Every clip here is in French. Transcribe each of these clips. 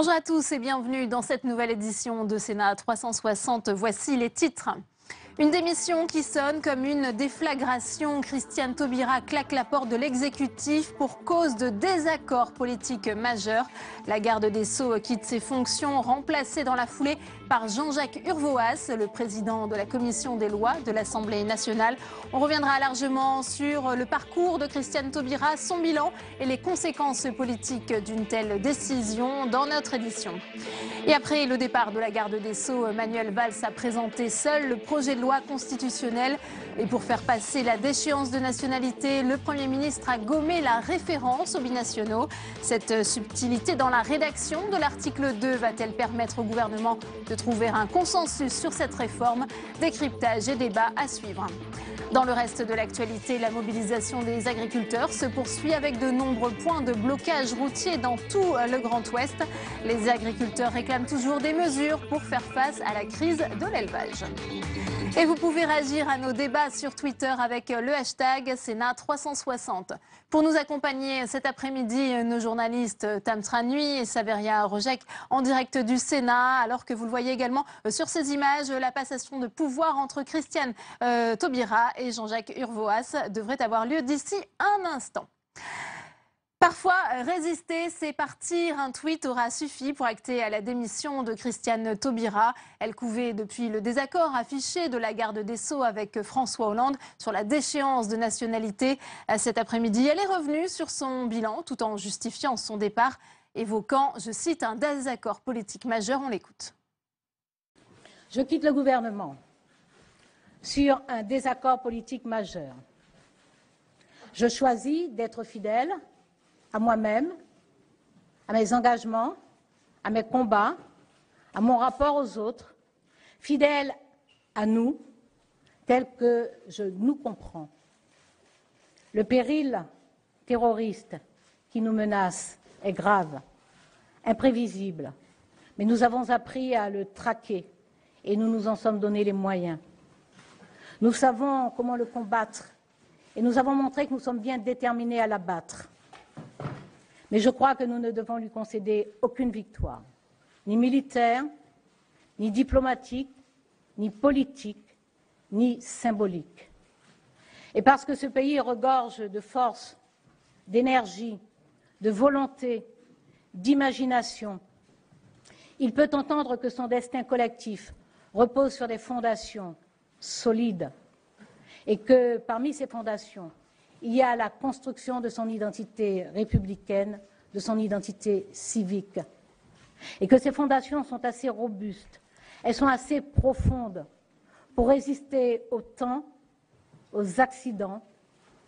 Bonjour à tous et bienvenue dans cette nouvelle édition de Sénat 360. Voici les titres. Une démission qui sonne comme une déflagration. Christiane Taubira claque la porte de l'exécutif pour cause de désaccords politiques majeurs. La garde des Sceaux quitte ses fonctions, remplacée dans la foulée par Jean-Jacques Urvoas, le président de la commission des lois de l'Assemblée nationale. On reviendra largement sur le parcours de Christiane Taubira, son bilan et les conséquences politiques d'une telle décision dans notre édition. Et après le départ de la garde des Sceaux, Manuel Valls a présenté seul le projet de loi constitutionnelle. Et pour faire passer la déchéance de nationalité, le Premier ministre a gommé la référence aux binationaux. Cette subtilité dans la rédaction de l'article 2 va-t-elle permettre au gouvernement de trouver un consensus sur cette réforme? Décryptage et débat à suivre. Dans le reste de l'actualité, la mobilisation des agriculteurs se poursuit avec de nombreux points de blocage routier dans tout le Grand Ouest. Les agriculteurs réclament toujours des mesures pour faire face à la crise de l'élevage. Et vous pouvez réagir à nos débats sur Twitter avec le hashtag Sénat 360. Pour nous accompagner cet après-midi, nos journalistes Tam Tranui et Saveria Rojek en direct du Sénat, alors que vous le voyez également sur ces images, la passation de pouvoir entre Christiane Taubira et Jean-Jacques Urvoas devrait avoir lieu d'ici un instant. Parfois, résister, c'est partir. Un tweet aura suffi pour acter à la démission de Christiane Taubira. Elle couvait depuis le désaccord affiché de la garde des Sceaux avec François Hollande sur la déchéance de nationalité. Cet après-midi, elle est revenue sur son bilan tout en justifiant son départ, évoquant, je cite, un désaccord politique majeur. On l'écoute. Je quitte le gouvernement sur un désaccord politique majeur. Je choisis d'être fidèle à moi-même, à mes engagements, à mes combats, à mon rapport aux autres, fidèle à nous, tel que je nous comprends. Le péril terroriste qui nous menace est grave, imprévisible, mais nous avons appris à le traquer et nous nous en sommes donné les moyens. Nous savons comment le combattre et nous avons montré que nous sommes bien déterminés à l'abattre. Mais je crois que nous ne devons lui concéder aucune victoire, ni militaire, ni diplomatique, ni politique, ni symbolique. Et parce que ce pays regorge de force, d'énergie, de volonté, d'imagination, il peut entendre que son destin collectif repose sur des fondations solides et que parmi ces fondations, il y a la construction de son identité républicaine, de son identité civique. Et que ces fondations sont assez robustes, elles sont assez profondes pour résister au temps, aux accidents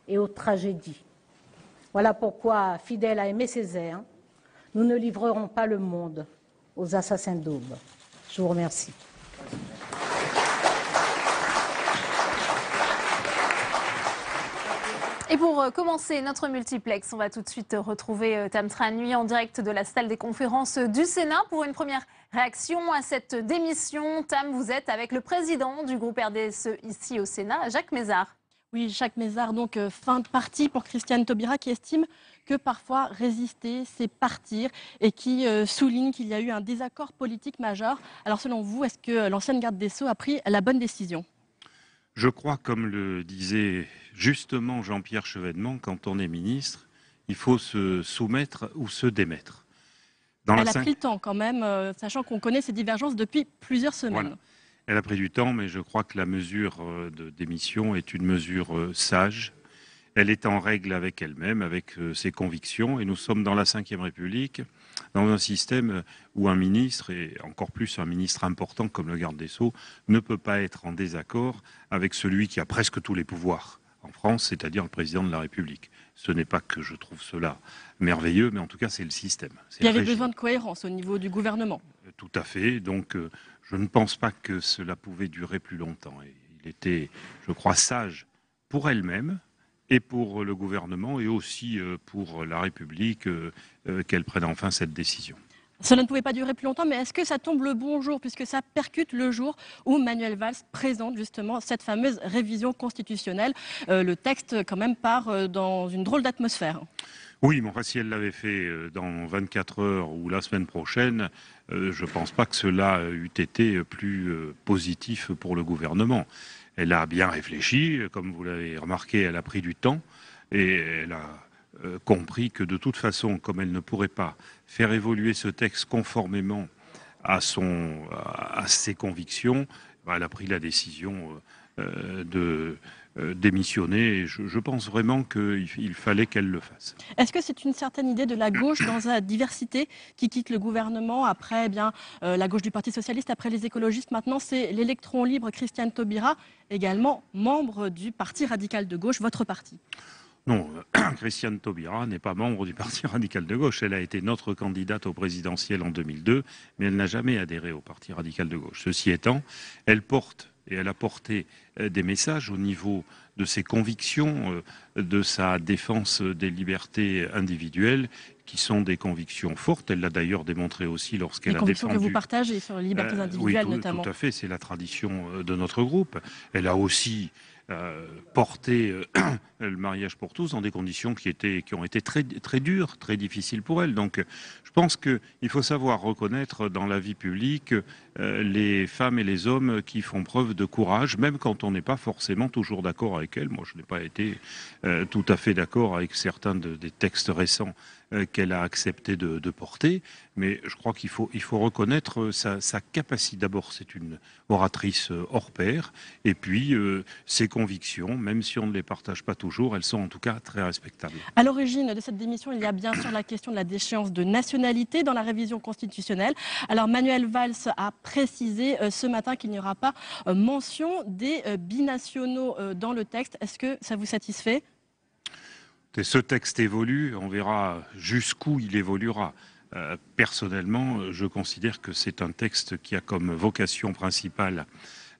et aux tragédies. Voilà pourquoi, fidèles à Aimé Césaire, nous ne livrerons pas le monde aux assassins d'aube. Je vous remercie. Et pour commencer notre multiplex, on va tout de suite retrouver Tam Tranui en direct de la salle des conférences du Sénat pour une première réaction à cette démission. Tam, vous êtes avec le président du groupe RDSE ici au Sénat, Jacques Mézard. Oui, Jacques Mézard, donc fin de partie pour Christiane Taubira qui estime que parfois résister, c'est partir et qui souligne qu'il y a eu un désaccord politique majeur. Alors selon vous, est-ce que l'ancienne garde des Sceaux a pris la bonne décision ? Je crois, comme le disait justement Jean-Pierre Chevènement, quand on est ministre, il faut se soumettre ou se démettre. Elle a pris le temps quand même, sachant qu'on connaît ces divergences depuis plusieurs semaines. Voilà. Elle a pris du temps, mais je crois que la mesure de démission est une mesure sage. Elle est en règle avec elle-même, avec ses convictions. Et nous sommes dans la Ve République, dans un système où un ministre, et encore plus un ministre important comme le garde des Sceaux, ne peut pas être en désaccord avec celui qui a presque tous les pouvoirs en France, c'est-à-dire le président de la République. Ce n'est pas que je trouve cela merveilleux, mais en tout cas c'est le système. Il y avait besoin de cohérence au niveau du gouvernement. Tout à fait, donc je ne pense pas que cela pouvait durer plus longtemps. Et il était, je crois, sage pour elle-même, et pour le gouvernement, et aussi pour la République, qu'elle prenne enfin cette décision. Cela ne pouvait pas durer plus longtemps, mais est-ce que ça tombe le bon jour, puisque ça percute le jour où Manuel Valls présente justement cette fameuse révision constitutionnelle? Le texte, quand même, part dans une drôle d'atmosphère. Oui, mais enfin, si elle l'avait fait dans 24 heures ou la semaine prochaine, je ne pense pas que cela eût été plus positif pour le gouvernement. Elle a bien réfléchi, comme vous l'avez remarqué, elle a pris du temps et elle a compris que de toute façon, comme elle ne pourrait pas faire évoluer ce texte conformément à ses convictions, elle a pris la décision de démissionner. Je pense vraiment qu'il fallait qu'elle le fasse. Est-ce que c'est une certaine idée de la gauche dans sa diversité qui quitte le gouvernement après la gauche du Parti Socialiste, après les écologistes? Maintenant, c'est l'électron libre Christiane Taubira, également membre du Parti Radical de Gauche, votre parti. Non, Christiane Taubira n'est pas membre du Parti Radical de Gauche. Elle a été notre candidate au présidentiel en 2002, mais elle n'a jamais adhéré au Parti Radical de Gauche. Ceci étant, elle porte et elle a porté des messages au niveau de ses convictions, de sa défense des libertés individuelles, qui sont des convictions fortes. Elle l'a d'ailleurs démontré aussi lorsqu'elle a défendu... Les convictions que vous partagez sur les libertés individuelles, oui, notamment. Oui, tout à fait. C'est la tradition de notre groupe. Elle a aussi... porter le mariage pour tous dans des conditions qui ont été très, très dures, très difficiles pour elle. Donc je pense qu'il faut savoir reconnaître dans la vie publique les femmes et les hommes qui font preuve de courage, même quand on n'est pas forcément toujours d'accord avec elles. Moi, je n'ai pas été tout à fait d'accord avec certains des textes récents qu'elle a accepté de porter, mais je crois qu'il faut reconnaître sa capacité. D'abord, c'est une oratrice hors pair, et puis ses convictions, même si on ne les partage pas toujours, elles sont en tout cas très respectables. À l'origine de cette démission, il y a bien sûr la question de la déchéance de nationalité dans la révision constitutionnelle. Alors Manuel Valls a précisé ce matin qu'il n'y aura pas mention des binationaux dans le texte. Est-ce que ça vous satisfait ? Ce texte évolue, on verra jusqu'où il évoluera. Personnellement, je considère que c'est un texte qui a comme vocation principale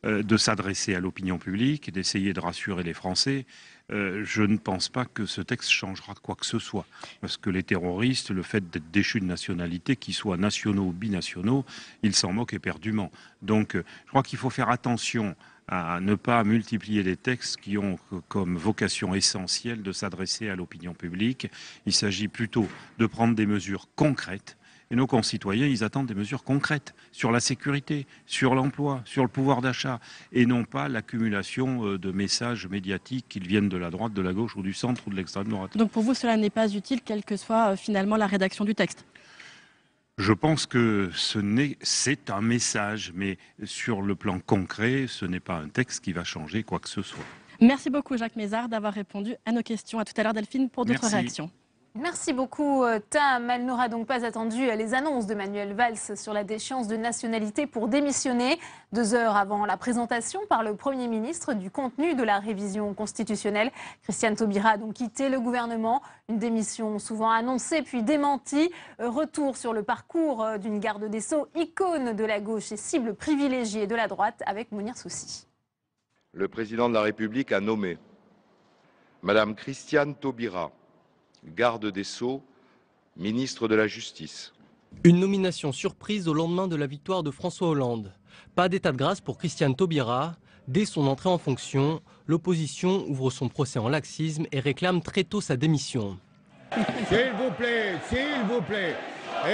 de s'adresser à l'opinion publique et d'essayer de rassurer les Français. Je ne pense pas que ce texte changera quoi que ce soit. Parce que les terroristes, le fait d'être déchus de nationalité, qu'ils soient nationaux ou binationaux, ils s'en moquent éperdument. Donc je crois qu'il faut faire attention à ne pas multiplier les textes qui ont comme vocation essentielle de s'adresser à l'opinion publique. Il s'agit plutôt de prendre des mesures concrètes. Et nos concitoyens, ils attendent des mesures concrètes sur la sécurité, sur l'emploi, sur le pouvoir d'achat, et non pas l'accumulation de messages médiatiques qu'ils viennent de la droite, de la gauche ou du centre ou de l'extrême droite. Donc pour vous, cela n'est pas utile, quelle que soit finalement la rédaction du texte ? Je pense que c'est un message, mais sur le plan concret, ce n'est pas un texte qui va changer quoi que ce soit. Merci beaucoup Jacques Mézard d'avoir répondu à nos questions. À tout à l'heure Delphine pour d'autres réactions. Merci beaucoup Tam. Elle n'aura donc pas attendu les annonces de Manuel Valls sur la déchéance de nationalité pour démissionner. 2 heures avant la présentation par le Premier ministre du contenu de la révision constitutionnelle, Christiane Taubira a donc quitté le gouvernement. Une démission souvent annoncée puis démentie. Retour sur le parcours d'une garde des Sceaux, icône de la gauche et cible privilégiée de la droite avec Mounir Soucy. Le président de la République a nommé Madame Christiane Taubira, garde des Sceaux, ministre de la Justice. Une nomination surprise au lendemain de la victoire de François Hollande. Pas d'état de grâce pour Christiane Taubira. Dès son entrée en fonction, l'opposition ouvre son procès en laxisme et réclame très tôt sa démission. S'il vous plaît,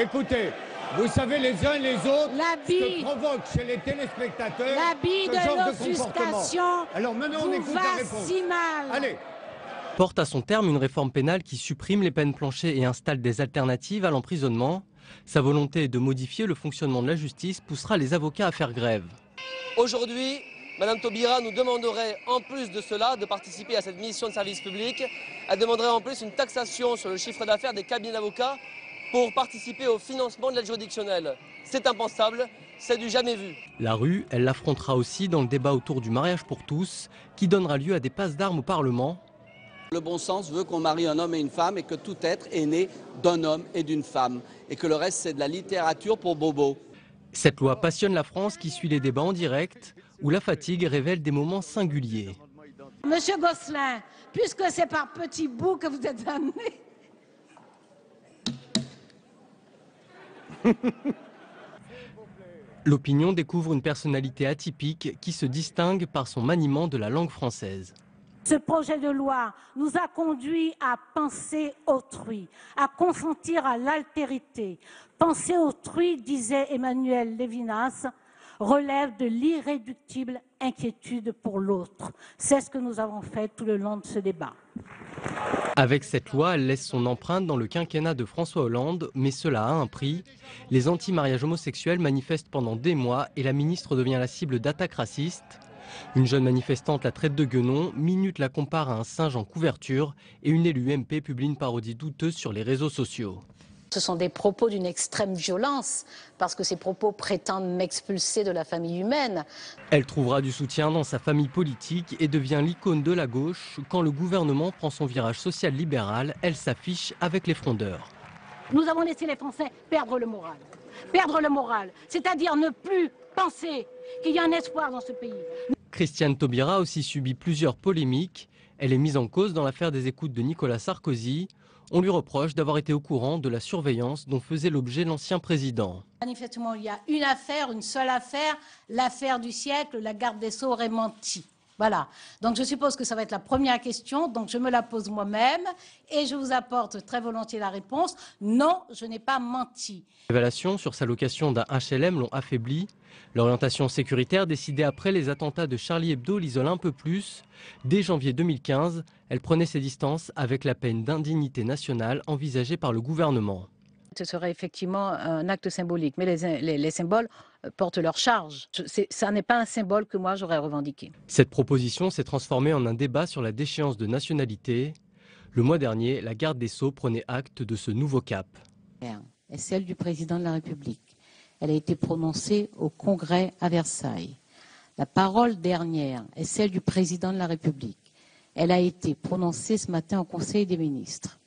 écoutez, vous savez les uns et les autres ce que provoque chez les téléspectateurs ce genre de comportement. Alors maintenant on écoute la réponse. Allez. Porte à son terme une réforme pénale qui supprime les peines planchers et installe des alternatives à l'emprisonnement. Sa volonté de modifier le fonctionnement de la justice poussera les avocats à faire grève. Aujourd'hui, Mme Taubira nous demanderait, en plus de cela, de participer à cette mission de service public. Elle demanderait en plus une taxation sur le chiffre d'affaires des cabinets d'avocats pour participer au financement de l'aide juridictionnelle. C'est impensable, c'est du jamais vu. La rue, elle l'affrontera aussi dans le débat autour du mariage pour tous, qui donnera lieu à des passes d'armes au Parlement. Le bon sens veut qu'on marie un homme et une femme et que tout être est né d'un homme et d'une femme. Et que le reste, c'est de la littérature pour Bobo. Cette loi passionne la France qui suit les débats en direct, où la fatigue révèle des moments singuliers. Monsieur Gosselin, puisque c'est par petits bouts que vous êtes amené... L'opinion découvre une personnalité atypique qui se distingue par son maniement de la langue française. Ce projet de loi nous a conduits à penser autrui, à consentir à l'altérité. Penser autrui, disait Emmanuel Lévinas, relève de l'irréductible inquiétude pour l'autre. C'est ce que nous avons fait tout le long de ce débat. Avec cette loi, elle laisse son empreinte dans le quinquennat de François Hollande, mais cela a un prix. Les anti-mariages homosexuels manifestent pendant des mois et la ministre devient la cible d'attaques racistes. Une jeune manifestante la traite de guenon, Minute la compare à un singe en couverture et une élue MP publie une parodie douteuse sur les réseaux sociaux. Ce sont des propos d'une extrême violence, parce que ces propos prétendent m'expulser de la famille humaine. Elle trouvera du soutien dans sa famille politique et devient l'icône de la gauche. Quand le gouvernement prend son virage social-libéral, elle s'affiche avec les frondeurs. Nous avons laissé les Français perdre le moral. Perdre le moral, c'est-à-dire ne plus penser qu'il y a un espoir dans ce pays. Christiane Taubira a aussi subi plusieurs polémiques. Elle est mise en cause dans l'affaire des écoutes de Nicolas Sarkozy. On lui reproche d'avoir été au courant de la surveillance dont faisait l'objet l'ancien président. Manifestement, il y a une affaire, une seule affaire, l'affaire du siècle, la garde des Sceaux aurait menti. Voilà. Donc je suppose que ça va être la première question, donc je me la pose moi-même et je vous apporte très volontiers la réponse. Non, je n'ai pas menti. Les révélations sur sa location d'un HLM l'ont affaibli. L'orientation sécuritaire décidée après les attentats de Charlie Hebdo l'isole un peu plus. Dès janvier 2015, elle prenait ses distances avec la peine d'indignité nationale envisagée par le gouvernement. Ce serait effectivement un acte symbolique, mais les symboles portent leur charge. Ça n'est pas un symbole que moi j'aurais revendiqué. Cette proposition s'est transformée en un débat sur la déchéance de nationalité. Le mois dernier, la garde des Sceaux prenait acte de ce nouveau cap. Et celle du président de la République. Elle a été prononcée au Congrès à Versailles. La parole dernière est celle du président de la République. Elle a été prononcée ce matin au Conseil des ministres.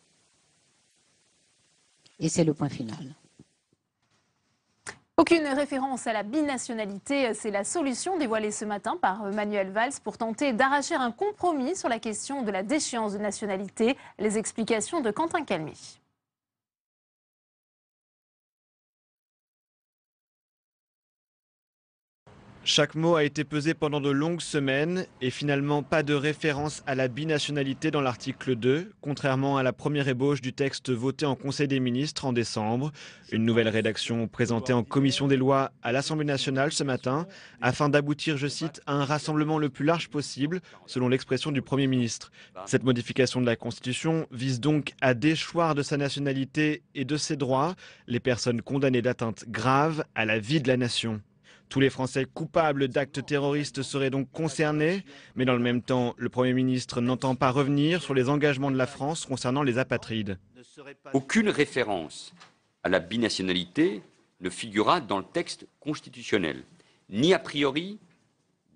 Et c'est le point final. Aucune référence à la binationalité, c'est la solution dévoilée ce matin par Manuel Valls pour tenter d'arracher un compromis sur la question de la déchéance de nationalité. Les explications de Quentin Calmy. Chaque mot a été pesé pendant de longues semaines et finalement pas de référence à la binationalité dans l'article 2, contrairement à la première ébauche du texte voté en Conseil des ministres en décembre. Une nouvelle rédaction présentée en commission des lois à l'Assemblée nationale ce matin afin d'aboutir, je cite, à un rassemblement le plus large possible, selon l'expression du Premier ministre. Cette modification de la Constitution vise donc à déchoir de sa nationalité et de ses droits les personnes condamnées d'atteintes graves à la vie de la nation. Tous les Français coupables d'actes terroristes seraient donc concernés, mais dans le même temps, le Premier ministre n'entend pas revenir sur les engagements de la France concernant les apatrides. Aucune référence à la binationalité ne figurera dans le texte constitutionnel, ni a priori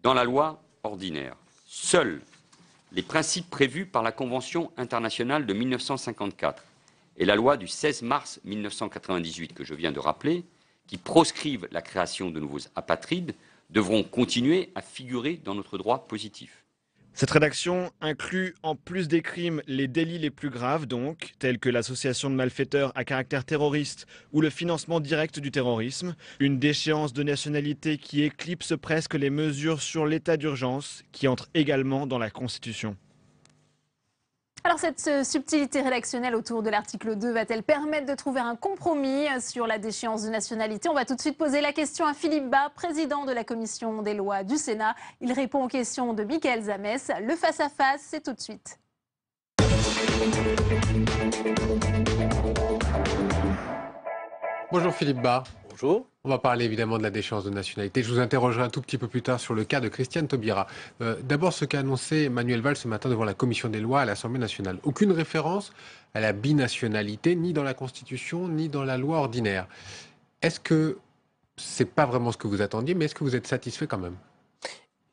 dans la loi ordinaire. Seuls les principes prévus par la Convention internationale de 1954 et la loi du 16 mars 1998 que je viens de rappeler, qui proscrivent la création de nouveaux apatrides, devront continuer à figurer dans notre droit positif. Cette rédaction inclut en plus des crimes les délits les plus graves, donc, tels que l'association de malfaiteurs à caractère terroriste ou le financement direct du terrorisme, une déchéance de nationalité qui éclipse presque les mesures sur l'état d'urgence qui entrent également dans la Constitution. Alors cette subtilité rédactionnelle autour de l'article 2 va-t-elle permettre de trouver un compromis sur la déchéance de nationalité? On va tout de suite poser la question à Philippe Bas, président de la commission des lois du Sénat. Il répond aux questions de Mickaël Zamès. Le face-à-face, c'est tout de suite. Bonjour Philippe Bas. Bonjour. On va parler évidemment de la déchéance de nationalité. Je vous interrogerai un tout petit peu plus tard sur le cas de Christiane Taubira. D'abord, ce qu'a annoncé Manuel Valls ce matin devant la commission des lois à l'Assemblée nationale. Aucune référence à la binationalité, ni dans la Constitution, ni dans la loi ordinaire. Est-ce que c'est pas vraiment ce que vous attendiez, mais est-ce que vous êtes satisfait quand même?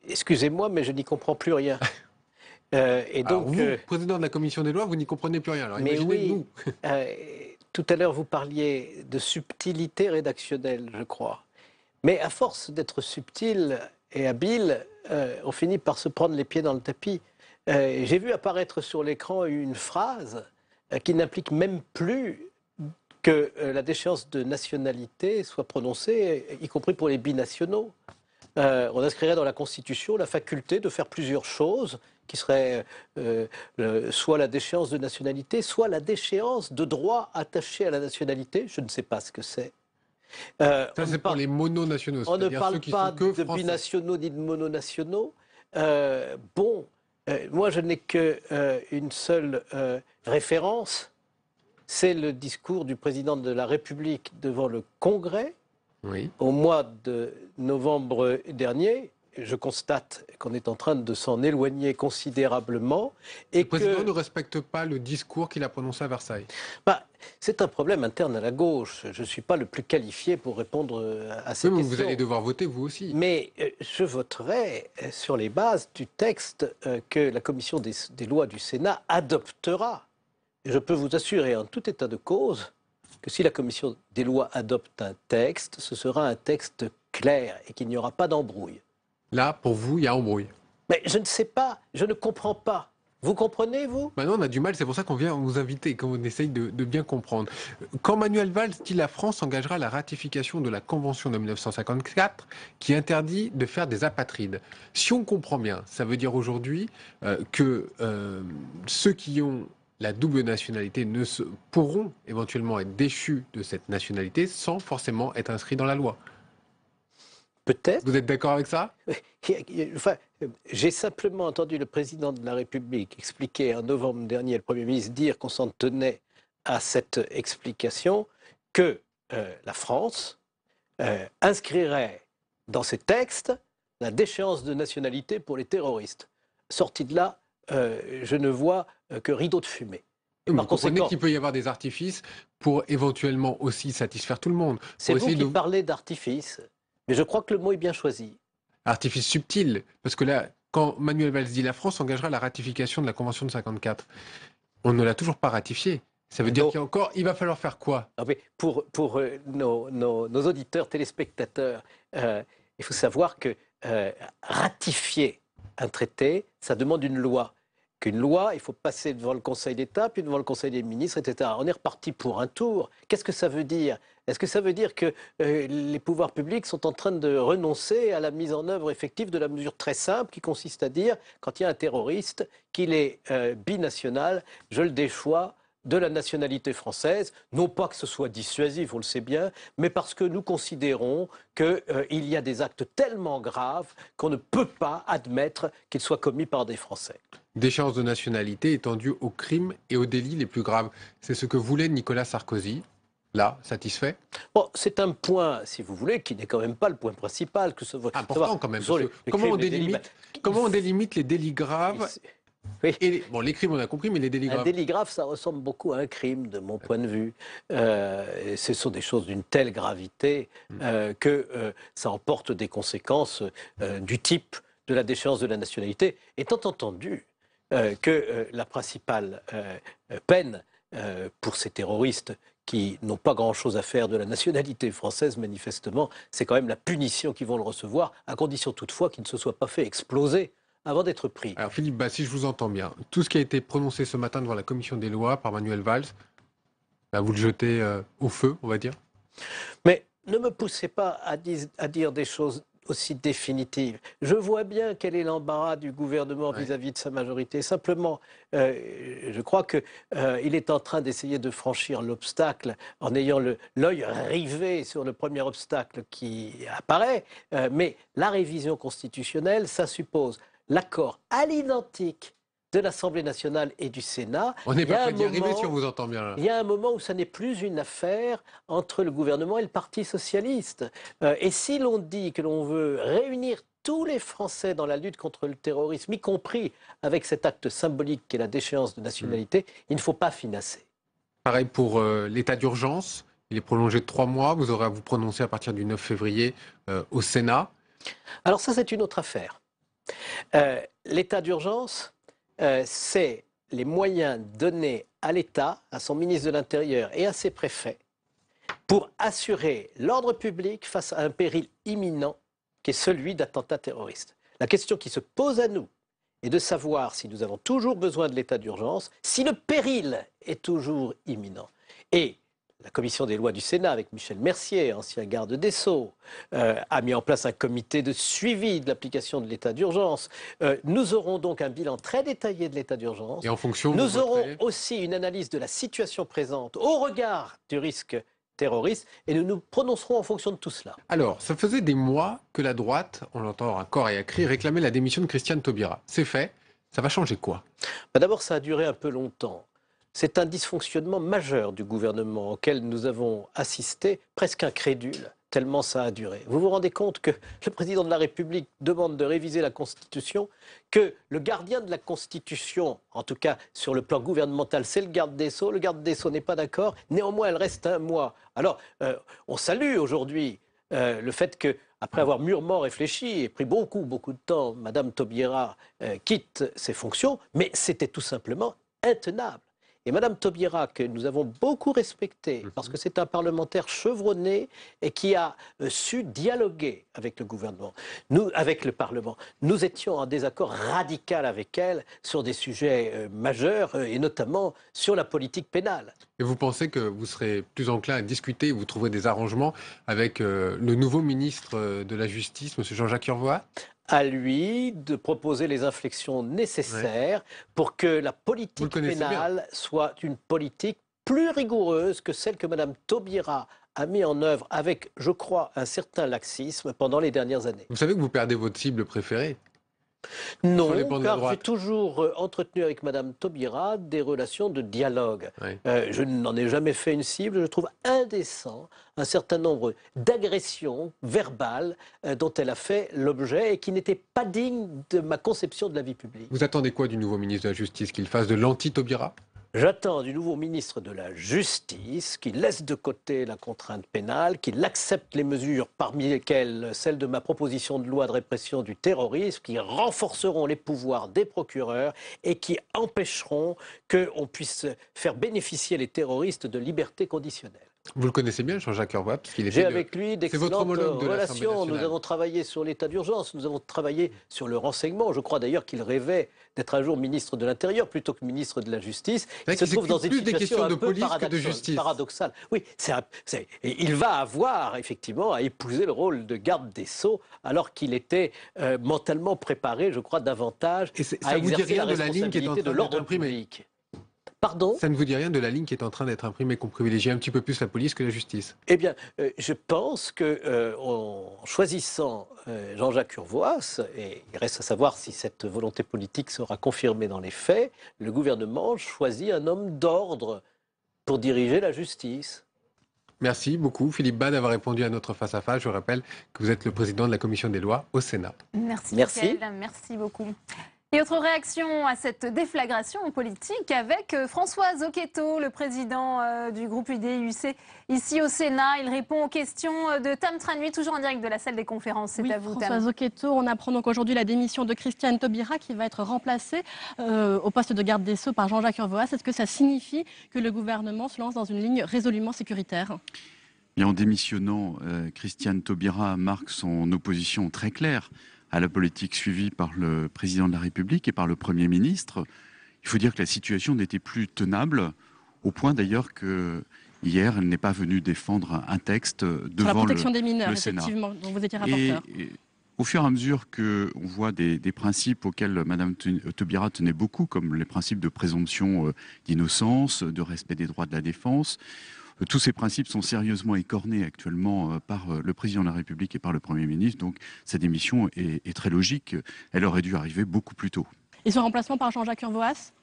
Excusez-moi, mais je n'y comprends plus rien. Et donc, alors, vous, président de la commission des lois, vous n'y comprenez plus rien. Alors, mais imaginez-nous. Oui, tout à l'heure, vous parliez de subtilité rédactionnelle, je crois. Mais à force d'être subtil et habile, on finit par se prendre les pieds dans le tapis. J'ai vu apparaître sur l'écran une phrase qui n'implique même plus que la déchéance de nationalité soit prononcée, y compris pour les binationaux. on inscrirait dans la Constitution la faculté de faire plusieurs choses qui seraient soit la déchéance de nationalité, soit la déchéance de droits attachés à la nationalité. Je ne sais pas ce que c'est. Ça, c'est pour les mononationaux. On ne parle pas de binationaux ni de mononationaux. Moi, je n'ai qu'une seule référence. C'est le discours du président de la République devant le Congrès. Oui. Au mois de novembre dernier, je constate qu'on est en train de s'en éloigner considérablement. Et le président ne respecte pas le discours qu'il a prononcé à Versailles. C'est un problème interne à la gauche. Je ne suis pas le plus qualifié pour répondre à ces questions. Vous allez devoir voter, vous aussi. Mais je voterai sur les bases du texte que la commission des lois du Sénat adoptera. Et je peux vous assurer, en tout état de cause, que si la commission des lois adopte un texte, ce sera un texte clair et qu'il n'y aura pas d'embrouille. Là, pour vous, il y a embrouille. Mais je ne sais pas, je ne comprends pas. Vous comprenez, vous ? Maintenant, on a du mal, c'est pour ça qu'on vient vous inviter, qu'on essaye de bien comprendre. Quand Manuel Valls dit la France engagera la ratification de la Convention de 1954 qui interdit de faire des apatrides. Si on comprend bien, ça veut dire aujourd'hui que ceux qui ont la double nationalité ne pourront éventuellement être déchus de cette nationalité sans forcément être inscrits dans la loi. Peut-être. Vous êtes d'accord avec ça ? Enfin, j'ai simplement entendu le président de la République expliquer en novembre dernier, le Premier ministre dire qu'on s'en tenait à cette explication, que la France inscrirait dans ses textes la déchéance de nationalité pour les terroristes. Sorti de là, je ne vois que rideau de fumée. Et par conséquent, qu'il peut y avoir des artifices pour éventuellement aussi satisfaire tout le monde. C'est vous qui parlez d'artifices, mais je crois que le mot est bien choisi. Artifice subtil, parce que là, quand Manuel Valls dit la France engagera la ratification de la Convention de 54, on ne l'a toujours pas ratifiée. Ça veut dire qu'il y a encore, il va falloir faire quoi ? Pour nos auditeurs, téléspectateurs, il faut savoir que ratifier un traité, ça demande une loi. Qu'une loi, il faut passer devant le Conseil d'État, puis devant le Conseil des ministres, etc. On est reparti pour un tour. Qu'est-ce que ça veut dire ? Est-ce que ça veut dire que les pouvoirs publics sont en train de renoncer à la mise en œuvre effective de la mesure très simple qui consiste à dire, quand il y a un terroriste, qu'il est binational, je le déchois de la nationalité française, non pas que ce soit dissuasif, on le sait bien, mais parce que nous considérons qu'il y a des actes tellement graves qu'on ne peut pas admettre qu'ils soient commis par des Français. Déchéance de nationalité étendue aux crimes et aux délits les plus graves. C'est ce que voulait Nicolas Sarkozy. Là, satisfait ? Bon, c'est un point, si vous voulez, qui n'est quand même pas le point principal. Important quand même. Comment on délimite les délits graves ? Oui. Bon, les crimes, on a compris, mais les délits graves. Un délit grave, ça ressemble beaucoup à un crime, de mon point de vue. Ce sont des choses d'une telle gravité que ça emporte des conséquences du type de la déchéance de la nationalité. Étant entendu que la principale peine pour ces terroristes qui n'ont pas grand-chose à faire de la nationalité française, manifestement, c'est quand même la punition qu'ils vont le recevoir, à condition toutefois qu'ils ne se soient pas fait exploser avant d'être pris. Alors Philippe Bas, si je vous entends bien, tout ce qui a été prononcé ce matin devant la commission des lois par Manuel Valls, vous le jetez au feu, on va dire. Mais ne me poussez pas à dire des choses aussi définitives. Je vois bien quel est l'embarras du gouvernement vis-à-vis de sa majorité. Simplement, je crois qu'il est en train d'essayer de franchir l'obstacle en ayant l'œil rivé sur le premier obstacle qui apparaît. Mais la révision constitutionnelle, ça suppose l'accord à l'identique de l'Assemblée nationale et du Sénat. On n'est pas prêt d'y arriver si on vous entend bien là. Il y a un moment où ça n'est plus une affaire entre le gouvernement et le Parti socialiste. Et si l'on dit que l'on veut réunir tous les Français dans la lutte contre le terrorisme, y compris avec cet acte symbolique qu'est la déchéance de nationalité, il ne faut pas finasser. Pareil pour l'état d'urgence. Il est prolongé de 3 mois. Vous aurez à vous prononcer à partir du 9 février au Sénat. Alors ça, c'est une autre affaire. L'état d'urgence, c'est les moyens donnés à l'État, à son ministre de l'Intérieur et à ses préfets pour assurer l'ordre public face à un péril imminent qui est celui d'attentats terroristes. La question qui se pose à nous est de savoir si nous avons toujours besoin de l'état d'urgence, si le péril est toujours imminent. Et la commission des lois du Sénat, avec Michel Mercier, ancien garde des Sceaux, a mis en place un comité de suivi de l'application de l'état d'urgence. Nous aurons donc un bilan très détaillé de l'état d'urgence. Et en fonction, nous aurons aussi une analyse de la situation présente au regard du risque terroristes, et nous nous prononcerons en fonction de tout cela. Alors, ça faisait des mois que la droite, on l'entend à corps et à cri, réclamait la démission de Christiane Taubira. C'est fait. Ça va changer quoi? D'abord, ça a duré un peu longtemps. C'est un dysfonctionnement majeur du gouvernement auquel nous avons assisté, presque incrédule, tellement ça a duré. Vous vous rendez compte que le président de la République demande de réviser la Constitution, que le gardien de la Constitution, en tout cas sur le plan gouvernemental, c'est le garde des Sceaux. Le garde des Sceaux n'est pas d'accord. Néanmoins, elle reste un mois. Alors, on salue aujourd'hui le fait que, après avoir mûrement réfléchi et pris beaucoup de temps, Madame Taubira quitte ses fonctions, mais c'était tout simplement intenable. Et Madame Taubira, que nous avons beaucoup respectée, parce que c'est un parlementaire chevronné et qui a su dialoguer avec le gouvernement, avec le Parlement. Nous étions en désaccord radical avec elle sur des sujets majeurs, et notamment sur la politique pénale. Et vous pensez que vous serez plus enclin à discuter, vous trouverez des arrangements avec le nouveau ministre de la Justice, M. Jean-Jacques Urvoas ? À lui de proposer les inflexions nécessaires pour que la politique pénale soit une politique plus rigoureuse que celle que Mme Taubira a mise en œuvre avec, je crois, un certain laxisme pendant les dernières années. Vous savez que vous perdez votre cible préférée? Non, car j'ai toujours entretenu avec Mme Taubira des relations de dialogue. Oui. Je n'en ai jamais fait une cible. Je trouve indécent un certain nombre d'agressions verbales dont elle a fait l'objet et qui n'étaient pas dignes de ma conception de la vie publique. Vous attendez quoi du nouveau ministre de la Justice? Qu'il fasse de l'anti-Taubira? J'attends du nouveau ministre de la Justice qui laisse de côté la contrainte pénale, qui accepte les mesures parmi lesquelles celle de ma proposition de loi de répression du terrorisme, qui renforceront les pouvoirs des procureurs et qui empêcheront qu'on puisse faire bénéficier les terroristes de liberté conditionnelle. Vous le connaissez bien, Jean-Jacques Urvoas, parce qu'il est... J'ai avec lui d'excellentes relations. Nous avons travaillé sur l'état d'urgence, nous avons travaillé sur le renseignement. Je crois d'ailleurs qu'il rêvait d'être un jour ministre de l'Intérieur plutôt que ministre de la Justice. Il se trouve dans une situation un peu paradoxale. Oui, il va avoir effectivement à épouser le rôle de garde des Sceaux alors qu'il était mentalement préparé, je crois, davantage à exercer la responsabilité de l'ordre public. Pardon ? Ça ne vous dit rien de la ligne qui est en train d'être imprimée, qu'on privilégie un petit peu plus la police que la justice? Eh bien, je pense qu'en choisissant Jean-Jacques Urvoas, et il reste à savoir si cette volonté politique sera confirmée dans les faits, le gouvernement choisit un homme d'ordre pour diriger la justice. Merci beaucoup Philippe Bas d'avoir répondu à notre face-à-face. Je rappelle que vous êtes le président de la commission des lois au Sénat. Merci. Merci, merci beaucoup. Et autre réaction à cette déflagration politique avec François Zocchetto, le président du groupe UDUC ici au Sénat. Il répond aux questions de Tam Tranui, toujours en direct de la salle des conférences. C'est à vous, Tam. François Zocchetto, on apprend donc aujourd'hui la démission de Christiane Taubira qui va être remplacée au poste de garde des Sceaux par Jean-Jacques Urvoas. Est-ce que ça signifie que le gouvernement se lance dans une ligne résolument sécuritaire ? Et en démissionnant, Christiane Taubira marque son opposition très claire à la politique suivie par le président de la République et par le Premier ministre. Il faut dire que la situation n'était plus tenable, au point d'ailleurs que hier, elle n'est pas venue défendre un texte devant le Sénat. Sur la protection des mineurs, effectivement, dont vous étiez rapporteur. Et au fur et à mesure qu'on voit des principes auxquels Mme Taubira tenait beaucoup, comme les principes de présomption d'innocence, de respect des droits de la défense, tous ces principes sont sérieusement écornés actuellement par le président de la République et par le Premier ministre. Donc sa démission est très logique. Elle aurait dû arriver beaucoup plus tôt. Et son remplacement par Jean-Jacques Urvoas ?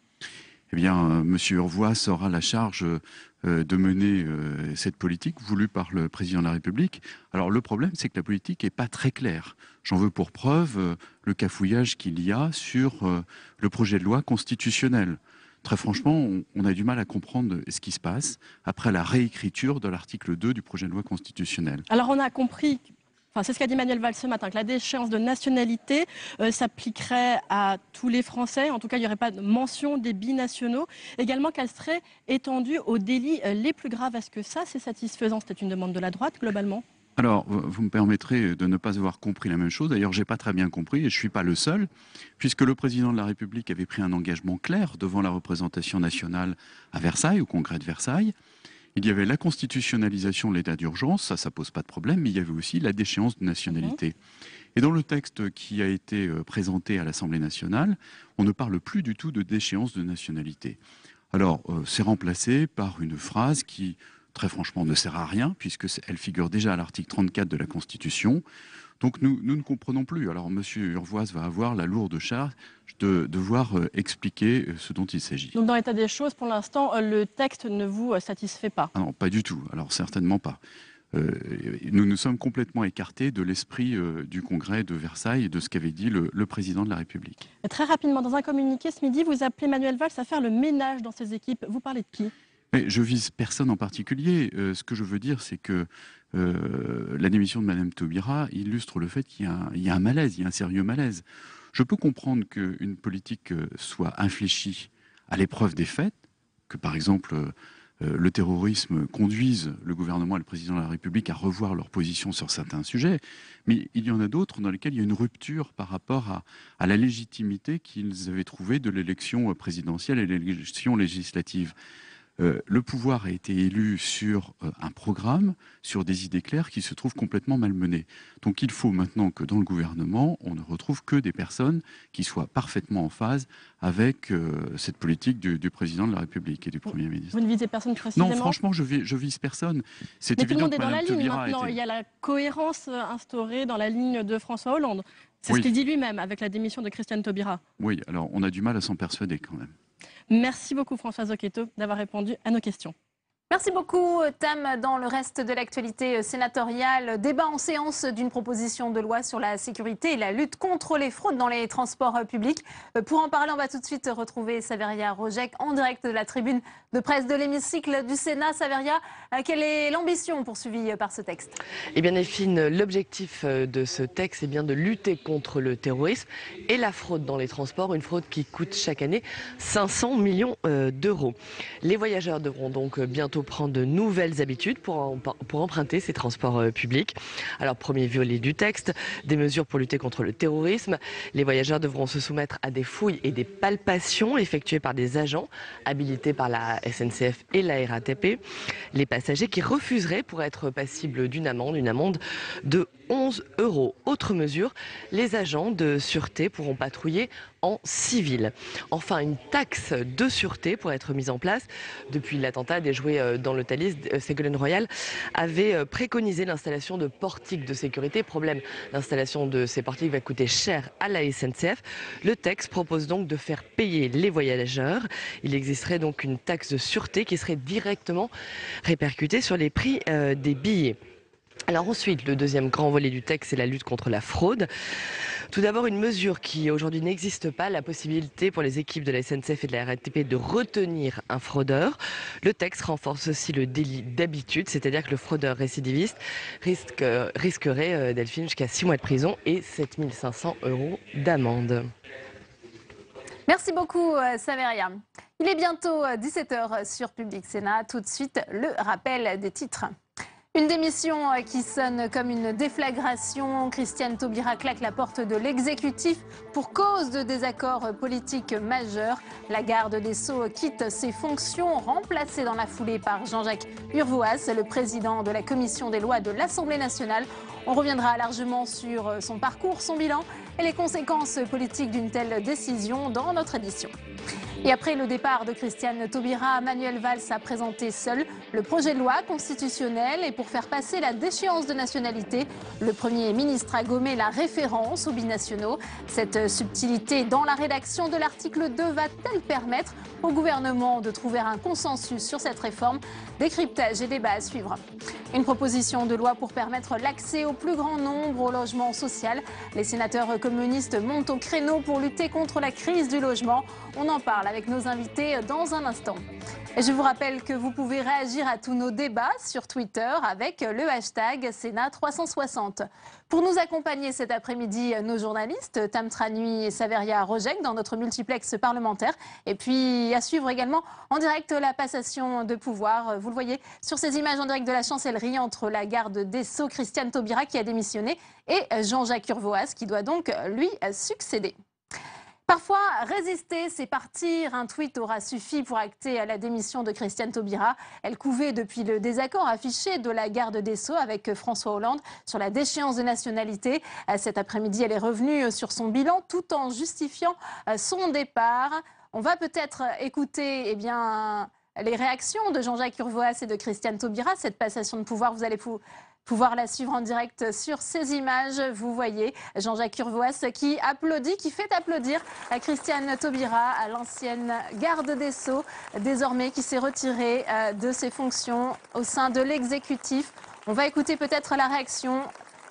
Eh bien, M. Urvoas aura la charge de mener cette politique voulue par le président de la République. Alors le problème, c'est que la politique n'est pas très claire. J'en veux pour preuve le cafouillage qu'il y a sur le projet de loi constitutionnelle. Très franchement, on a du mal à comprendre ce qui se passe après la réécriture de l'article 2 du projet de loi constitutionnel. Alors on a compris, enfin c'est ce qu'a dit Manuel Valls ce matin, que la déchéance de nationalité s'appliquerait à tous les Français, en tout cas il n'y aurait pas de mention des binationaux, également qu'elle serait étendue aux délits les plus graves. Est-ce que ça c'est satisfaisant? C'était une demande de la droite globalement. Alors, vous me permettrez de ne pas avoir compris la même chose. D'ailleurs, je n'ai pas très bien compris et je ne suis pas le seul, puisque le président de la République avait pris un engagement clair devant la représentation nationale à Versailles, au congrès de Versailles. Il y avait la constitutionnalisation de l'état d'urgence, ça pose pas de problème, mais il y avait aussi la déchéance de nationalité. Et dans le texte qui a été présenté à l'Assemblée nationale, on ne parle plus du tout de déchéance de nationalité. Alors, c'est remplacé par une phrase qui, très franchement, ne sert à rien, puisqu'elle figure déjà à l'article 34 de la Constitution. Donc, nous ne comprenons plus. Alors, M. Urvoas va avoir la lourde charge de devoir expliquer ce dont il s'agit. Donc, dans l'état des choses, pour l'instant, le texte ne vous satisfait pas? Ah non, pas du tout. Alors, certainement pas. Nous nous sommes complètement écartés de l'esprit du Congrès de Versailles et de ce qu'avait dit le Président de la République. Et très rapidement, dans un communiqué ce midi, vous appelez Manuel Valls à faire le ménage dans ses équipes. Vous parlez de qui? Mais je vise personne en particulier. Ce que je veux dire, c'est que la démission de Mme Taubira illustre le fait qu'il y a un malaise, il y a un sérieux malaise. Je peux comprendre qu'une politique soit infléchie à l'épreuve des faits, que par exemple... le terrorisme conduise le gouvernement et le président de la République à revoir leur position sur certains sujets, mais il y en a d'autres dans lesquels il y a une rupture par rapport à la légitimité qu'ils avaient trouvée de l'élection présidentielle et de l'élection législative. Le pouvoir a été élu sur un programme, sur des idées claires qui se trouvent complètement malmenées. Donc il faut maintenant que dans le gouvernement, on ne retrouve que des personnes qui soient parfaitement en phase avec cette politique du président de la République et du Premier ministre. Vous ne visez personne précisément? Non, franchement, je vise personne. C'est évident que Mme Taubira... Mais tout le monde est dans la ligne maintenant. Il y a la cohérence instaurée dans la ligne de François Hollande. C'est ce qu'il dit lui-même avec la démission de Christiane Taubira. Oui, alors on a du mal à s'en persuader quand même. Merci beaucoup Françoise Occhetto d'avoir répondu à nos questions. Merci beaucoup Tam. Dans le reste de l'actualité sénatoriale, débat en séance d'une proposition de loi sur la sécurité et la lutte contre les fraudes dans les transports publics. Pour en parler, on va tout de suite retrouver Saveria Rojek en direct de la tribune de presse de l'hémicycle du Sénat. Saveria, quelle est l'ambition poursuivie par ce texte? Eh bien Delphine, l'objectif de ce texte est bien de lutter contre le terrorisme et la fraude dans les transports, une fraude qui coûte chaque année 500 millions d'euros. Les voyageurs devront donc bientôt prendre de nouvelles habitudes pour emprunter ces transports publics. Alors, premier volet du texte, des mesures pour lutter contre le terrorisme. Les voyageurs devront se soumettre à des fouilles et des palpations effectuées par des agents habilités par la SNCF et la RATP. Les passagers qui refuseraient pourraient être passibles d'une amende de 11 euros. Autre mesure, les agents de sûreté pourront patrouiller en civil. Enfin, une taxe de sûreté pourrait être mise en place. Depuis l'attentat déjoué dans le Thalys, Ségolène Royal avait préconisé l'installation de portiques de sécurité. Problème, l'installation de ces portiques va coûter cher à la SNCF. Le texte propose donc de faire payer les voyageurs. Il existerait donc une taxe de sûreté qui serait directement répercutée sur les prix des billets. Alors ensuite, le deuxième grand volet du texte, c'est la lutte contre la fraude. Tout d'abord, une mesure qui aujourd'hui n'existe pas, la possibilité pour les équipes de la SNCF et de la RATP de retenir un fraudeur. Le texte renforce aussi le délit d'habitude, c'est-à-dire que le fraudeur récidiviste risquerait, Delphine, jusqu'à 6 mois de prison et 7500 euros d'amende. Merci beaucoup, Saveria. Il est bientôt 17h sur Public Sénat. Tout de suite, le rappel des titres. Une démission qui sonne comme une déflagration. Christiane Taubira claque la porte de l'exécutif pour cause de désaccords politiques majeurs. La garde des Sceaux quitte ses fonctions, remplacée dans la foulée par Jean-Jacques Urvoas, le président de la commission des lois de l'Assemblée nationale. On reviendra largement sur son parcours, son bilan et les conséquences politiques d'une telle décision dans notre édition. Et après le départ de Christiane Taubira, Manuel Valls a présenté seul le projet de loi constitutionnelle et pour faire passer la déchéance de nationalité, le Premier ministre a gommé la référence aux binationaux. Cette subtilité dans la rédaction de l'article 2 va-t-elle permettre au gouvernement de trouver un consensus sur cette réforme? Décryptage et débat à suivre. Une proposition de loi pour permettre l'accès au plus grand nombre au logement social. Les sénateurs communistes montent au créneau pour lutter contre la crise du logement. On en parle avec nos invités dans un instant. Et je vous rappelle que vous pouvez réagir à tous nos débats sur Twitter avec le hashtag Sénat 360. Pour nous accompagner cet après-midi, nos journalistes Tam Tranui et Saveria Rojek dans notre multiplex parlementaire. Et puis à suivre également en direct la passation de pouvoir. Vous le voyez sur ces images en direct de la chancellerie entre la garde des Sceaux, Christiane Taubira qui a démissionné, et Jean-Jacques Urvoas qui doit donc lui succéder. Parfois, résister, c'est partir. Un tweet aura suffi pour acter à la démission de Christiane Taubira. Elle couvait depuis le désaccord affiché de la garde des Sceaux avec François Hollande sur la déchéance de nationalité. Cet après-midi, elle est revenue sur son bilan tout en justifiant son départ. On va peut-être écouter les réactions de Jean-Jacques Urvoas et de Christiane Taubira. Cette passation de pouvoir, vous allez pouvoir la suivre en direct sur ces images. Vous voyez Jean-Jacques Urvoas qui applaudit, qui fait applaudir à Christiane Taubira, à l'ancienne garde des Sceaux, désormais qui s'est retirée de ses fonctions au sein de l'exécutif. On va écouter peut-être la réaction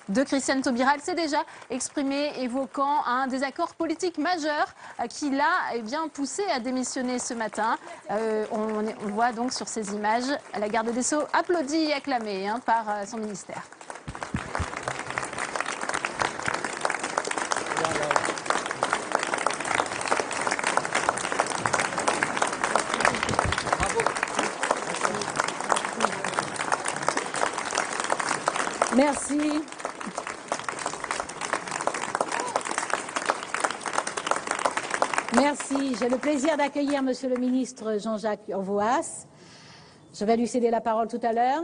de Christiane Taubira. Elle s'est déjà exprimée, évoquant un désaccord politique majeur qui l'a poussée à démissionner ce matin. On voit donc sur ces images la garde des Sceaux applaudie et acclamée par son ministère. Merci. Merci. J'ai le plaisir d'accueillir Monsieur le ministre Jean-Jacques Urvoas. Je vais lui céder la parole tout à l'heure.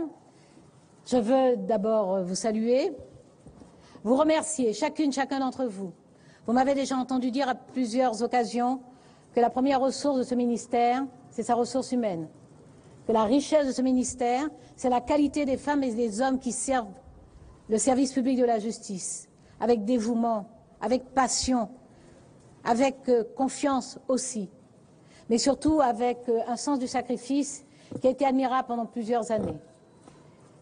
Je veux d'abord vous saluer, vous remercier, chacun d'entre vous. Vous m'avez déjà entendu dire à plusieurs occasions que la première ressource de ce ministère, c'est sa ressource humaine. Que la richesse de ce ministère, c'est la qualité des femmes et des hommes qui servent le service public de la justice, avec dévouement, avec passion, avec confiance aussi, mais surtout avec un sens du sacrifice qui a été admirable pendant plusieurs années.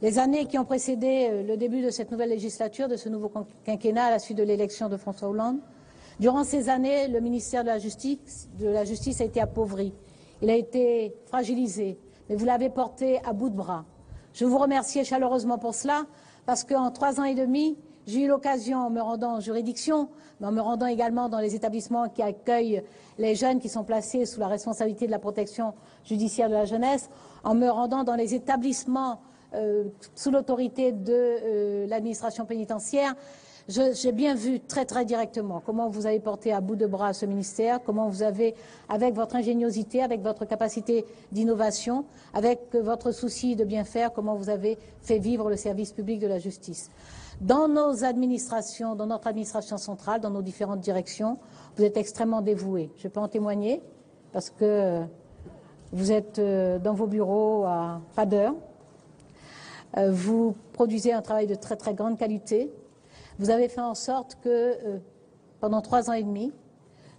Les années qui ont précédé le début de cette nouvelle législature, de ce nouveau quinquennat à la suite de l'élection de François Hollande, durant ces années, le ministère de la Justice a été appauvri, il a été fragilisé, mais vous l'avez porté à bout de bras. Je vous remercie chaleureusement pour cela, parce qu'en 3 ans et demi, j'ai eu l'occasion, en me rendant en juridiction, mais en me rendant également dans les établissements qui accueillent les jeunes qui sont placés sous la responsabilité de la protection judiciaire de la jeunesse, en me rendant dans les établissements sous l'autorité de l'administration pénitentiaire, j'ai bien vu très directement comment vous avez porté à bout de bras ce ministère, comment vous avez, avec votre ingéniosité, avec votre capacité d'innovation, avec votre souci de bien faire, comment vous avez fait vivre le service public de la justice. Dans nos administrations, dans notre administration centrale, dans nos différentes directions, vous êtes extrêmement dévoués. Je peux en témoigner parce que vous êtes dans vos bureaux à pas d'heure. Vous produisez un travail de très grande qualité. Vous avez fait en sorte que, pendant 3 ans et demi,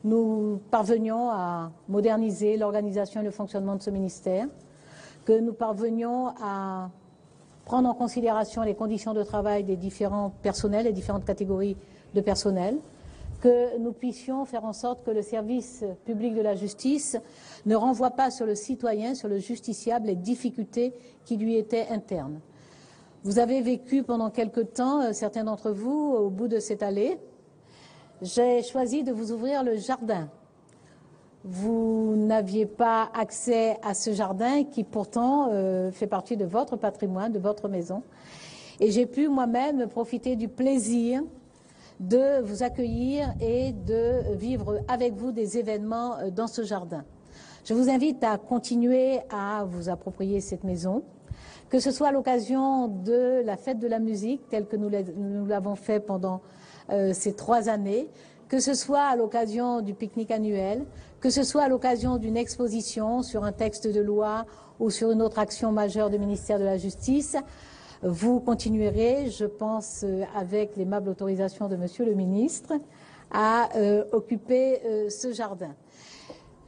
nous parvenions à moderniser l'organisation et le fonctionnement de ce ministère, que nous parvenions à prendre en considération les conditions de travail des différents personnels, les différentes catégories de personnel, que nous puissions faire en sorte que le service public de la justice ne renvoie pas sur le citoyen, sur le justiciable, les difficultés qui lui étaient internes. Vous avez vécu pendant quelque temps, certains d'entre vous, au bout de cette allée. J'ai choisi de vous ouvrir le jardin. Vous n'aviez pas accès à ce jardin qui pourtant fait partie de votre patrimoine, de votre maison. Et j'ai pu moi-même profiter du plaisir de vous accueillir et de vivre avec vous des événements dans ce jardin. Je vous invite à continuer à vous approprier cette maison, que ce soit à l'occasion de la fête de la musique, telle que nous l'avons fait pendant ces 3 années, que ce soit à l'occasion du pique-nique annuel, que ce soit à l'occasion d'une exposition sur un texte de loi ou sur une autre action majeure du ministère de la Justice. Vous continuerez, je pense, avec l'aimable autorisation de Monsieur le ministre, à occuper ce jardin.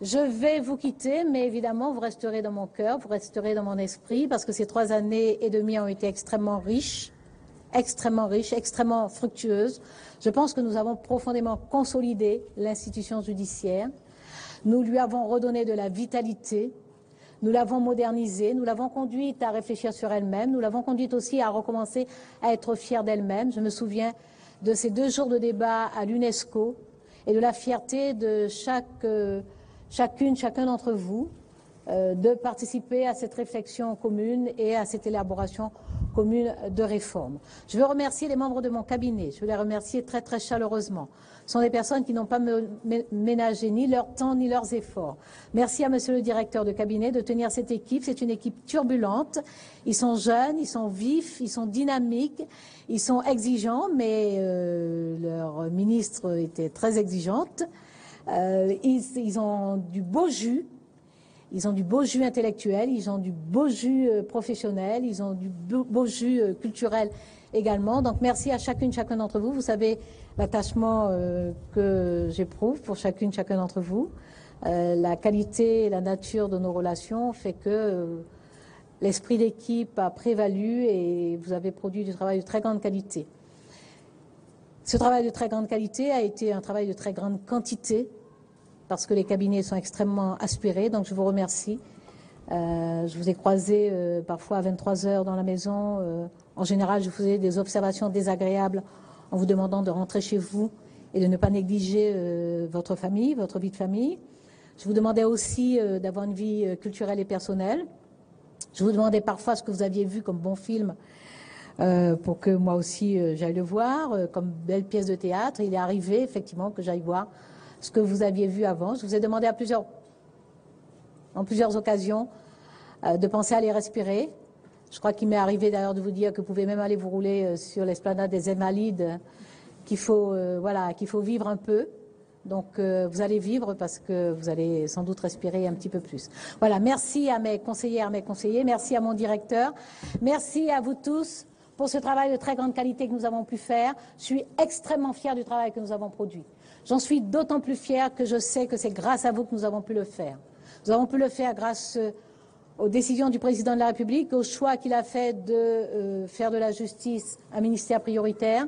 Je vais vous quitter, mais évidemment, vous resterez dans mon cœur, vous resterez dans mon esprit, parce que ces 3 années et demie ont été extrêmement riches, extrêmement fructueuses. Je pense que nous avons profondément consolidé l'institution judiciaire. Nous lui avons redonné de la vitalité, nous l'avons modernisée, nous l'avons conduite à réfléchir sur elle-même, nous l'avons conduite aussi à recommencer à être fière d'elle-même. Je me souviens de ces 2 jours de débat à l'UNESCO et de la fierté de chacun d'entre vous, de participer à cette réflexion commune et à cette élaboration commune de réforme. Je veux remercier les membres de mon cabinet, je veux les remercier très très chaleureusement. Ce sont des personnes qui n'ont pas ménagé ni leur temps ni leurs efforts. Merci à monsieur le directeur de cabinet de tenir cette équipe. C'est une équipe turbulente. Ils sont jeunes, ils sont vifs, ils sont dynamiques, ils sont exigeants, mais leur ministre était très exigeante. Ils ont du beau jus. Ils ont du beau jus intellectuel, ils ont du beau jus professionnel, ils ont du beau jus culturel également. Donc merci à chacune, chacun d'entre vous. Vous savez l'attachement que j'éprouve pour chacune, chacun d'entre vous. La qualité et la nature de nos relations fait que l'esprit d'équipe a prévalu et vous avez produit du travail de très grande qualité. Ce travail de très grande qualité a été un travail de très grande quantité, parce que les cabinets sont extrêmement aspirés, donc je vous remercie. Je vous ai croisé parfois à 23 h dans la maison. En général, je faisais des observations désagréables en vous demandant de rentrer chez vous et de ne pas négliger votre famille, votre vie de famille. Je vous demandais aussi d'avoir une vie culturelle et personnelle. Je vous demandais parfois ce que vous aviez vu comme bon film pour que moi aussi j'aille le voir, comme belle pièce de théâtre. Il est arrivé effectivement que j'aille voir ce que vous aviez vu avant. Je vous ai demandé en plusieurs occasions de penser à aller respirer. Je crois qu'il m'est arrivé d'ailleurs de vous dire que vous pouvez même aller vous rouler sur l'esplanade des Invalides, qu'il faut, qu'il faut vivre un peu. Donc vous allez vivre parce que vous allez sans doute respirer un petit peu plus. Voilà, merci à mes conseillères, mes conseillers, merci à mon directeur, merci à vous tous pour ce travail de très grande qualité que nous avons pu faire. Je suis extrêmement fière du travail que nous avons produit. J'en suis d'autant plus fière que je sais que c'est grâce à vous que nous avons pu le faire. Nous avons pu le faire grâce aux décisions du président de la République, au choix qu'il a fait de faire de la justice un ministère prioritaire.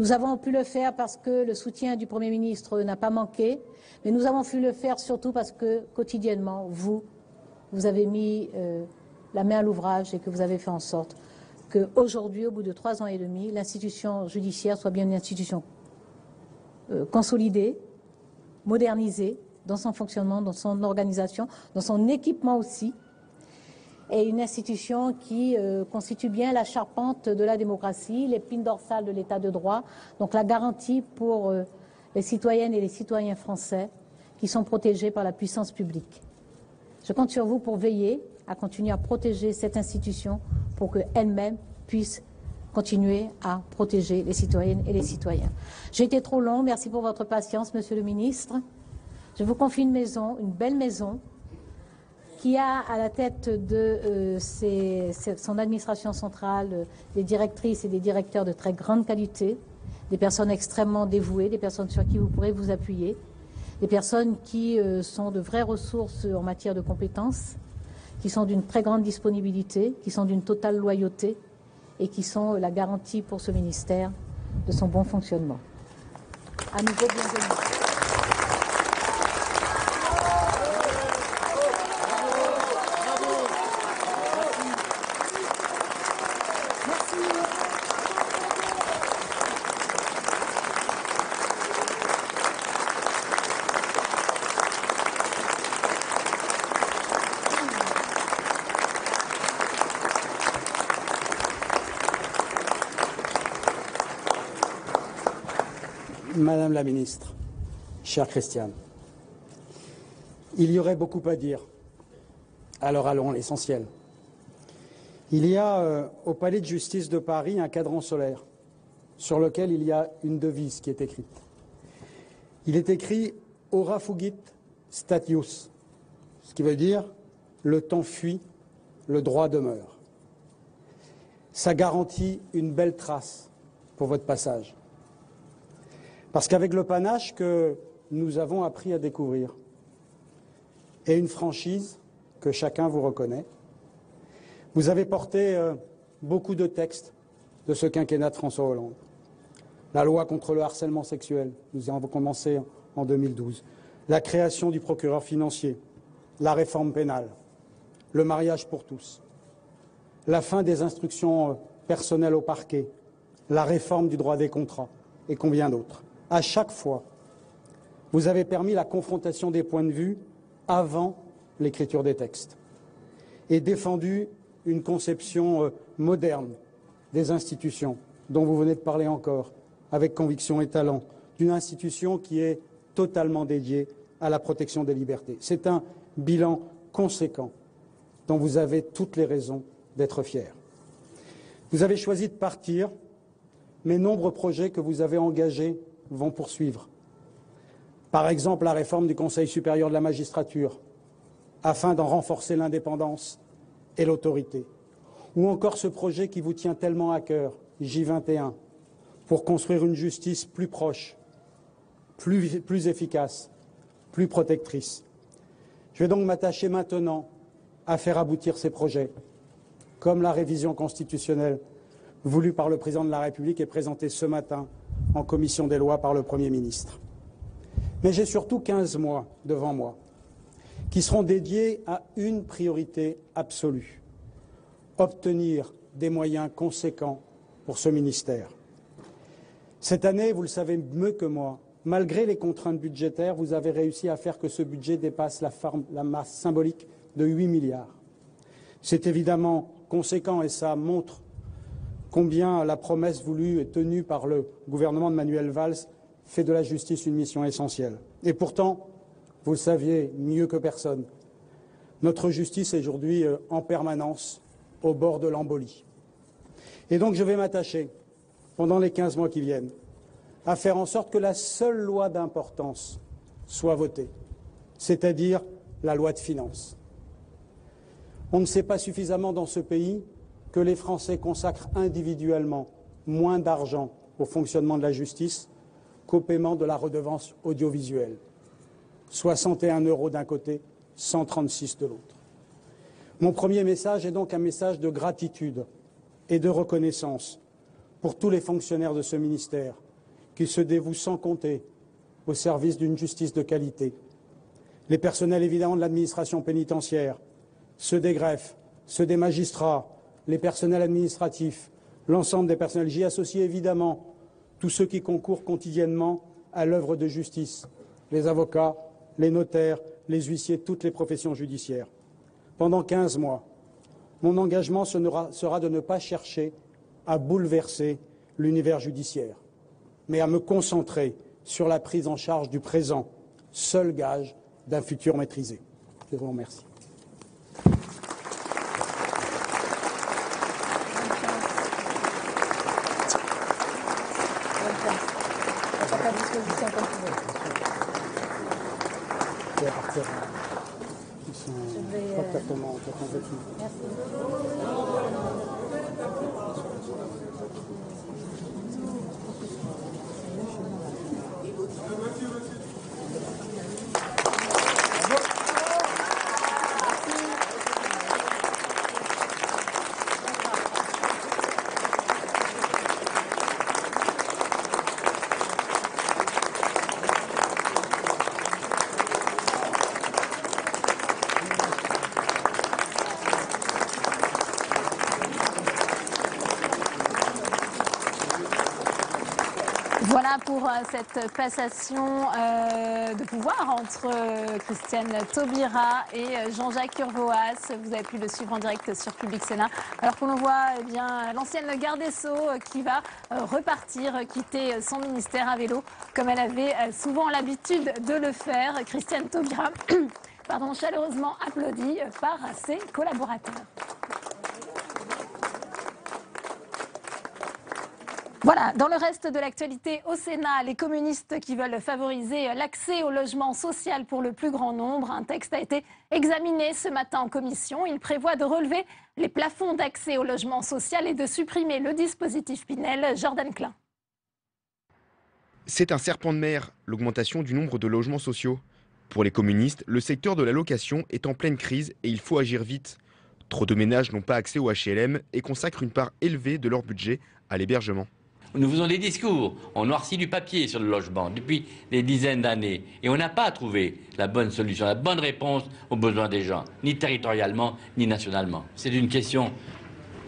Nous avons pu le faire parce que le soutien du Premier ministre n'a pas manqué, mais nous avons pu le faire surtout parce que quotidiennement, vous avez mis la main à l'ouvrage et que vous avez fait en sorte qu'aujourd'hui, au bout de 3 ans et demi, l'institution judiciaire soit bien une institution consolidée, modernisée dans son fonctionnement, dans son organisation, dans son équipement aussi, et une institution qui constitue bien la charpente de la démocratie, l'épine dorsale de l'état de droit, donc la garantie pour les citoyennes et les citoyens français qui sont protégés par la puissance publique. Je compte sur vous pour veiller à continuer à protéger cette institution pour qu'elle-même puisse continuer à protéger les citoyennes et les citoyens. J'ai été trop long, merci pour votre patience, monsieur le ministre. Je vous confie une maison, une belle maison, qui a à la tête de son administration centrale des directrices et des directeurs de très grande qualité, des personnes extrêmement dévouées, des personnes sur qui vous pourrez vous appuyer, des personnes qui sont de vraies ressources en matière de compétences, qui sont d'une très grande disponibilité, qui sont d'une totale loyauté, et qui sont la garantie pour ce ministère de son bon fonctionnement. À nouveau, bienvenue. Madame la Ministre, chère Christiane, il y aurait beaucoup à dire, alors allons à l'essentiel. Il y a au Palais de Justice de Paris un cadran solaire sur lequel il y a une devise qui est écrite. Il est écrit « Ora fugit statius », ce qui veut dire « le temps fuit, le droit demeure ». Ça garantit une belle trace pour votre passage. Parce qu'avec le panache que nous avons appris à découvrir et une franchise que chacun vous reconnaît, vous avez porté beaucoup de textes de ce quinquennat de François Hollande. La loi contre le harcèlement sexuel, nous avons commencé en 2012. La création du procureur financier, la réforme pénale, le mariage pour tous, la fin des instructions personnelles au parquet, la réforme du droit des contrats et combien d'autres. À chaque fois, vous avez permis la confrontation des points de vue avant l'écriture des textes et défendu une conception moderne des institutions dont vous venez de parler encore, avec conviction et talent, d'une institution qui est totalement dédiée à la protection des libertés. C'est un bilan conséquent dont vous avez toutes les raisons d'être fiers. Vous avez choisi de partir, mais nombreux projets que vous avez engagés vont poursuivre. Par exemple, la réforme du Conseil supérieur de la magistrature, afin d'en renforcer l'indépendance et l'autorité. Ou encore ce projet qui vous tient tellement à cœur, J21, pour construire une justice plus proche, plus efficace, plus protectrice. Je vais donc m'attacher maintenant à faire aboutir ces projets, comme la révision constitutionnelle voulue par le Président de la République et présentée ce matin en commission des lois par le Premier ministre. Mais j'ai surtout 15 mois devant moi, qui seront dédiés à une priorité absolue, obtenir des moyens conséquents pour ce ministère. Cette année, vous le savez mieux que moi, malgré les contraintes budgétaires, vous avez réussi à faire que ce budget dépasse la masse symbolique de 8 milliards. C'est évidemment conséquent et ça montre combien la promesse voulue et tenue par le gouvernement de Manuel Valls fait de la justice une mission essentielle. Et pourtant, vous le saviez mieux que personne, notre justice est aujourd'hui en permanence au bord de l'embolie. Et donc je vais m'attacher, pendant les 15 mois qui viennent, à faire en sorte que la seule loi d'importance soit votée, c'est-à-dire la loi de finances. On ne sait pas suffisamment dans ce pays que les Français consacrent individuellement moins d'argent au fonctionnement de la justice qu'au paiement de la redevance audiovisuelle. 61 € d'un côté, 136 € de l'autre. Mon premier message est donc un message de gratitude et de reconnaissance pour tous les fonctionnaires de ce ministère qui se dévouent sans compter au service d'une justice de qualité. Les personnels évidemment de l'administration pénitentiaire, ceux des greffes, ceux des magistrats, les personnels administratifs, l'ensemble des personnels. J'y associe évidemment tous ceux qui concourent quotidiennement à l'œuvre de justice, les avocats, les notaires, les huissiers, toutes les professions judiciaires. Pendant 15 mois, mon engagement sera de ne pas chercher à bouleverser l'univers judiciaire, mais à me concentrer sur la prise en charge du présent, seul gage d'un futur maîtrisé. Je vous remercie. Pour cette passation de pouvoir entre Christiane Taubira et Jean-Jacques Urvoas. Vous avez pu le suivre en direct sur Public Sénat. Alors qu'on voit eh bien l'ancienne garde des Sceaux qui va repartir, quitter son ministère à vélo, comme elle avait souvent l'habitude de le faire. Christiane Taubira, pardon, chaleureusement applaudie par ses collaborateurs. Voilà, dans le reste de l'actualité au Sénat, les communistes qui veulent favoriser l'accès au logement social pour le plus grand nombre. Un texte a été examiné ce matin en commission. Il prévoit de relever les plafonds d'accès au logement social et de supprimer le dispositif Pinel. Jordan Klein. C'est un serpent de mer, l'augmentation du nombre de logements sociaux. Pour les communistes, le secteur de la location est en pleine crise et il faut agir vite. Trop de ménages n'ont pas accès au HLM et consacrent une part élevée de leur budget à l'hébergement. Nous faisons des discours, on noircit du papier sur le logement depuis des dizaines d'années et on n'a pas trouvé la bonne solution, la bonne réponse aux besoins des gens, ni territorialement, ni nationalement. C'est une question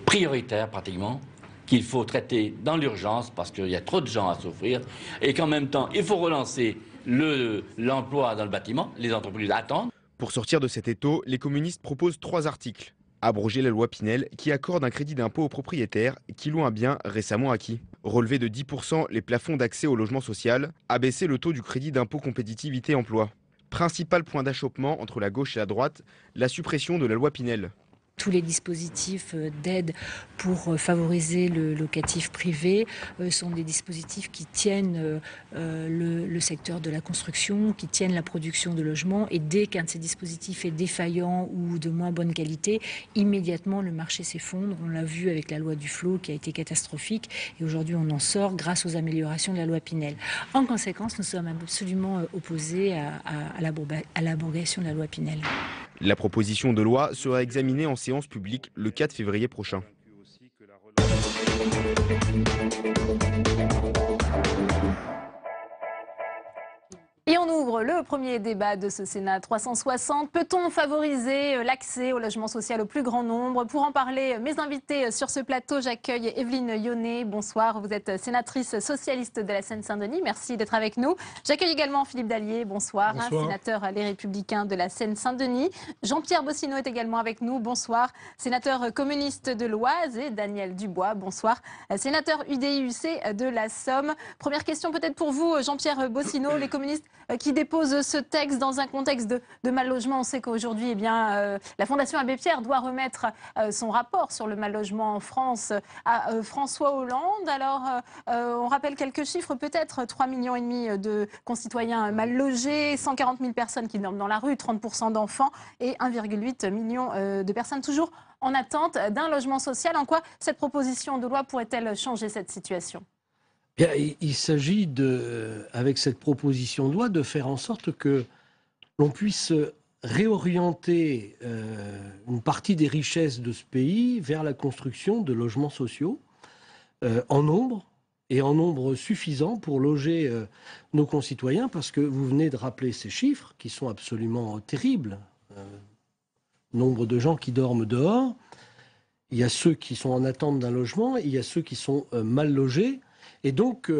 prioritaire pratiquement qu'il faut traiter dans l'urgence parce qu'il y a trop de gens à souffrir et qu'en même temps il faut relancer l'emploi dans le bâtiment, les entreprises attendent. Pour sortir de cet étau, les communistes proposent 3 articles. Abroger la loi Pinel qui accorde un crédit d'impôt aux propriétaires qui louent un bien récemment acquis. Relever de 10% les plafonds d'accès au logement social. Abaisser le taux du crédit d'impôt compétitivité emploi. Principal point d'achoppement entre la gauche et la droite, la suppression de la loi Pinel. Tous les dispositifs d'aide pour favoriser le locatif privé sont des dispositifs qui tiennent le secteur de la construction, qui tiennent la production de logements. Et dès qu'un de ces dispositifs est défaillant ou de moins bonne qualité, immédiatement le marché s'effondre. On l'a vu avec la loi Duflot qui a été catastrophique. Et aujourd'hui, on en sort grâce aux améliorations de la loi Pinel. En conséquence, nous sommes absolument opposés à l'abrogation de la loi Pinel. La proposition de loi sera examinée en séance publique le 4 février prochain. Et on ouvre le premier débat de ce Sénat 360. Peut-on favoriser l'accès au logement social au plus grand nombre? Pour en parler, mes invités sur ce plateau, j'accueille Evelyne Yonnet. Bonsoir, vous êtes sénatrice socialiste de la Seine-Saint-Denis. Merci d'être avec nous. J'accueille également Philippe Dallier. Bonsoir, bonsoir. Sénateur Les Républicains de la Seine-Saint-Denis. Jean-Pierre Bossineau est également avec nous. Bonsoir, sénateur communiste de l'Oise. Et Daniel Dubois. Bonsoir, sénateur UDI-UC de la Somme. Première question peut-être pour vous, Jean-Pierre Bossineau. Les communistes qui dépose ce texte dans un contexte de mal logement. On sait qu'aujourd'hui, eh bien, la Fondation Abbé Pierre doit remettre son rapport sur le mal logement en France à François Hollande. Alors, on rappelle quelques chiffres, peut-être 3,5 millions de concitoyens mal logés, 140 000 personnes qui dorment dans la rue, 30% d'enfants et 1,8 million de personnes toujours en attente d'un logement social. En quoi cette proposition de loi pourrait-elle changer cette situation ? Bien, il s'agit, avec cette proposition de loi, de faire en sorte que l'on puisse réorienter une partie des richesses de ce pays vers la construction de logements sociaux en nombre, et en nombre suffisant pour loger nos concitoyens, parce que vous venez de rappeler ces chiffres qui sont absolument terribles. Nombre de gens qui dorment dehors, il y a ceux qui sont en attente d'un logement, il y a ceux qui sont mal logés. Et donc,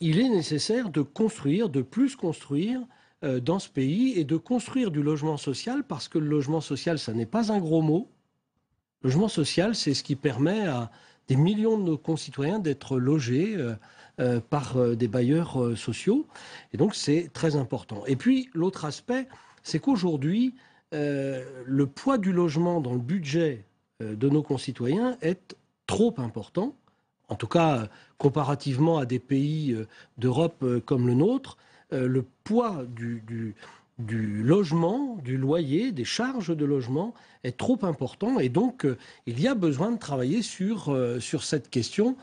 il est nécessaire de construire, de plus construire dans ce pays et de construire du logement social, parce que le logement social, ça n'est pas un gros mot. Le logement social, c'est ce qui permet à des millions de nos concitoyens d'être logés par des bailleurs sociaux. Et donc, c'est très important. Et puis, l'autre aspect, c'est qu'aujourd'hui, le poids du logement dans le budget de nos concitoyens est trop important. En tout cas, comparativement à des pays d'Europe comme le nôtre, le poids du logement, du loyer, des charges de logement est trop important. Et donc, il y a besoin de travailler sur cette question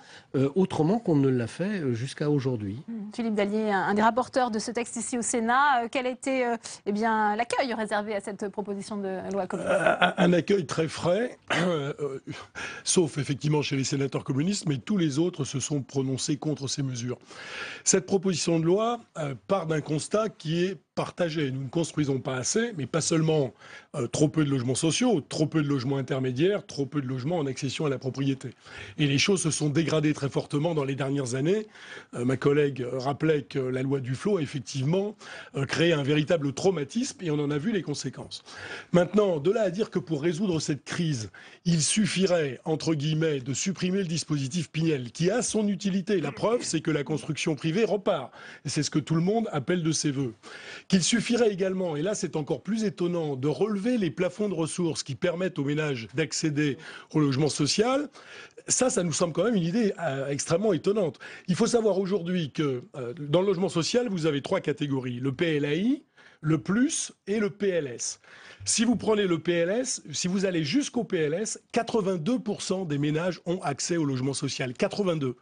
autrement qu'on ne l'a fait jusqu'à aujourd'hui. Philippe Dallier, un des rapporteurs de ce texte ici au Sénat, quel était l'accueil réservé à cette proposition de loi communiste ? Un accueil très frais, sauf effectivement chez les sénateurs communistes, mais tous les autres se sont prononcés contre ces mesures. Cette proposition de loi part d'un constat qui est partagé. Nous ne construisons pas assez, mais pas seulement trop peu de logements sociaux, trop peu de logements intermédiaires, trop peu de logements en accession à la propriété. Et les choses se sont dégradées très fortement dans les dernières années. Ma collègue rappelait que la loi Duflot a effectivement créé un véritable traumatisme et on en a vu les conséquences. Maintenant, de là à dire que pour résoudre cette crise, il suffirait, entre guillemets, de supprimer le dispositif Pinel, qui a son utilité. La preuve, c'est que la construction privée repart. Et c'est ce que tout le monde appelle de ses voeux. Qu'il suffirait également, et là c'est encore plus étonnant, de relever les plafonds de ressources qui permettent aux ménages d'accéder au logement social, ça nous semble quand même une idée extrêmement étonnante. Il faut savoir aujourd'hui que dans le logement social, vous avez trois catégories, le PLAI, le PLUS et le PLS. Si vous prenez le PLS, si vous allez jusqu'au PLS, 82% des ménages ont accès au logement social. 82.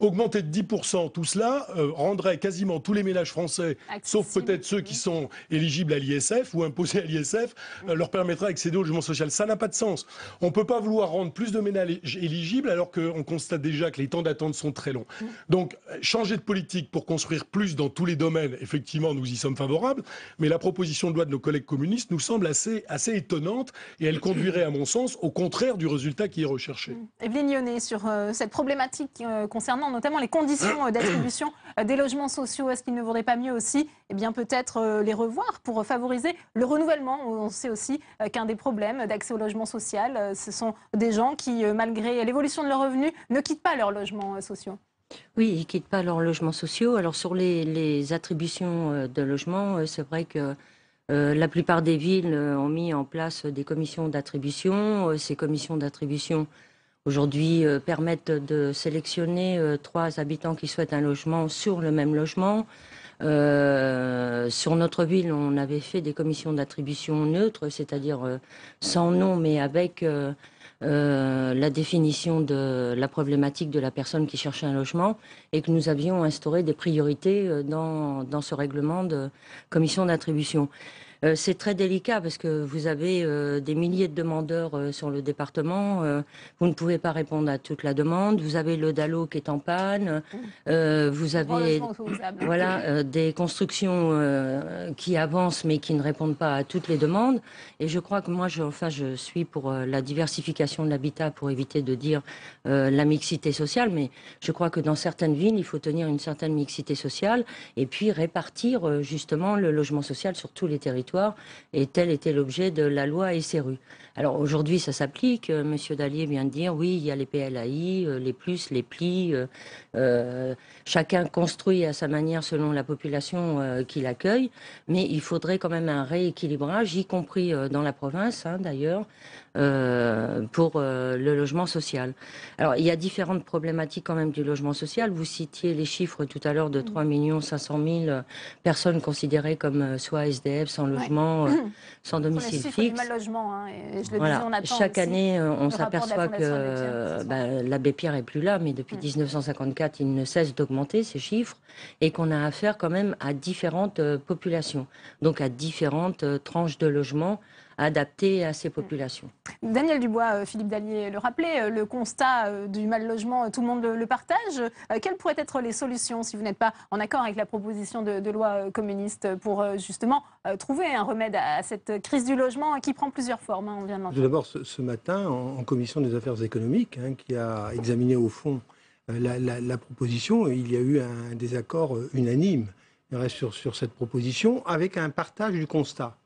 Augmenter de 10%, tout cela rendrait quasiment tous les ménages français, sauf peut-être ceux qui sont éligibles à l'ISF ou imposés à l'ISF, leur permettrait d'accéder au logement social. Ça n'a pas de sens. On ne peut pas vouloir rendre plus de ménages éligibles alors qu'on constate déjà que les temps d'attente sont très longs. Donc, changer de politique pour construire plus dans tous les domaines, effectivement, nous y sommes favorables. mais la proposition de loi de nos collègues communistes nous semble assez étonnante et elle conduirait, à mon sens, au contraire du résultat qui est recherché. Evelyne Lyonnais, sur cette problématique concernant notamment les conditions d'attribution des logements sociaux, est-ce qu'il ne vaudrait pas mieux aussi, eh bien peut-être les revoir pour favoriser le renouvellement? On sait aussi qu'un des problèmes d'accès au logement social, ce sont des gens qui, malgré l'évolution de leurs revenus, ne quittent pas leurs logements sociaux. Oui, ils ne quittent pas leurs logements sociaux. Alors sur les attributions de logements, c'est vrai que la plupart des villes ont mis en place des commissions d'attribution. Ces commissions d'attribution, aujourd'hui, permettent de sélectionner 3 habitants qui souhaitent un logement sur le même logement. Sur notre ville, on avait fait des commissions d'attribution neutres, c'est-à-dire sans nom, mais avec la définition de la problématique de la personne qui cherchait un logement, et que nous avions instauré des priorités dans ce règlement de commission d'attribution. C'est très délicat parce que vous avez des milliers de demandeurs sur le département. Vous ne pouvez pas répondre à toute la demande. Vous avez le DALO qui est en panne. Vous avez des constructions qui avancent mais qui ne répondent pas à toutes les demandes. Et je crois que moi, je suis pour la diversification de l'habitat pour éviter de dire la mixité sociale. Mais je crois que dans certaines villes, il faut tenir une certaine mixité sociale et puis répartir justement le logement social sur tous les territoires. Et tel était l'objet de la loi SRU. Alors aujourd'hui, ça s'applique. Monsieur Dallier vient de dire, oui, il y a les PLAI, les PLUS, les PLI. Chacun construit à sa manière selon la population qui l'accueille. Mais il faudrait quand même un rééquilibrage, y compris dans la province, hein, d'ailleurs, pour le logement social. Alors il y a différentes problématiques quand même du logement social. Vous citiez les chiffres tout à l'heure de 3 500 000 personnes considérées comme soit SDF, sans logement, sans domicile fixe. Chaque année, on s'aperçoit que l'abbé Pierre n'est plus là, mais depuis 1954, il ne cesse d'augmenter ces chiffres, et qu'on a affaire quand même à différentes populations, donc à différentes tranches de logement adaptées à ces populations. Daniel Dubois, Philippe Dallier le rappelait, le constat du mal logement, tout le monde le partage. Quelles pourraient être les solutions si vous n'êtes pas en accord avec la proposition de loi communiste pour justement trouver un remède à cette crise du logement qui prend plusieurs formes, hein, on vient de l'entendre. Tout d'abord, ce matin, en commission des affaires économiques, hein, qui a examiné au fond la proposition, il y a eu un désaccord unanime sur cette proposition, avec un partage du constat.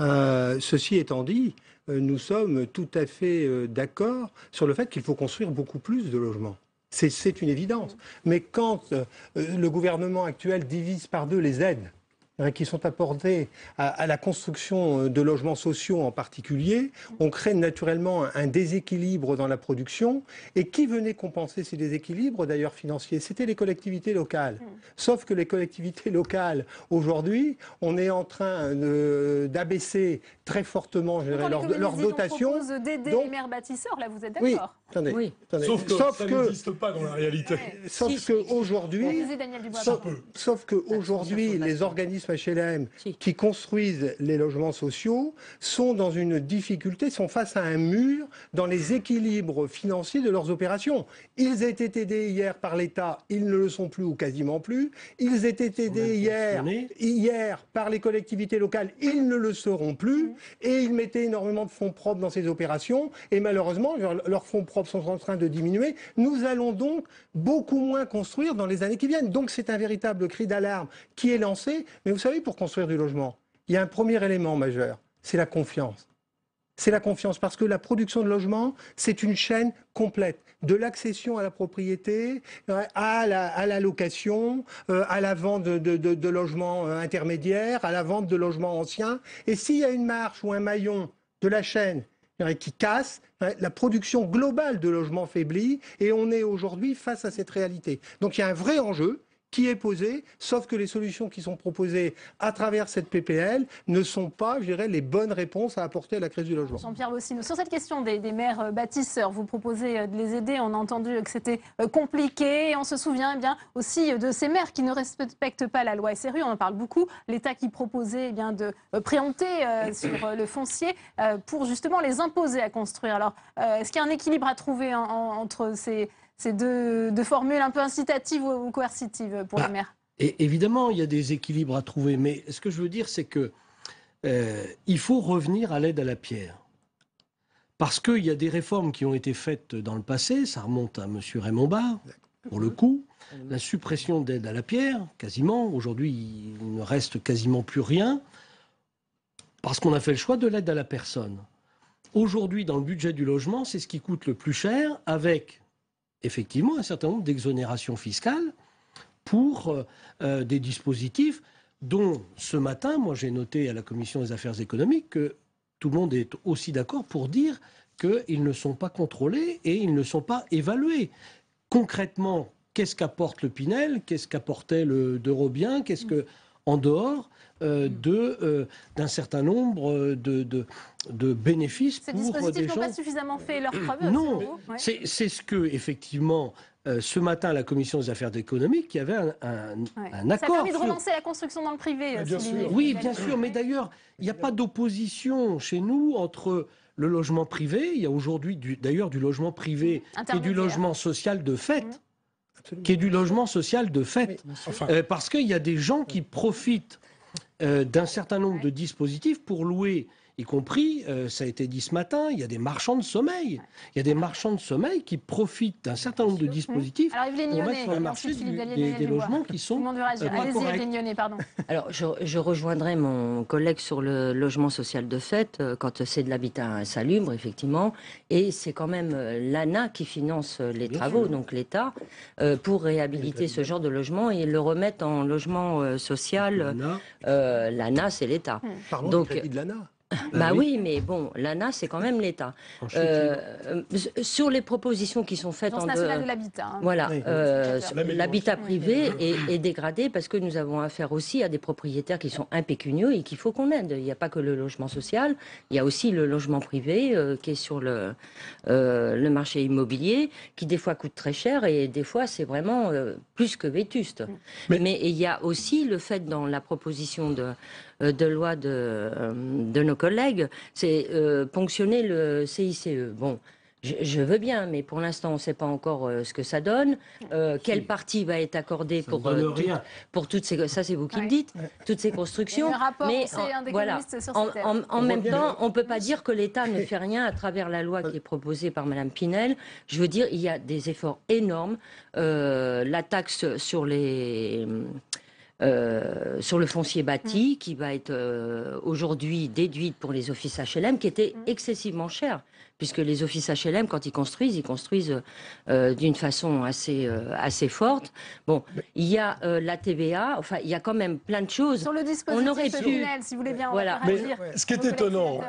Ceci étant dit, nous sommes tout à fait d'accord sur le fait qu'il faut construire beaucoup plus de logements. C'est une évidence. Mais quand le gouvernement actuel divise par deux les aides qui sont apportées à la construction de logements sociaux en particulier, on crée naturellement un déséquilibre dans la production. Et qui venait compenser ces déséquilibres, d'ailleurs financiers? C'était les collectivités locales. Sauf que les collectivités locales, aujourd'hui, on est en train d'abaisser très fortement leur dotation. On propose d'aider les maires bâtisseurs, là vous êtes d'accord? Oui, attendez. Oui. Sauf que ça n'existe pas dans la réalité. Sauf qu'aujourd'hui, les organismes HLM qui construisent les logements sociaux sont dans une difficulté, sont face à un mur dans les équilibres financiers de leurs opérations. Ils étaient aidés hier par l'État, ils ne le sont plus ou quasiment plus. Ils étaient aidés hier par les collectivités locales, ils ne le seront plus. Et ils mettaient énormément de fonds propres dans ces opérations. Et malheureusement, leurs fonds propres sont en train de diminuer. Nous allons donc beaucoup moins construire dans les années qui viennent. Donc c'est un véritable cri d'alarme qui est lancé. Mais vous savez, pour construire du logement, il y a un premier élément majeur, c'est la confiance. C'est la confiance, parce que la production de logements, c'est une chaîne complète. De l'accession à la propriété, à la location, à la vente de logements intermédiaires, à la vente de logements anciens. Et s'il y a une marche ou un maillon de la chaîne qui casse, la production globale de logements faiblit. Et on est aujourd'hui face à cette réalité. Donc il y a un vrai enjeu qui est posée, sauf que les solutions qui sont proposées à travers cette PPL ne sont pas, je dirais, les bonnes réponses à apporter à la crise du logement. Jean-Pierre Bossino, sur cette question des maires bâtisseurs, vous proposez de les aider, on a entendu que c'était compliqué, et on se souvient eh bien, aussi de ces maires qui ne respectent pas la loi SRU, on en parle beaucoup, l'État qui proposait eh bien, de préempter sur le foncier pour justement les imposer à construire. Alors, est-ce qu'il y a un équilibre à trouver entre ces deux formules un peu incitatives ou coercitives pour les maires? Et évidemment, il y a des équilibres à trouver. Mais ce que je veux dire, c'est que il faut revenir à l'aide à la pierre. Parce qu'il y a des réformes qui ont été faites dans le passé. Ça remonte à M. Raymond Barre, pour le coup. La suppression d'aide à la pierre, quasiment. Aujourd'hui, il ne reste quasiment plus rien. Parce qu'on a fait le choix de l'aide à la personne. Aujourd'hui, dans le budget du logement, c'est ce qui coûte le plus cher, avec effectivement un certain nombre d'exonérations fiscales pour des dispositifs dont ce matin, moi j'ai noté à la Commission des affaires économiques que tout le monde est aussi d'accord pour dire qu'ils ne sont pas contrôlés et ils ne sont pas évalués. Concrètement, qu'est-ce qu'apporte le Pinel? Qu'est-ce qu'apportait le Dorobien? Qu'est-ce que, en dehors d'un certain nombre de bénéfices pour des gens... Ces dispositifs n'ont pas suffisamment fait leur preuve. Non, c'est ce que, effectivement... ce matin, la Commission des affaires économiques, qui avait un accord. Ça a permis de relancer la construction dans le privé. Bien sûr. Oui, bien sûr. Mais d'ailleurs, il n'y a pas d'opposition chez nous entre le logement privé. Il y a aujourd'hui d'ailleurs du logement privé et du logement social de fait. Mmh. Qui est du logement social de fait. Oui, parce qu'il y a des gens qui profitent d'un certain nombre de dispositifs pour louer. Y compris, ça a été dit ce matin, il y a des marchands de sommeil. Il y a des marchands de sommeil qui profitent d'un certain nombre de dispositifs pour mettre sur le marché des logements qui sont pas corrects. Alors, je rejoindrai mon collègue sur le logement social de fait, quand c'est de l'habitat insalubre, effectivement. Et c'est quand même l'ANA qui finance les travaux, donc l'État, pour réhabiliter ce genre de logement et le remettre en logement social. L'ANA, c'est l'État. Parlons du crédit de l'ANA. Bah oui, mais bon, l'ANA, c'est quand même l'État. Sur les propositions qui sont faites en de l'habitat, hein. Voilà, oui, l'habitat privé est dégradé parce que nous avons affaire aussi à des propriétaires qui sont impécunieux et qu'il faut qu'on aide. Il n'y a pas que le logement social, il y a aussi le logement privé qui est sur le marché immobilier, qui des fois coûte très cher et des fois c'est vraiment plus que vétuste. Mais il y a aussi le fait dans la proposition de loi de nos collègues, c'est ponctionner le CICE. Bon, je veux bien, mais pour l'instant, on ne sait pas encore ce que ça donne. Quelle partie va être accordée pour toutes ces... Ça, c'est vous qui le dites, toutes ces constructions. Mais voilà, en même temps, on ne peut pas dire que l'État ne fait rien à travers la loi qui est proposée par Mme Pinel. Je veux dire, il y a des efforts énormes. La taxe sur le foncier bâti, qui va être aujourd'hui déduite pour les offices HLM, qui était excessivement chère, puisque les offices HLM, quand ils construisent d'une façon assez forte. Bon, il y a la TVA, enfin, il y a quand même plein de choses. Sur le dispositif, on aurait pu... si vous voulez bien, voilà. Mais ce qui est étonnant,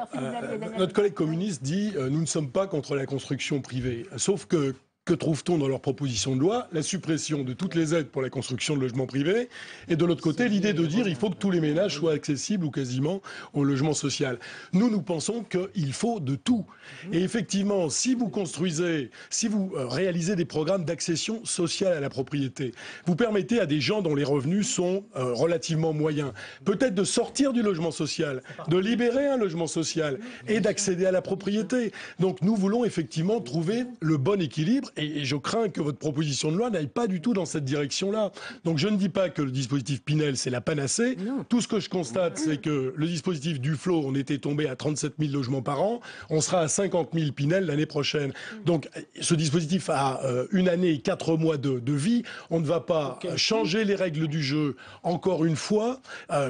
notre collègue communiste dit nous ne sommes pas contre la construction privée, sauf que trouve-t-on dans leur proposition de loi? La suppression de toutes les aides pour la construction de logements privés et de l'autre côté l'idée de dire il faut que tous les ménages soient accessibles ou quasiment au logement social. Nous pensons qu'il faut de tout. Et effectivement, si vous construisez, si vous réalisez des programmes d'accession sociale à la propriété, vous permettez à des gens dont les revenus sont relativement moyens, peut-être de sortir du logement social, de libérer un logement social et d'accéder à la propriété. Donc nous voulons effectivement trouver le bon équilibre. Et je crains que votre proposition de loi n'aille pas du tout dans cette direction-là. Donc je ne dis pas que le dispositif Pinel, c'est la panacée. Non. Tout ce que je constate, c'est que le dispositif Duflot, on était tombé à 37 000 logements par an. On sera à 50 000 Pinel l'année prochaine. Donc ce dispositif a une année et 4 mois de vie. On ne va pas changer les règles du jeu encore une fois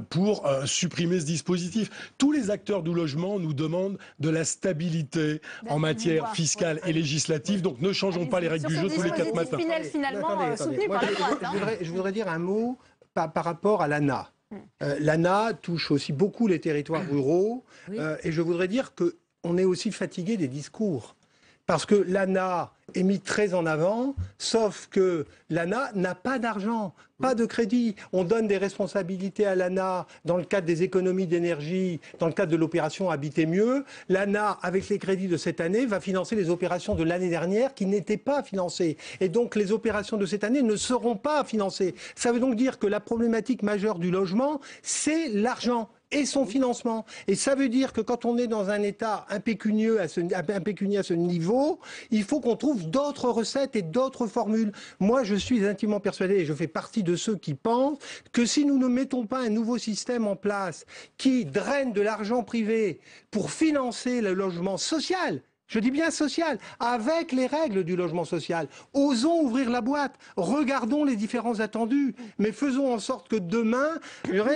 pour supprimer ce dispositif. Tous les acteurs du logement nous demandent de la stabilité en matière fiscale et législative. Donc ne changeons pas les règles du jeu tous les 4 matins. Je voudrais dire un mot par rapport à l'ANA. L'ANA touche aussi beaucoup les territoires ruraux. Et je voudrais dire qu'on est aussi fatigué des discours. Parce que l'ANA est mise très en avant, sauf que l'ANA n'a pas d'argent, pas de crédit. On donne des responsabilités à l'ANA dans le cadre des économies d'énergie, dans le cadre de l'opération Habiter mieux. L'ANA, avec les crédits de cette année, va financer les opérations de l'année dernière qui n'étaient pas financées. Et donc les opérations de cette année ne seront pas financées. Ça veut donc dire que la problématique majeure du logement, c'est l'argent. et son financement. Et ça veut dire que quand on est dans un état impécunieux à ce niveau, il faut qu'on trouve d'autres recettes et d'autres formules. Moi, je suis intimement persuadé, et je fais partie de ceux qui pensent, que si nous ne mettons pas un nouveau système en place qui draine de l'argent privé pour financer le logement social, je dis bien social, avec les règles du logement social. Osons ouvrir la boîte, regardons les différents attendus, mais faisons en sorte que demain,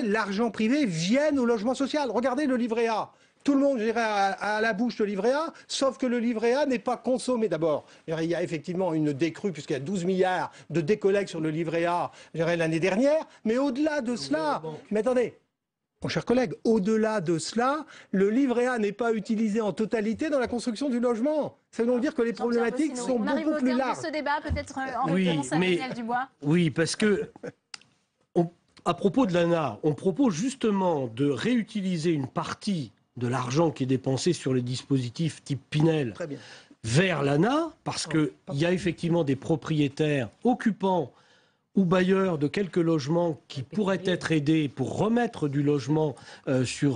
l'argent privé vienne au logement social. Regardez le livret A. Tout le monde dirait à la bouche le livret A, sauf que le livret A n'est pas consommé d'abord. Il y a effectivement une décrue, puisqu'il y a 12 milliards de décollectes sur le livret A l'année dernière, mais au-delà de cela... Mais attendez, mon cher collègue, au-delà de cela, le livret A n'est pas utilisé en totalité dans la construction du logement. Ça veut donc dire que les problématiques sont beaucoup plus larges. On arrive au terme de ce débat, peut-être en réponse à Daniel Dubois. Oui, parce que... à propos de l'ANA, on propose justement de réutiliser une partie de l'argent qui est dépensé sur les dispositifs type Pinel vers l'ANA, parce qu'il y a effectivement des propriétaires occupants ou bailleurs de quelques logements qui pourraient être aidés pour remettre du logement sur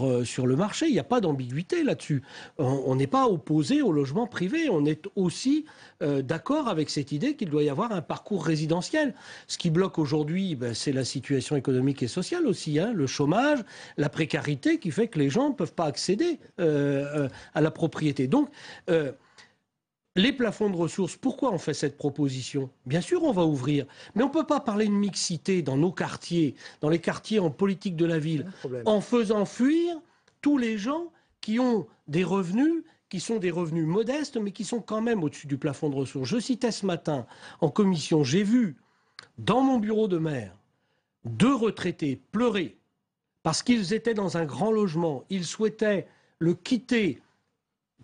le marché. Il n'y a pas d'ambiguïté là-dessus. On n'est pas opposé au logement privé. On est aussi d'accord avec cette idée qu'il doit y avoir un parcours résidentiel. Ce qui bloque aujourd'hui, c'est la situation économique et sociale aussi, le chômage, la précarité qui fait que les gens ne peuvent pas accéder à la propriété. Donc... les plafonds de ressources, pourquoi on fait cette proposition? Bien sûr, on va ouvrir, mais on ne peut pas parler de mixité dans nos quartiers, dans les quartiers en politique de la ville, en faisant fuir tous les gens qui ont des revenus, qui sont des revenus modestes, mais qui sont quand même au-dessus du plafond de ressources. Je citais ce matin, en commission, j'ai vu, dans mon bureau de maire, 2 retraités pleurer parce qu'ils étaient dans un grand logement, ils souhaitaient le quitter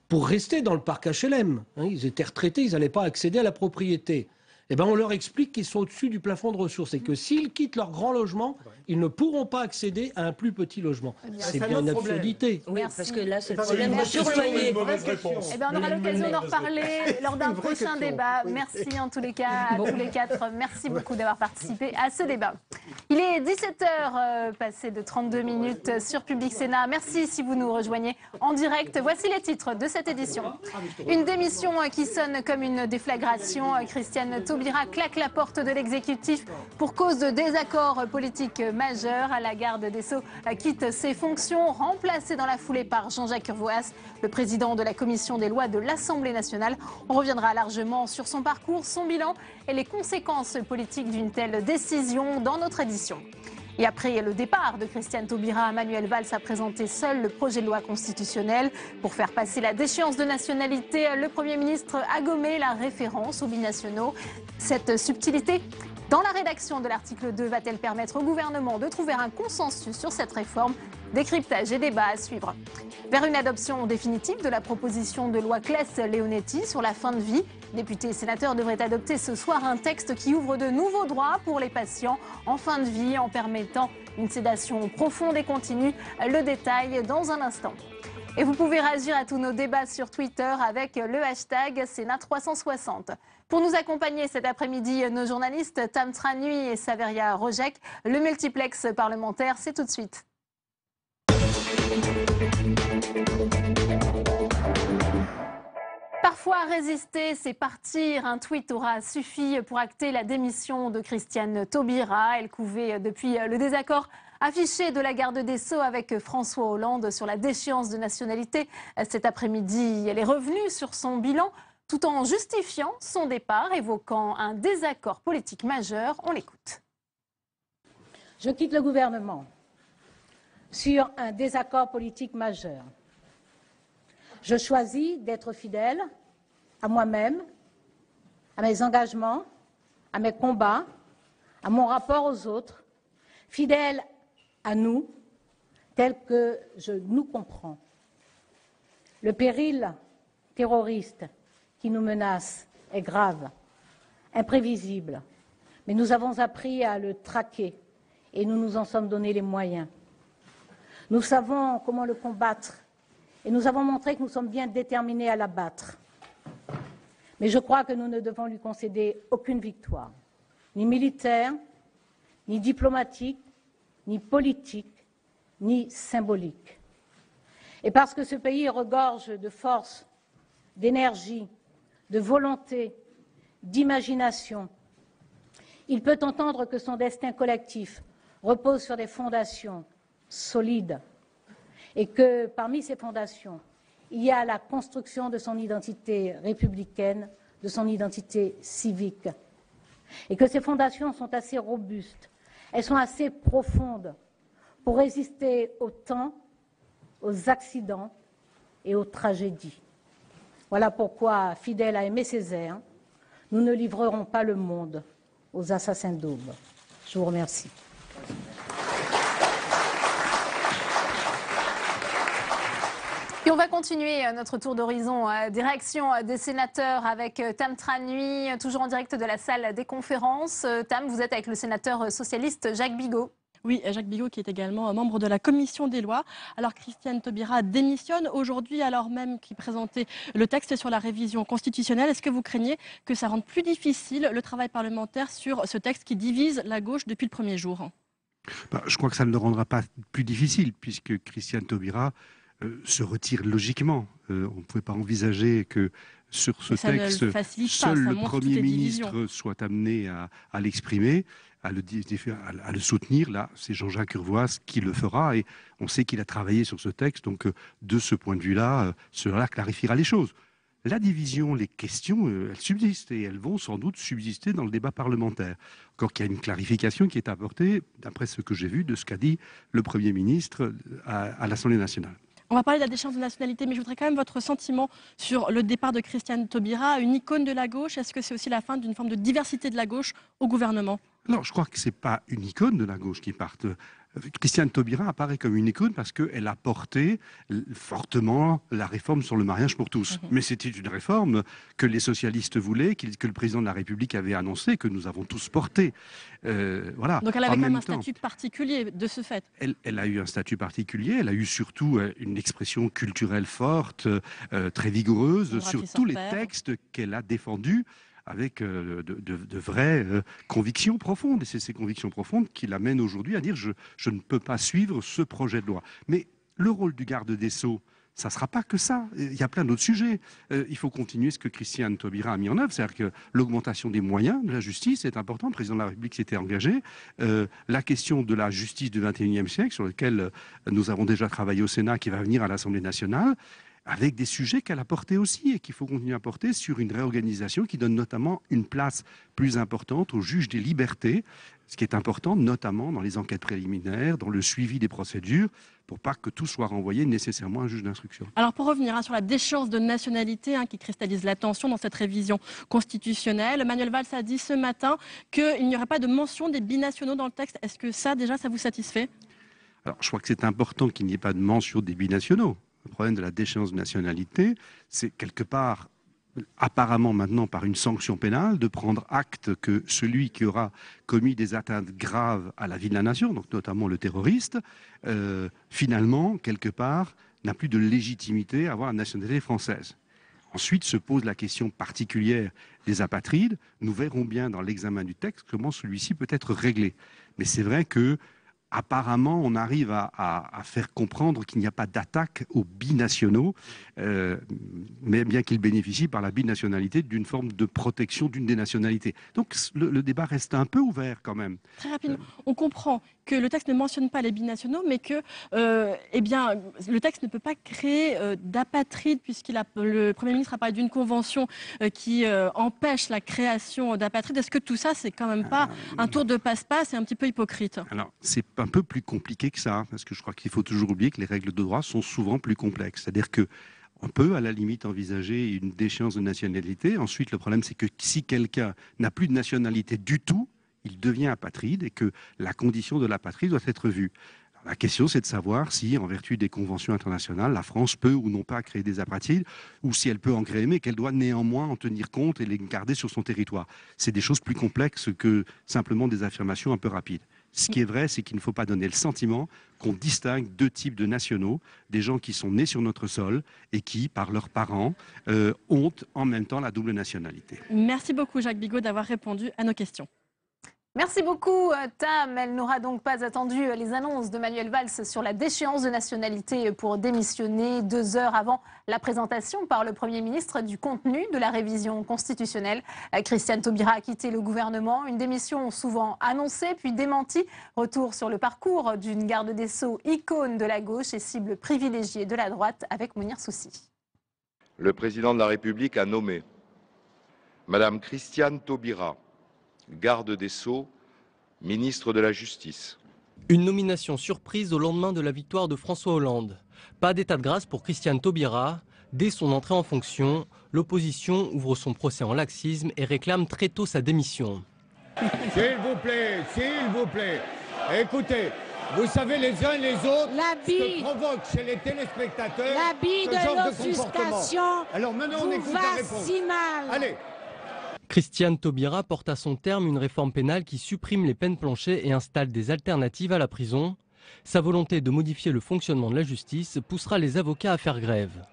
pour rester dans le parc HLM. Ils étaient retraités, ils n'allaient pas accéder à la propriété. Eh bien, on leur explique qu'ils sont au-dessus du plafond de ressources et que s'ils quittent leur grand logement, ils ne pourront pas accéder à un plus petit logement. C'est bien une absurdité. Oui, parce que là, c'est le problème de surloyer. On aura l'occasion d'en reparler lors d'un prochain débat. Merci en tous les cas à tous les 4. Merci beaucoup d'avoir participé à ce débat. Il est 17h passé de 32 minutes sur Public Sénat. Merci si vous nous rejoignez en direct. Voici les titres de cette édition. Une démission qui sonne comme une déflagration. Christiane Taubira claque la porte de l'exécutif pour cause de désaccords politiques majeurs. À la garde des Sceaux quitte ses fonctions, remplacée dans la foulée par Jean-Jacques Urvoas, le président de la commission des lois de l'Assemblée nationale. On reviendra largement sur son parcours, son bilan et les conséquences politiques d'une telle décision dans notre édition. Et après le départ de Christiane Taubira, Manuel Valls a présenté seul le projet de loi constitutionnelle pour faire passer la déchéance de nationalité. Le Premier ministre a gommé la référence aux binationaux. Cette subtilité dans la rédaction de l'article 2 va-t-elle permettre au gouvernement de trouver un consensus sur cette réforme? Décryptage et débat à suivre. Vers une adoption définitive de la proposition de loi Claes-Leonetti sur la fin de vie, députés et sénateurs devraient adopter ce soir un texte qui ouvre de nouveaux droits pour les patients en fin de vie en permettant une sédation profonde et continue. Le détail dans un instant. Et vous pouvez réagir à tous nos débats sur Twitter avec le hashtag Sénat 360. Pour nous accompagner cet après-midi, nos journalistes Tam Tranui et Saveria Rojek. Le multiplex parlementaire, c'est tout de suite. Parfois résister, c'est partir. Un tweet aura suffi pour acter la démission de Christiane Taubira. Elle couvait depuis le désaccord affiché de la garde des Sceaux avec François Hollande sur la déchéance de nationalité. Cet après-midi, elle est revenue sur son bilan tout en justifiant son départ, évoquant un désaccord politique majeur. On l'écoute. Je quitte le gouvernement sur un désaccord politique majeur. Je choisis d'être fidèle à moi-même, à mes engagements, à mes combats, à mon rapport aux autres, fidèle à nous, tel que je nous comprends. Le péril terroriste qui nous menace est grave, imprévisible, mais nous avons appris à le traquer et nous nous en sommes donné les moyens. Nous savons comment le combattre et nous avons montré que nous sommes bien déterminés à l'abattre. Mais je crois que nous ne devons lui concéder aucune victoire, ni militaire, ni diplomatique, ni politique, ni symbolique. Et parce que ce pays regorge de force, d'énergie, de volonté, d'imagination, il peut entendre que son destin collectif repose sur des fondations solides et que, parmi ces fondations, il y a la construction de son identité républicaine, de son identité civique, et que ces fondations sont assez robustes, elles sont assez profondes pour résister au temps, aux accidents et aux tragédies. Voilà pourquoi, fidèles à Aimé Césaire, nous ne livrerons pas le monde aux assassins d'aube. Je vous remercie. Et on va continuer notre tour d'horizon direction des sénateurs avec Tam Tranui, toujours en direct de la salle des conférences. Tam, vous êtes avec le sénateur socialiste Jacques Bigot. Oui, Jacques Bigot qui est également membre de la commission des lois. Alors Christiane Taubira démissionne aujourd'hui alors même qu'il présentait le texte sur la révision constitutionnelle. Est-ce que vous craignez que ça rende plus difficile le travail parlementaire sur ce texte qui divise la gauche depuis le premier jour? Je crois que ça ne le rendra pas plus difficile puisque Christiane Taubira se retire logiquement. On ne pouvait pas envisager que sur ce texte, seul le Premier ministre soit amené à l'exprimer, à le soutenir. Là, c'est Jean-Jacques Urvoas qui le fera et on sait qu'il a travaillé sur ce texte. Donc, de ce point de vue-là, cela clarifiera les choses. La division, les questions, elles subsistent et elles vont sans doute subsister dans le débat parlementaire. Encore qu'il y a une clarification qui est apportée, d'après ce que j'ai vu, de ce qu'a dit le Premier ministre à l'Assemblée nationale. On va parler de la déchéance de nationalité, mais je voudrais quand même votre sentiment sur le départ de Christiane Taubira, une icône de la gauche. Est-ce que c'est aussi la fin d'une forme de diversité de la gauche au gouvernement? Non, je crois que ce n'est pas une icône de la gauche qui parte. Christiane Taubira apparaît comme une icône parce qu'elle a porté fortement la réforme sur le mariage pour tous. Mais c'était une réforme que les socialistes voulaient, que le président de la République avait annoncé, que nous avons tous porté. Voilà. Donc elle avait quand même un statut particulier de ce fait. Elle a eu un statut particulier, elle a eu surtout une expression culturelle forte, très vigoureuse, sur tous les textes qu'elle a défendus, avec de vraies convictions profondes. Et c'est ces convictions profondes qui l'amènent aujourd'hui à dire je ne peux pas suivre ce projet de loi. Mais le rôle du garde des Sceaux, ça ne sera pas que ça. Il y a plein d'autres sujets. Il faut continuer ce que Christiane Taubira a mis en œuvre, c'est-à-dire que l'augmentation des moyens de la justice est importante. Le président de la République s'était engagé. La question de la justice du XXIe siècle, sur laquelle nous avons déjà travaillé au Sénat, qui va venir à l'Assemblée nationale, avec des sujets qu'elle a portés aussi et qu'il faut continuer à porter sur une réorganisation qui donne notamment une place plus importante aux juges des libertés, ce qui est important notamment dans les enquêtes préliminaires, dans le suivi des procédures, pour pas que tout soit renvoyé nécessairement à un juge d'instruction. Alors pour revenir sur la déchéance de nationalité qui cristallise la tension dans cette révision constitutionnelle, Manuel Valls a dit ce matin qu'il n'y aurait pas de mention des binationaux dans le texte. Est-ce que ça déjà, ça vous satisfait? Alors je crois que c'est important qu'il n'y ait pas de mention des binationaux. Le problème de la déchéance de nationalité, c'est quelque part, apparemment maintenant par une sanction pénale, de prendre acte que celui qui aura commis des atteintes graves à la vie de la nation, donc notamment le terroriste, finalement, quelque part, n'a plus de légitimité à avoir la nationalité française. Ensuite se pose la question particulière des apatrides. Nous verrons bien dans l'examen du texte comment celui-ci peut être réglé. Mais c'est vrai que apparemment, on arrive à faire comprendre qu'il n'y a pas d'attaque aux binationaux, mais bien qu'ils bénéficient par la binationalité d'une forme de protection d'une des nationalités. Donc le débat reste un peu ouvert quand même. Très rapidement, on comprend que le texte ne mentionne pas les binationaux, mais que eh bien, le texte ne peut pas créer d'apatrides, puisque le Premier ministre a parlé d'une convention qui empêche la création d'apatrides. Est-ce que tout ça, c'est quand même pas un tour de passe-passe et un petit peu hypocrite? Alors, c'est un peu plus compliqué que ça, parce que je crois qu'il faut toujours oublier que les règles de droit sont souvent plus complexes. C'est-à-dire que on peut, à la limite, envisager une déchéance de nationalité. Ensuite, le problème, c'est que si quelqu'un n'a plus de nationalité du tout, il devient apatride et que la condition de l'apatride doit être vue. Alors, la question, c'est de savoir si, en vertu des conventions internationales, la France peut ou non pas créer des apatrides, ou si elle peut en créer, mais qu'elle doit néanmoins en tenir compte et les garder sur son territoire. C'est des choses plus complexes que simplement des affirmations un peu rapides. Ce qui est vrai, c'est qu'il ne faut pas donner le sentiment qu'on distingue deux types de nationaux, des gens qui sont nés sur notre sol et qui, par leurs parents, ont en même temps la double nationalité. Merci beaucoup Jacques Bigot d'avoir répondu à nos questions. Merci beaucoup, Tam. Elle n'aura donc pas attendu les annonces de Manuel Valls sur la déchéance de nationalité pour démissionner 2 heures avant la présentation par le Premier ministre du contenu de la révision constitutionnelle. Christiane Taubira a quitté le gouvernement. Une démission souvent annoncée puis démentie. Retour sur le parcours d'une garde des Sceaux icône de la gauche et cible privilégiée de la droite avec Mounir Soucy. Le président de la République a nommé Madame Christiane Taubira, garde des Sceaux, ministre de la Justice. Une nomination surprise au lendemain de la victoire de François Hollande. Pas d'état de grâce pour Christiane Taubira. Dès son entrée en fonction, l'opposition ouvre son procès en laxisme et réclame très tôt sa démission. S'il vous plaît, écoutez, vous savez les uns et les autres ce que provoque chez les téléspectateurs ce genre de comportement. Alors maintenant on écoute la réponse. Allez. Christiane Taubira porte à son terme une réforme pénale qui supprime les peines planchers et installe des alternatives à la prison. Sa volonté de modifier le fonctionnement de la justice poussera les avocats à faire grève.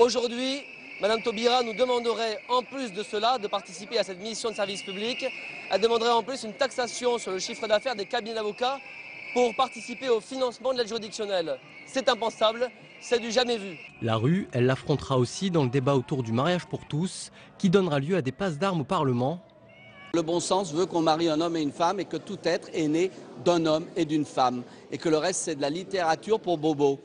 Aujourd'hui, Madame Taubira nous demanderait en plus de cela, de participer à cette mission de service public. Elle demanderait en plus une taxation sur le chiffre d'affaires des cabinets d'avocats pour participer au financement de l'aide juridictionnelle. C'est impensable. C'est du jamais vu. La rue, elle l'affrontera aussi dans le débat autour du mariage pour tous, qui donnera lieu à des passes d'armes au Parlement. Le bon sens veut qu'on marie un homme et une femme et que tout être est né d'un homme et d'une femme. Et que le reste, c'est de la littérature pour bobos.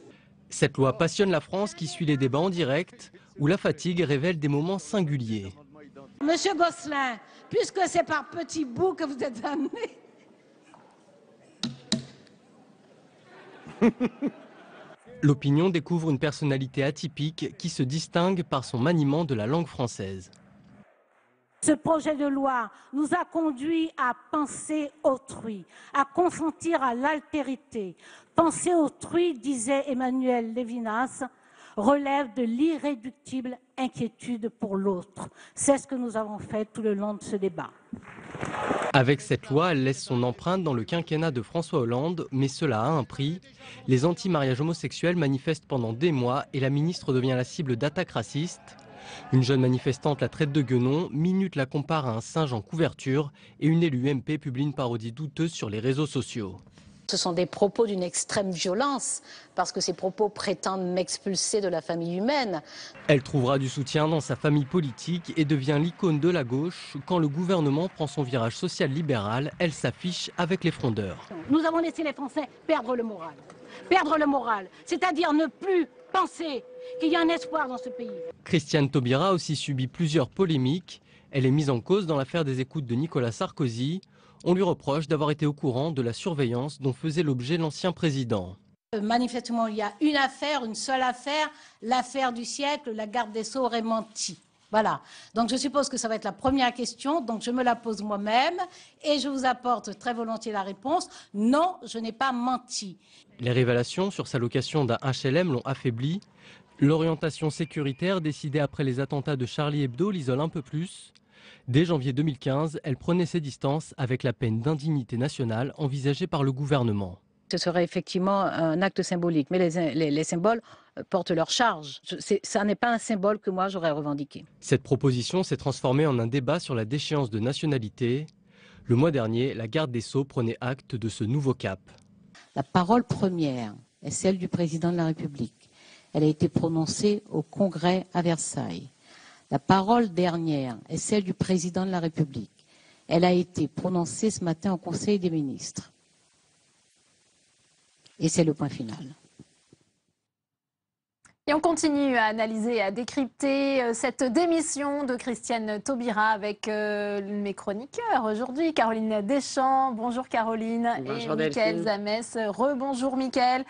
Cette loi passionne la France qui suit les débats en direct, où la fatigue révèle des moments singuliers. Monsieur Gosselin, puisque c'est par petits bouts que vous êtes amené... L'opinion découvre une personnalité atypique qui se distingue par son maniement de la langue française. Ce projet de loi nous a conduits à penser autrui, à consentir à l'altérité. Penser autrui, disait Emmanuel Lévinas, relève de l'irréductible inquiétude pour l'autre. C'est ce que nous avons fait tout le long de ce débat. Avec cette loi, elle laisse son empreinte dans le quinquennat de François Hollande, mais cela a un prix. Les anti-mariages homosexuels manifestent pendant des mois et la ministre devient la cible d'attaques racistes. Une jeune manifestante la traite de guenon, Minute la compare à un singe en couverture et une élue MP publie une parodie douteuse sur les réseaux sociaux. Ce sont des propos d'une extrême violence, parce que ces propos prétendent m'expulser de la famille humaine. Elle trouvera du soutien dans sa famille politique et devient l'icône de la gauche. Quand le gouvernement prend son virage social-libéral, elle s'affiche avec les frondeurs. Nous avons laissé les Français perdre le moral. Perdre le moral, c'est-à-dire ne plus penser qu'il y a un espoir dans ce pays. Christiane Taubira a aussi subi plusieurs polémiques. Elle est mise en cause dans l'affaire des écoutes de Nicolas Sarkozy. On lui reproche d'avoir été au courant de la surveillance dont faisait l'objet l'ancien président. Manifestement, il y a une affaire, une seule affaire, l'affaire du siècle, la garde des Sceaux aurait menti. Voilà. Donc je suppose que ça va être la première question, donc je me la pose moi-même et je vous apporte très volontiers la réponse. Non, je n'ai pas menti. Les révélations sur sa location d'un HLM l'ont affaiblie. L'orientation sécuritaire décidée après les attentats de Charlie Hebdo l'isole un peu plus. Dès janvier 2015, elle prenait ses distances avec la peine d'indignité nationale envisagée par le gouvernement. Ce serait effectivement un acte symbolique, mais les symboles portent leur charge. Ça n'est pas un symbole que moi j'aurais revendiqué. Cette proposition s'est transformée en un débat sur la déchéance de nationalité. Le mois dernier, la garde des Sceaux prenait acte de ce nouveau cap. La parole première est celle du président de la République. Elle a été prononcée au Congrès à Versailles. La parole dernière est celle du président de la République. Elle a été prononcée ce matin au Conseil des ministres. Et c'est le point final. Et on continue à analyser, à décrypter cette démission de Christiane Taubira avec mes chroniqueurs aujourd'hui, Caroline Deschamps. Bonjour Caroline. Bonjour et Mickaël Zamès. Rebonjour Mickaël.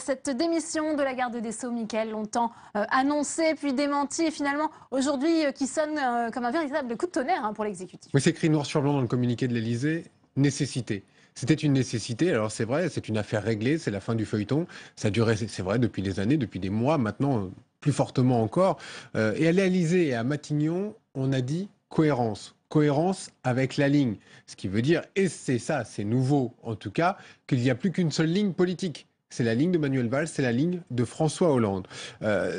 Cette démission de la garde des Sceaux, Mickaël, longtemps annoncée puis démentie et finalement aujourd'hui qui sonne comme un véritable coup de tonnerre pour l'exécutif. Oui, c'est écrit noir sur blanc dans le communiqué de l'Elysée, nécessité. C'était une nécessité, alors c'est vrai, c'est une affaire réglée, c'est la fin du feuilleton, ça durait, c'est vrai, depuis des années, depuis des mois, maintenant plus fortement encore. Et à l'Élysée et à Matignon, on a dit cohérence. Cohérence avec la ligne. Ce qui veut dire, et c'est ça, c'est nouveau en tout cas, qu'il n'y a plus qu'une seule ligne politique. C'est la ligne de Manuel Valls, c'est la ligne de François Hollande.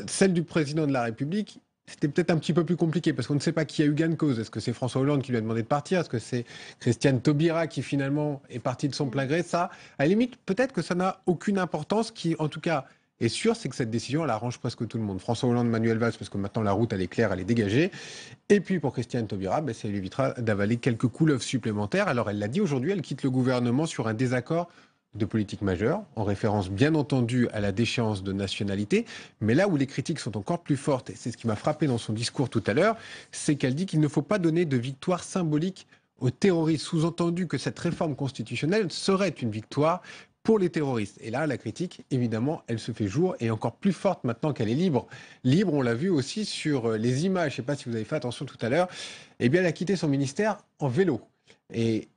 Celle du président de la République, C'était peut-être un petit peu plus compliqué parce qu'on ne sait pas qui a eu gain de cause. Est-ce que c'est François Hollande qui lui a demandé de partir? Est-ce que c'est Christiane Taubira qui finalement est partie de son plein gré? Ça, à la limite, peut-être que ça n'a aucune importance. Qui, en tout cas, est sûr, c'est que cette décision, elle arrange presque tout le monde. François Hollande, Manuel Valls, parce que maintenant la route, elle est claire, elle est dégagée. Et puis pour Christiane Taubira, ben, ça lui évitera d'avaler quelques couleuvres supplémentaires. Alors elle l'a dit aujourd'hui, elle quitte le gouvernement sur un désaccord de politique majeure, en référence bien entendu à la déchéance de nationalité. Mais là où les critiques sont encore plus fortes, et c'est ce qui m'a frappé dans son discours tout à l'heure, c'est qu'elle dit qu'il ne faut pas donner de victoire symbolique aux terroristes, sous-entendu que cette réforme constitutionnelle serait une victoire pour les terroristes. Et là, la critique, évidemment, elle se fait jour et encore plus forte maintenant qu'elle est libre. Libre, on l'a vu aussi sur les images, je ne sais pas si vous avez fait attention tout à l'heure, eh bien, elle a quitté son ministère en vélo. Et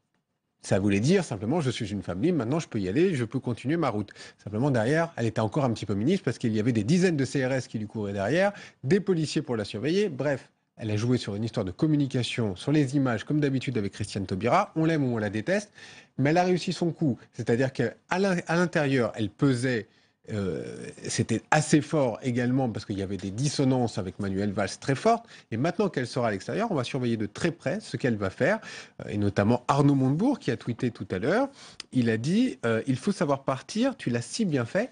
ça voulait dire simplement, je suis une femme libre, maintenant je peux y aller, je peux continuer ma route. Simplement derrière, elle était encore un petit peu ministre parce qu'il y avait des dizaines de CRS qui lui couraient derrière, des policiers pour la surveiller, bref. Elle a joué sur une histoire de communication, sur les images, comme d'habitude avec Christiane Taubira. On l'aime ou on la déteste, mais elle a réussi son coup. C'est-à-dire qu'à l'intérieur, elle pesait, c'était assez fort également, parce qu'il y avait des dissonances avec Manuel Valls très fortes. Et maintenant qu'elle sera à l'extérieur, on va surveiller de très près ce qu'elle va faire. Et notamment Arnaud Montebourg, qui a tweeté tout à l'heure, il a dit « Il faut savoir partir, tu l'as si bien fait ».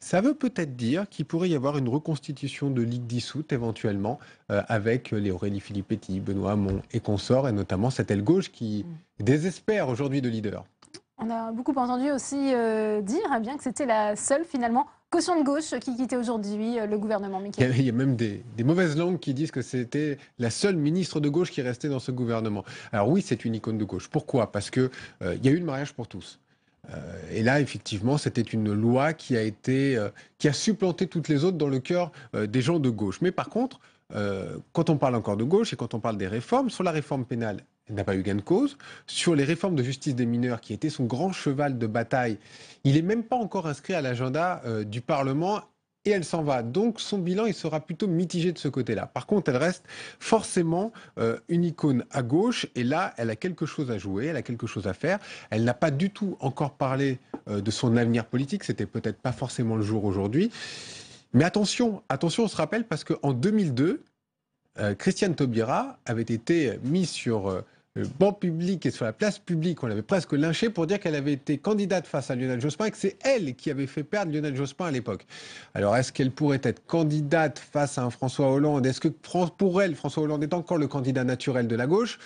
Ça veut peut-être dire qu'il pourrait y avoir une reconstitution de Ligue dissoute éventuellement avec les Aurélie Filippetti, Benoît Hamon et consorts, et notamment cette aile gauche qui désespère aujourd'hui de leader. On a beaucoup entendu aussi dire bien que c'était la seule finalement caution de gauche qui quittait aujourd'hui le gouvernement. Mickaël. Il y a même des mauvaises langues qui disent que c'était la seule ministre de gauche qui restait dans ce gouvernement. Alors oui, c'est une icône de gauche. Pourquoi? Parce qu'il y a eu le mariage pour tous. Et là, effectivement, c'était une loi qui a été, qui a supplanté toutes les autres dans le cœur des gens de gauche. Mais par contre, quand on parle encore de gauche et quand on parle des réformes, sur la réforme pénale, elle n'a pas eu gain de cause. Sur les réformes de justice des mineurs, qui était son grand cheval de bataille, il n'est même pas encore inscrit à l'agenda du Parlement. Et elle s'en va. Donc son bilan, il sera plutôt mitigé de ce côté-là. Par contre, elle reste forcément une icône à gauche. Et là, elle a quelque chose à jouer, elle a quelque chose à faire. Elle n'a pas du tout encore parlé de son avenir politique. C'était peut-être pas forcément le jour aujourd'hui. Mais attention, attention, on se rappelle parce qu'en 2002, Christiane Taubira avait été mise sur le banc public et sur la place publique. On l'avait presque lynchée pour dire qu'elle avait été candidate face à Lionel Jospin et que c'est elle qui avait fait perdre Lionel Jospin à l'époque. Alors, est-ce qu'elle pourrait être candidate face à un François Hollande? Est-ce que pour elle, François Hollande est encore le candidat naturel de la gauche?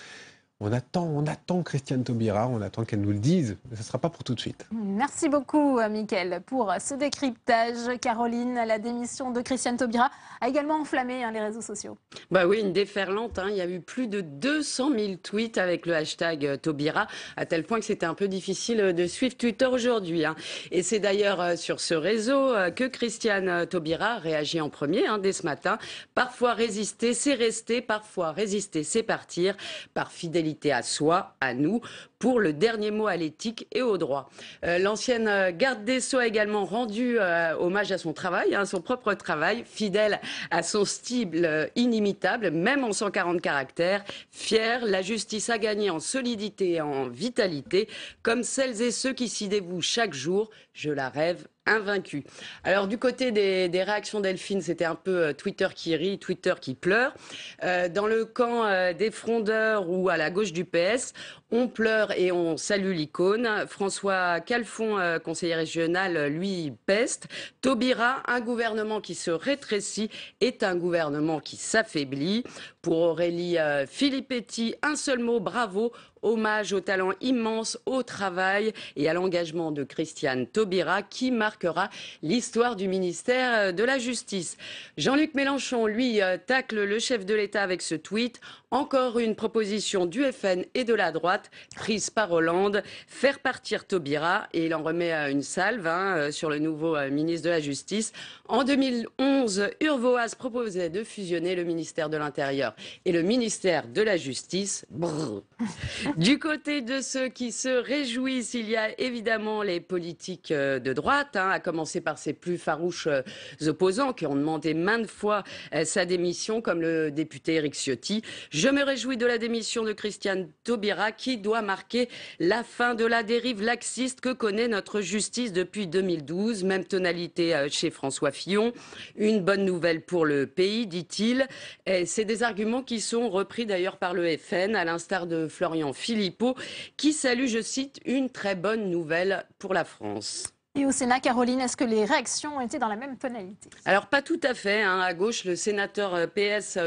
On attend Christiane Taubira, on attend qu'elle nous le dise, mais ce ne sera pas pour tout de suite. Merci beaucoup, Mickaël, pour ce décryptage. Caroline, la démission de Christiane Taubira a également enflammé les réseaux sociaux. Bah oui, une déferlante. Il y a eu plus de 200 000 tweets avec le hashtag Taubira, à tel point que c'était un peu difficile de suivre Twitter aujourd'hui. Et c'est d'ailleurs sur ce réseau que Christiane Taubira réagit en premier dès ce matin. Parfois résister, c'est rester. Parfois résister, c'est partir. Par fidélité à soi, à nous, pour le dernier mot à l'éthique et au droit. L'ancienne garde des Sceaux a également rendu hommage à son travail, son propre travail, fidèle à son style inimitable, même en 140 caractères, fière, la justice a gagné en solidité et en vitalité, comme celles et ceux qui s'y dévouent chaque jour, je la rêve invaincue. Alors du côté des réactions Delphine, c'était un peu Twitter qui rit, Twitter qui pleure. Dans le camp des frondeurs ou à la gauche du PS, on pleure et on salue l'icône. François Calfon, conseiller régional, lui peste. Taubira, un gouvernement qui se rétrécit est un gouvernement qui s'affaiblit. Pour Aurélie Filippetti, un seul mot, bravo. Hommage au talent immense, au travail et à l'engagement de Christiane Taubira qui marquera l'histoire du ministère de la Justice. Jean-Luc Mélenchon, lui, tacle le chef de l'État avec ce tweet. Encore une proposition du FN et de la droite prise par Hollande, faire partir Taubira, et il en remet une salve sur le nouveau ministre de la Justice. En 2011, Urvoas proposait de fusionner le ministère de l'Intérieur et le ministère de la Justice. Brrr. Du côté de ceux qui se réjouissent, il y a évidemment les politiques de droite, à commencer par ses plus farouches opposants qui ont demandé maintes fois sa démission, comme le député Éric Ciotti. Je me réjouis de la démission de Christiane Taubira qui qui doit marquer la fin de la dérive laxiste que connaît notre justice depuis 2012. Même tonalité chez François Fillon. Une bonne nouvelle pour le pays, dit-il. C'est des arguments qui sont repris d'ailleurs par le FN, à l'instar de Florian Philippot, qui salue, je cite, une très bonne nouvelle pour la France. Et au Sénat, Caroline, est-ce que les réactions ont été dans la même tonalité? Alors, pas tout à fait. Hein. À gauche, le sénateur PS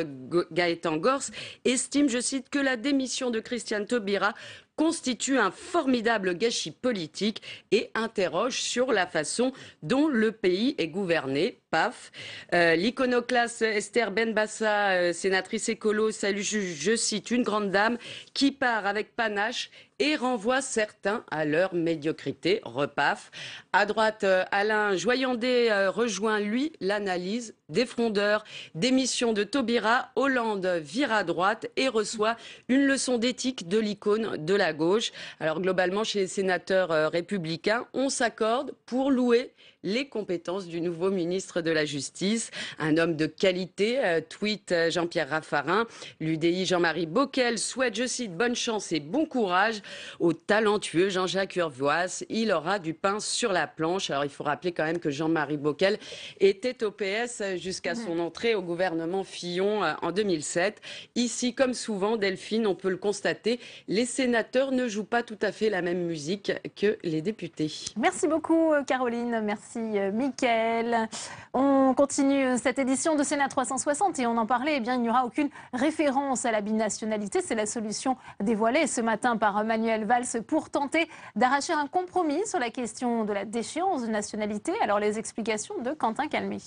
Gaëtan Gorce estime, je cite, que la démission de Christiane Taubira constitue un formidable gâchis politique et interroge sur la façon dont le pays est gouverné. Paf. L'iconoclaste Esther Benbassa, sénatrice écolo, salue, je cite, une grande dame qui part avec panache et renvoie certains à leur médiocrité. Repaf. À droite, Alain Joyandet rejoint, lui, l'analyse des frondeurs. Démission de Taubira, Hollande vire à droite et reçoit une leçon d'éthique de l'icône de la gauche. Alors globalement, chez les sénateurs républicains, on s'accorde pour louer les compétences du nouveau ministre de la Justice. Un homme de qualité, tweet Jean-Pierre Raffarin. L'UDI Jean-Marie Bockel souhaite, je cite, bonne chance et bon courage au talentueux Jean-Jacques Urvoas. Il aura du pain sur la planche. Alors il faut rappeler quand même que Jean-Marie Bockel était au PS jusqu'à son entrée au gouvernement Fillon en 2007. Ici, comme souvent, Delphine, on peut le constater, les sénateurs ne jouent pas tout à fait la même musique que les députés. Merci beaucoup, Caroline. Merci. Merci Mickaël. On continue cette édition de Sénat 360 et on en parlait, eh bien, il n'y aura aucune référence à la binationalité. C'est la solution dévoilée ce matin par Manuel Valls pour tenter d'arracher un compromis sur la question de la déchéance de nationalité. Alors les explications de Quentin Calmy.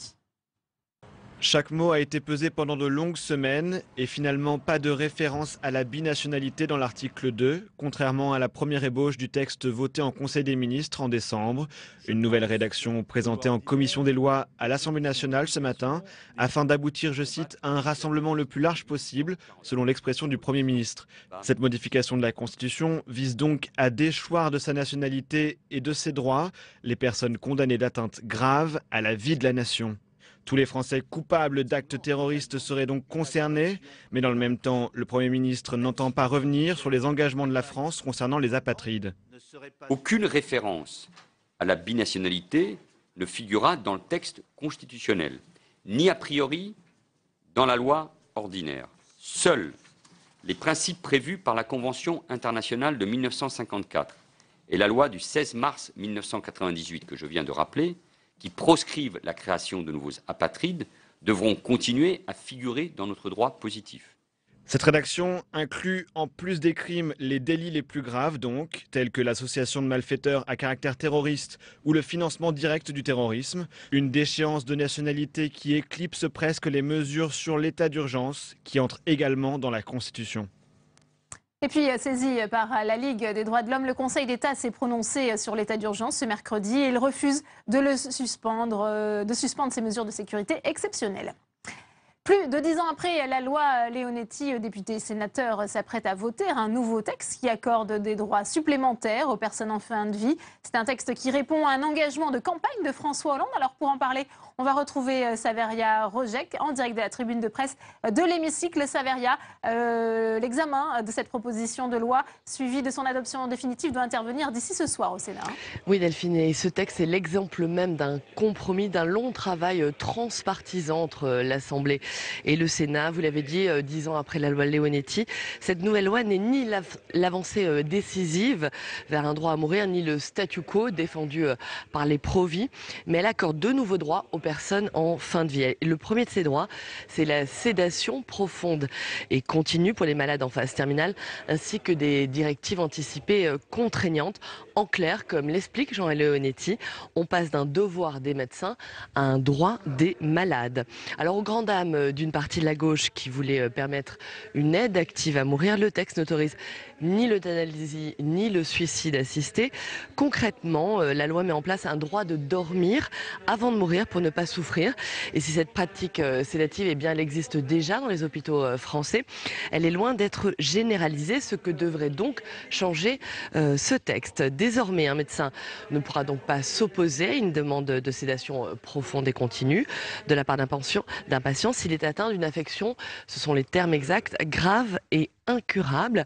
Chaque mot a été pesé pendant de longues semaines et finalement pas de référence à la binationalité dans l'article 2, contrairement à la première ébauche du texte voté en Conseil des ministres en décembre. Une nouvelle rédaction présentée en commission des lois à l'Assemblée nationale ce matin afin d'aboutir, je cite, à un rassemblement le plus large possible, selon l'expression du Premier ministre. Cette modification de la Constitution vise donc à déchoir de sa nationalité et de ses droits les personnes condamnées d'atteintes graves à la vie de la nation. Tous les Français coupables d'actes terroristes seraient donc concernés, mais dans le même temps, le Premier ministre n'entend pas revenir sur les engagements de la France concernant les apatrides. Aucune référence à la binationalité ne figurera dans le texte constitutionnel, ni a priori dans la loi ordinaire. Seuls les principes prévus par la Convention internationale de 1954 et la loi du 16 mars 1998 que je viens de rappeler, qui proscrivent la création de nouveaux apatrides, devront continuer à figurer dans notre droit positif. Cette rédaction inclut en plus des crimes les délits les plus graves, donc, tels que l'association de malfaiteurs à caractère terroriste ou le financement direct du terrorisme, une déchéance de nationalité qui éclipse presque les mesures sur l'état d'urgence qui entrent également dans la Constitution. Et puis, saisi par la Ligue des droits de l'homme, le Conseil d'État s'est prononcé sur l'état d'urgence ce mercredi et il refuse de suspendre ces mesures de sécurité exceptionnelles. Plus de 10 ans après, la loi Leonetti, députés et sénateurs s'apprêtent à voter un nouveau texte qui accorde des droits supplémentaires aux personnes en fin de vie. C'est un texte qui répond à un engagement de campagne de François Hollande. Alors pour en parler, on va retrouver Saveria Rojek en direct de la tribune de presse de l'hémicycle. Saveria, l'examen de cette proposition de loi suivie de son adoption définitive doit intervenir d'ici ce soir au Sénat. Oui Delphine, et ce texte est l'exemple même d'un compromis, d'un long travail transpartisan entre l'Assemblée et le Sénat. Vous l'avez dit, 10 ans après la loi Leonetti, cette nouvelle loi n'est ni l'avancée décisive vers un droit à mourir, ni le statu quo défendu par les pro-vie, mais elle accorde de nouveaux droits aux personnes en fin de vie. Le premier de ces droits, c'est la sédation profonde et continue pour les malades en phase terminale, ainsi que des directives anticipées contraignantes. En clair, comme l'explique Jean Leonetti, on passe d'un devoir des médecins à un droit des malades. Alors, aux grandes dames d'une partie de la gauche qui voulait permettre une aide active à mourir, le texte n'autorise ni l'euthanasie ni le suicide assisté. Concrètement, la loi met en place un droit de dormir avant de mourir pour ne pas souffrir. Et si cette pratique sédative, eh bien, elle existe déjà dans les hôpitaux français, elle est loin d'être généralisée, ce que devrait donc changer ce texte. Désormais, un médecin ne pourra donc pas s'opposer à une demande de sédation profonde et continue de la part d'un patient s'il est atteint d'une affection, ce sont les termes exacts, grave et incurable.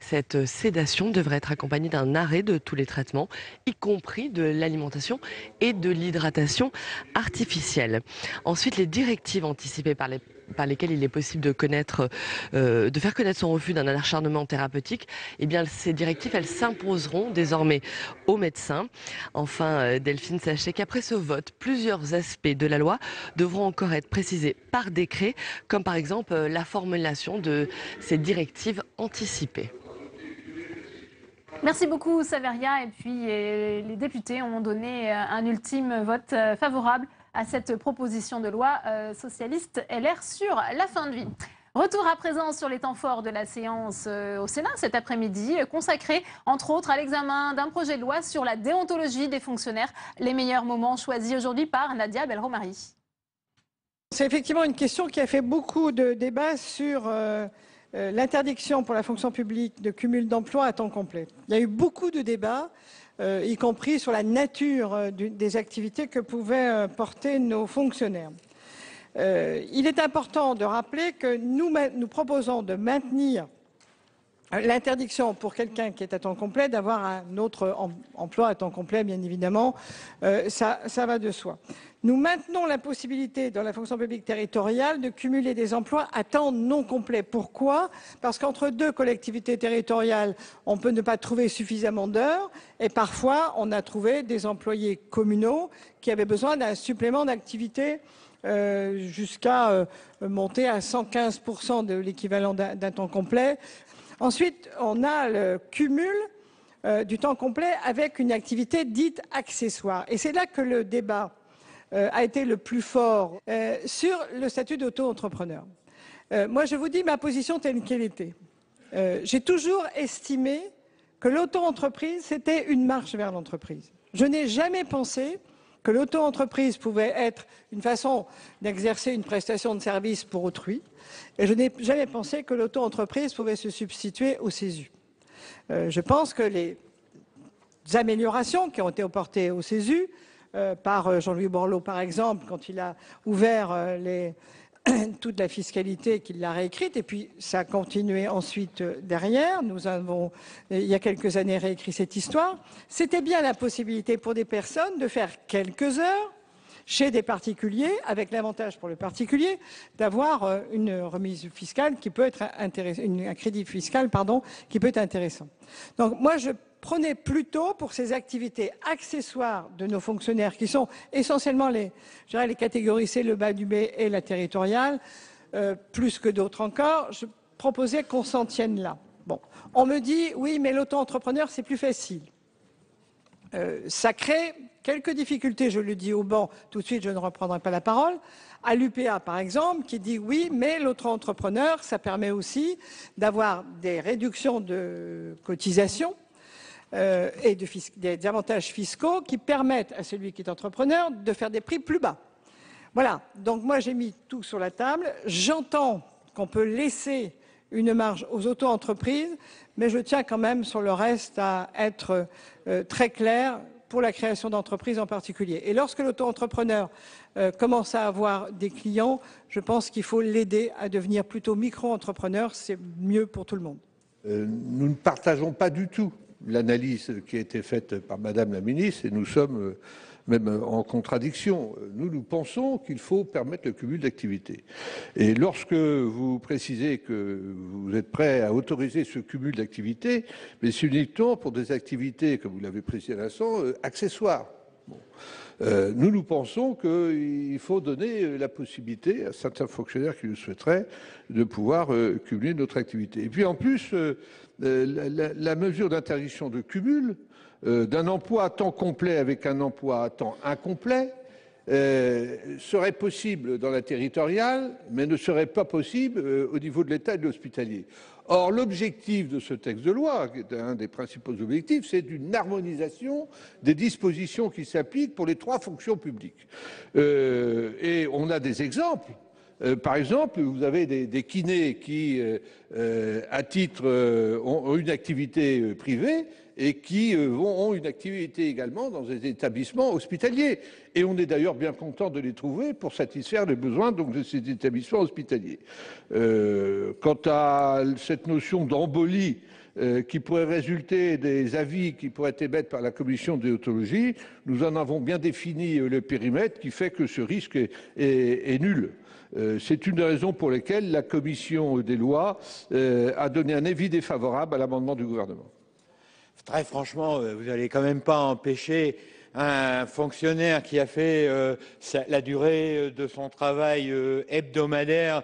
Cette sédation devrait être accompagnée d'un arrêt de tous les traitements, y compris de l'alimentation et de l'hydratation artificielle. Ensuite, les directives anticipées par lesquelles il est possible de faire connaître son refus d'un acharnement thérapeutique, eh bien, ces directives, elles s'imposeront désormais aux médecins. Enfin, Delphine, sachez qu'après ce vote, plusieurs aspects de la loi devront encore être précisés par décret, comme par exemple la formulation de ces directives anticipées. Merci beaucoup, Saveria. Et puis, les députés ont donné un ultime vote favorable à cette proposition de loi socialiste LR sur la fin de vie. Retour à présent sur les temps forts de la séance au Sénat cet après-midi, consacrée entre autres à l'examen d'un projet de loi sur la déontologie des fonctionnaires. Les meilleurs moments choisis aujourd'hui par Nadia Belromari. C'est effectivement une question qui a fait beaucoup de débats sur l'interdiction pour la fonction publique de cumul d'emplois à temps complet. Il y a eu beaucoup de débats, y compris sur la nature des activités que pouvaient porter nos fonctionnaires. Il est important de rappeler que nous proposons de maintenir l'interdiction pour quelqu'un qui est à temps complet d'avoir un autre emploi à temps complet, bien évidemment, ça va de soi. Nous maintenons la possibilité dans la fonction publique territoriale de cumuler des emplois à temps non complet. Pourquoi ? Parce qu'entre deux collectivités territoriales, on peut ne pas trouver suffisamment d'heures et parfois on a trouvé des employés communaux qui avaient besoin d'un supplément d'activité jusqu'à monter à 115% de l'équivalent d'un temps complet. Ensuite, on a le cumul du temps complet avec une activité dite accessoire. Et c'est là que le débat a été le plus fort sur le statut d'auto-entrepreneur. Moi, je vous dis ma position telle qu'elle était. J'ai toujours estimé que l'auto-entreprise, c'était une marche vers l'entreprise. Je n'ai jamais pensé que l'auto-entreprise pouvait être une façon d'exercer une prestation de service pour autrui. Et je n'ai jamais pensé que l'auto-entreprise pouvait se substituer au CESU. Je pense que les améliorations qui ont été apportées au CESU, par Jean-Louis Borloo par exemple, quand il a ouvert toute la fiscalité qu'il l'a réécrite, et puis ça a continué ensuite derrière. Nous avons, il y a quelques années, réécrit cette histoire. C'était bien la possibilité pour des personnes de faire quelques heures chez des particuliers, avec l'avantage pour le particulier d'avoir une remise fiscale qui peut être intéressante, un crédit fiscal, pardon, qui peut être intéressant. Donc moi, je prenez plutôt pour ces activités accessoires de nos fonctionnaires, qui sont essentiellement les catégories C, le bas du B et la territoriale, plus que d'autres encore, je proposais qu'on s'en tienne là. Bon. On me dit, oui, mais l'auto-entrepreneur, c'est plus facile. Ça crée quelques difficultés, je le dis au banc, tout de suite, je ne reprendrai pas la parole, à l'UPA par exemple, qui dit oui, mais l'auto-entrepreneur, ça permet aussi d'avoir des réductions de cotisations, et des avantages fiscaux qui permettent à celui qui est entrepreneur de faire des prix plus bas. Voilà, donc moi j'ai mis tout sur la table. J'entends qu'on peut laisser une marge aux auto-entreprises, mais je tiens quand même sur le reste à être très clair pour la création d'entreprises en particulier. Et lorsque l'auto-entrepreneur commence à avoir des clients, je pense qu'il faut l'aider à devenir plutôt micro-entrepreneur, c'est mieux pour tout le monde. Nous ne partageons pas du tout l'analyse qui a été faite par Madame la Ministre, et nous sommes même en contradiction. Nous pensons qu'il faut permettre le cumul d'activités. Et lorsque vous précisez que vous êtes prêt à autoriser ce cumul d'activités, mais c'est uniquement pour des activités, comme vous l'avez précisé à l'instant, accessoires. Bon. Nous pensons qu'il faut donner la possibilité à certains fonctionnaires qui le souhaiteraient de pouvoir cumuler notre activité. Et puis en plus, la mesure d'interdiction de cumul d'un emploi à temps complet avec un emploi à temps incomplet serait possible dans la territoriale, mais ne serait pas possible au niveau de l'État et de l'hospitalier. Or, l'objectif de ce texte de loi, qui est un des principaux objectifs, c'est une harmonisation des dispositions qui s'appliquent pour les trois fonctions publiques. Et on a des exemples. Par exemple, vous avez des kinés qui, à titre, ont une activité privée et qui ont une activité également dans des établissements hospitaliers. Et on est d'ailleurs bien content de les trouver pour satisfaire les besoins donc, de ces établissements hospitaliers. Quant à cette notion d'embolie qui pourrait résulter des avis qui pourraient être émettre par la commission d'éontologie, nous en avons bien défini le périmètre qui fait que ce risque est nul. C'est une des raisons pour lesquelles la commission des lois a donné un avis défavorable à l'amendement du gouvernement. Très franchement, vous n'allez quand même pas empêcher un fonctionnaire qui a fait la durée de son travail hebdomadaire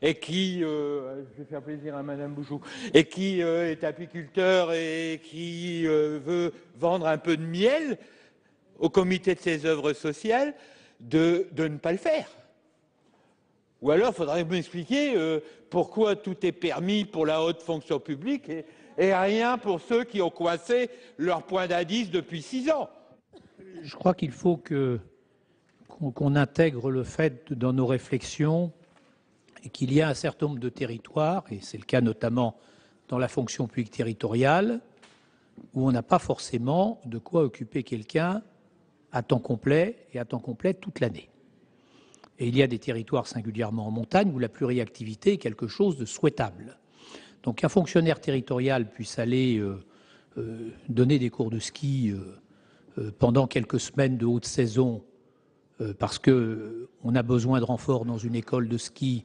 et qui, je vais faire plaisir à Madame Bouchou, et qui est apiculteur et qui veut vendre un peu de miel au comité de ses œuvres sociales, de ne pas le faire. Ou alors, il faudrait m'expliquer pourquoi tout est permis pour la haute fonction publique et rien pour ceux qui ont coincé leur point d'indice depuis 6 ans. Je crois qu'il faut qu'on intègre le fait dans nos réflexions qu'il y a un certain nombre de territoires, et c'est le cas notamment dans la fonction publique territoriale, où on n'a pas forcément de quoi occuper quelqu'un à temps complet et à temps complet toute l'année. Et il y a des territoires singulièrement en montagne où la pluriactivité est quelque chose de souhaitable. Donc qu'un fonctionnaire territorial puisse aller donner des cours de ski pendant quelques semaines de haute saison parce qu'on a besoin de renfort dans une école de ski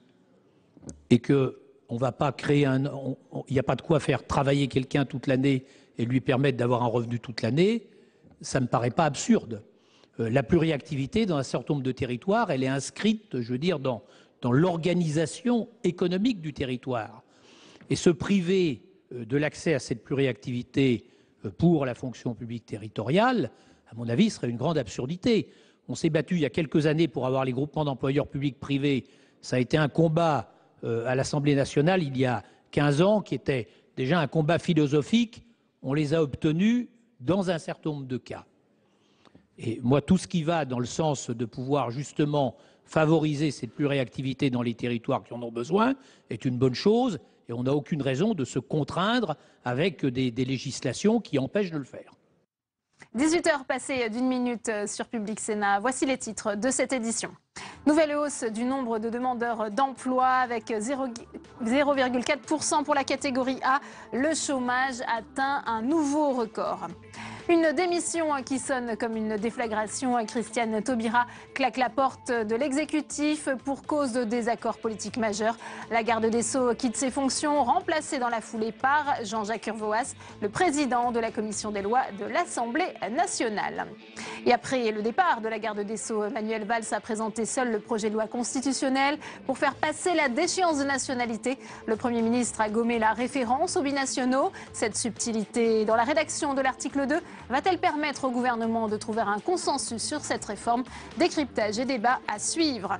et que on va pas créer il n'y a pas de quoi faire travailler quelqu'un toute l'année et lui permettre d'avoir un revenu toute l'année, ça ne me paraît pas absurde. La pluriactivité dans un certain nombre de territoires, elle est inscrite, je veux dire, dans l'organisation économique du territoire. Et se priver de l'accès à cette pluriactivité pour la fonction publique territoriale, à mon avis, serait une grande absurdité. On s'est battu il y a quelques années pour avoir les groupements d'employeurs publics privés. Ça a été un combat à l'Assemblée nationale il y a 15 ans, qui était déjà un combat philosophique. On les a obtenus dans un certain nombre de cas. Et moi, tout ce qui va dans le sens de pouvoir justement favoriser cette pluriactivité dans les territoires qui en ont besoin est une bonne chose. Et on n'a aucune raison de se contraindre avec des législations qui empêchent de le faire. 18h passées d'une minute sur Public Sénat. Voici les titres de cette édition. Nouvelle hausse du nombre de demandeurs d'emploi avec 0,4% pour la catégorie A. Le chômage atteint un nouveau record. Une démission qui sonne comme une déflagration. Christiane Taubira claque la porte de l'exécutif pour cause de désaccords politiques majeurs. La garde des Sceaux quitte ses fonctions, remplacée dans la foulée par Jean-Jacques Urvoas, le président de la commission des lois de l'Assemblée nationale. Et après le départ de la garde des Sceaux, Manuel Valls a présenté seul le projet de loi constitutionnelle pour faire passer la déchéance de nationalité. Le Premier ministre a gommé la référence aux binationaux. Cette subtilité dans la rédaction de l'article 2 va-t-elle permettre au gouvernement de trouver un consensus sur cette réforme? Décryptage et débat à suivre.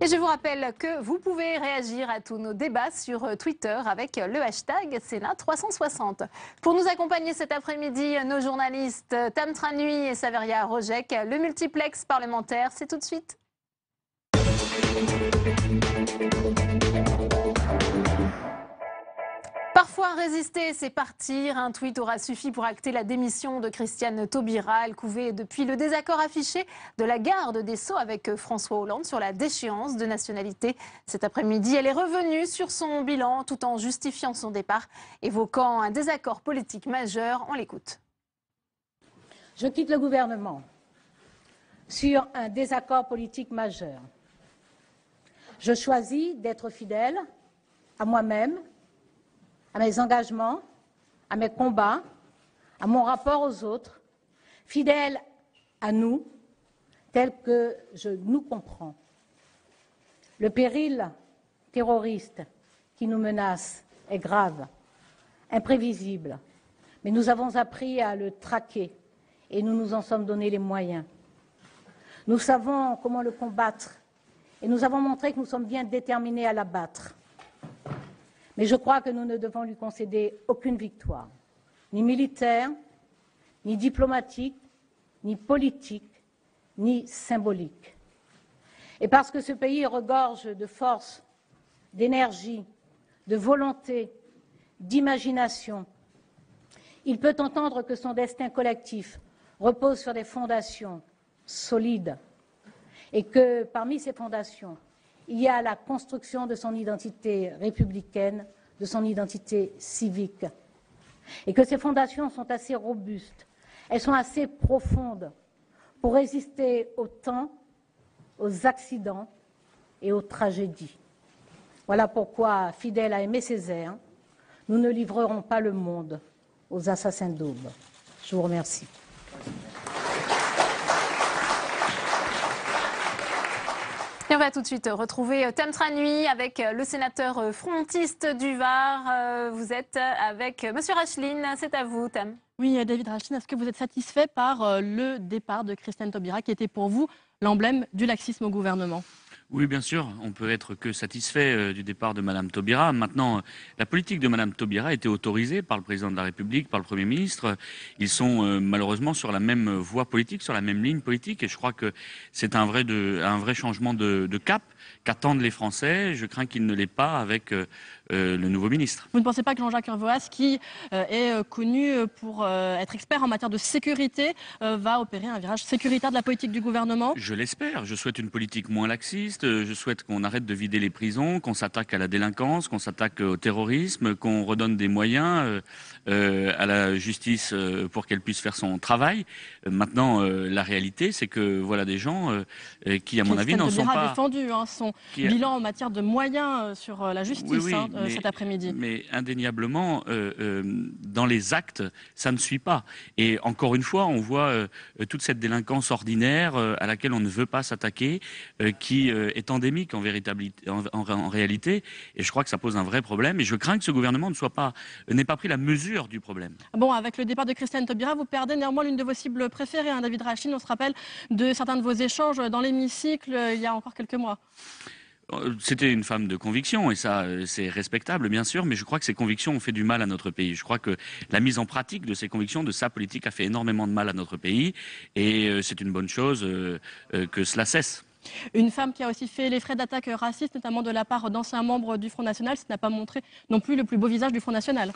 Et je vous rappelle que vous pouvez réagir à tous nos débats sur Twitter avec le hashtag Sénat 360. Pour nous accompagner cet après-midi, nos journalistes Tam Tranui et Saveria Rojek, le multiplex parlementaire, c'est tout de suite. Parfois résister, c'est partir. Un tweet aura suffi pour acter la démission de Christiane Taubira. Elle couvait depuis le désaccord affiché de la garde des Sceaux avec François Hollande sur la déchéance de nationalité. Cet après-midi, elle est revenue sur son bilan tout en justifiant son départ, évoquant un désaccord politique majeur. On l'écoute. Je quitte le gouvernement sur un désaccord politique majeur. Je choisis d'être fidèle à moi-même, à mes engagements, à mes combats, à mon rapport aux autres, fidèle à nous, tel que je nous comprends. Le péril terroriste qui nous menace est grave, imprévisible, mais nous avons appris à le traquer et nous nous en sommes donné les moyens. Nous savons comment le combattre et nous avons montré que nous sommes bien déterminés à l'abattre. Mais je crois que nous ne devons lui concéder aucune victoire, ni militaire, ni diplomatique, ni politique, ni symbolique. Et parce que ce pays regorge de force, d'énergie, de volonté, d'imagination, Il peut entendre que son destin collectif repose sur des fondations solides et que, parmi ces fondations, il y a la construction de son identité républicaine, de son identité civique, et que ces fondations sont assez robustes, elles sont assez profondes pour résister au temps, aux accidents et aux tragédies. Voilà pourquoi, fidèles à Aimé Césaire, nous ne livrerons pas le monde aux assassins d'aube. Je vous remercie. Et on va tout de suite retrouver Tam Tranui avec le sénateur frontiste du Var. Vous êtes avec M. Rachline, c'est à vous, Tam. Oui, David Rachline, est-ce que vous êtes satisfait par le départ de Christiane Taubira, qui était pour vous l'emblème du laxisme au gouvernement ? Oui, bien sûr, on peut être que satisfait du départ de Madame Taubira. Maintenant, la politique de Madame Taubira a été autorisée par le président de la République, par le Premier ministre. Ils sont malheureusement sur la même voie politique, sur la même ligne politique, et je crois que c'est un vrai changement de cap qu'attendent les Français. Je crains qu'ils ne l'aient pas avec le nouveau ministre. Vous ne pensez pas que Jean-Jacques Urvoas, qui est connu pour être expert en matière de sécurité, va opérer un virage sécuritaire de la politique du gouvernement ? Je l'espère. Je souhaite une politique moins laxiste. Je souhaite qu'on arrête de vider les prisons, qu'on s'attaque à la délinquance, qu'on s'attaque au terrorisme, qu'on redonne des moyens à la justice pour qu'elle puisse faire son travail. Maintenant, la réalité, c'est que voilà des gens qui, à mon avis, n'en sont pas... a défendu son bilan en matière de moyens sur la justice cet après-midi. Mais indéniablement, dans les actes, ça ne suit pas. Et encore une fois, on voit toute cette délinquance ordinaire à laquelle on ne veut pas s'attaquer, qui est endémique en réalité, et je crois que ça pose un vrai problème, et je crains que ce gouvernement n'ait pas pris la mesure du problème. Bon, avec le départ de Christiane Taubira, vous perdez néanmoins l'une de vos cibles préférées, hein, David Rachline. On se rappelle de certains de vos échanges dans l'hémicycle il y a encore quelques mois. C'était une femme de conviction, et ça, c'est respectable, bien sûr, mais je crois que ces convictions ont fait du mal à notre pays. Je crois que la mise en pratique de ces convictions, de sa politique, a fait énormément de mal à notre pays, et c'est une bonne chose que cela cesse. Une femme qui a aussi fait les frais d'attaques racistes, notamment de la part d'anciens membres du Front National, ça n'a pas montré non plus le plus beau visage du Front National.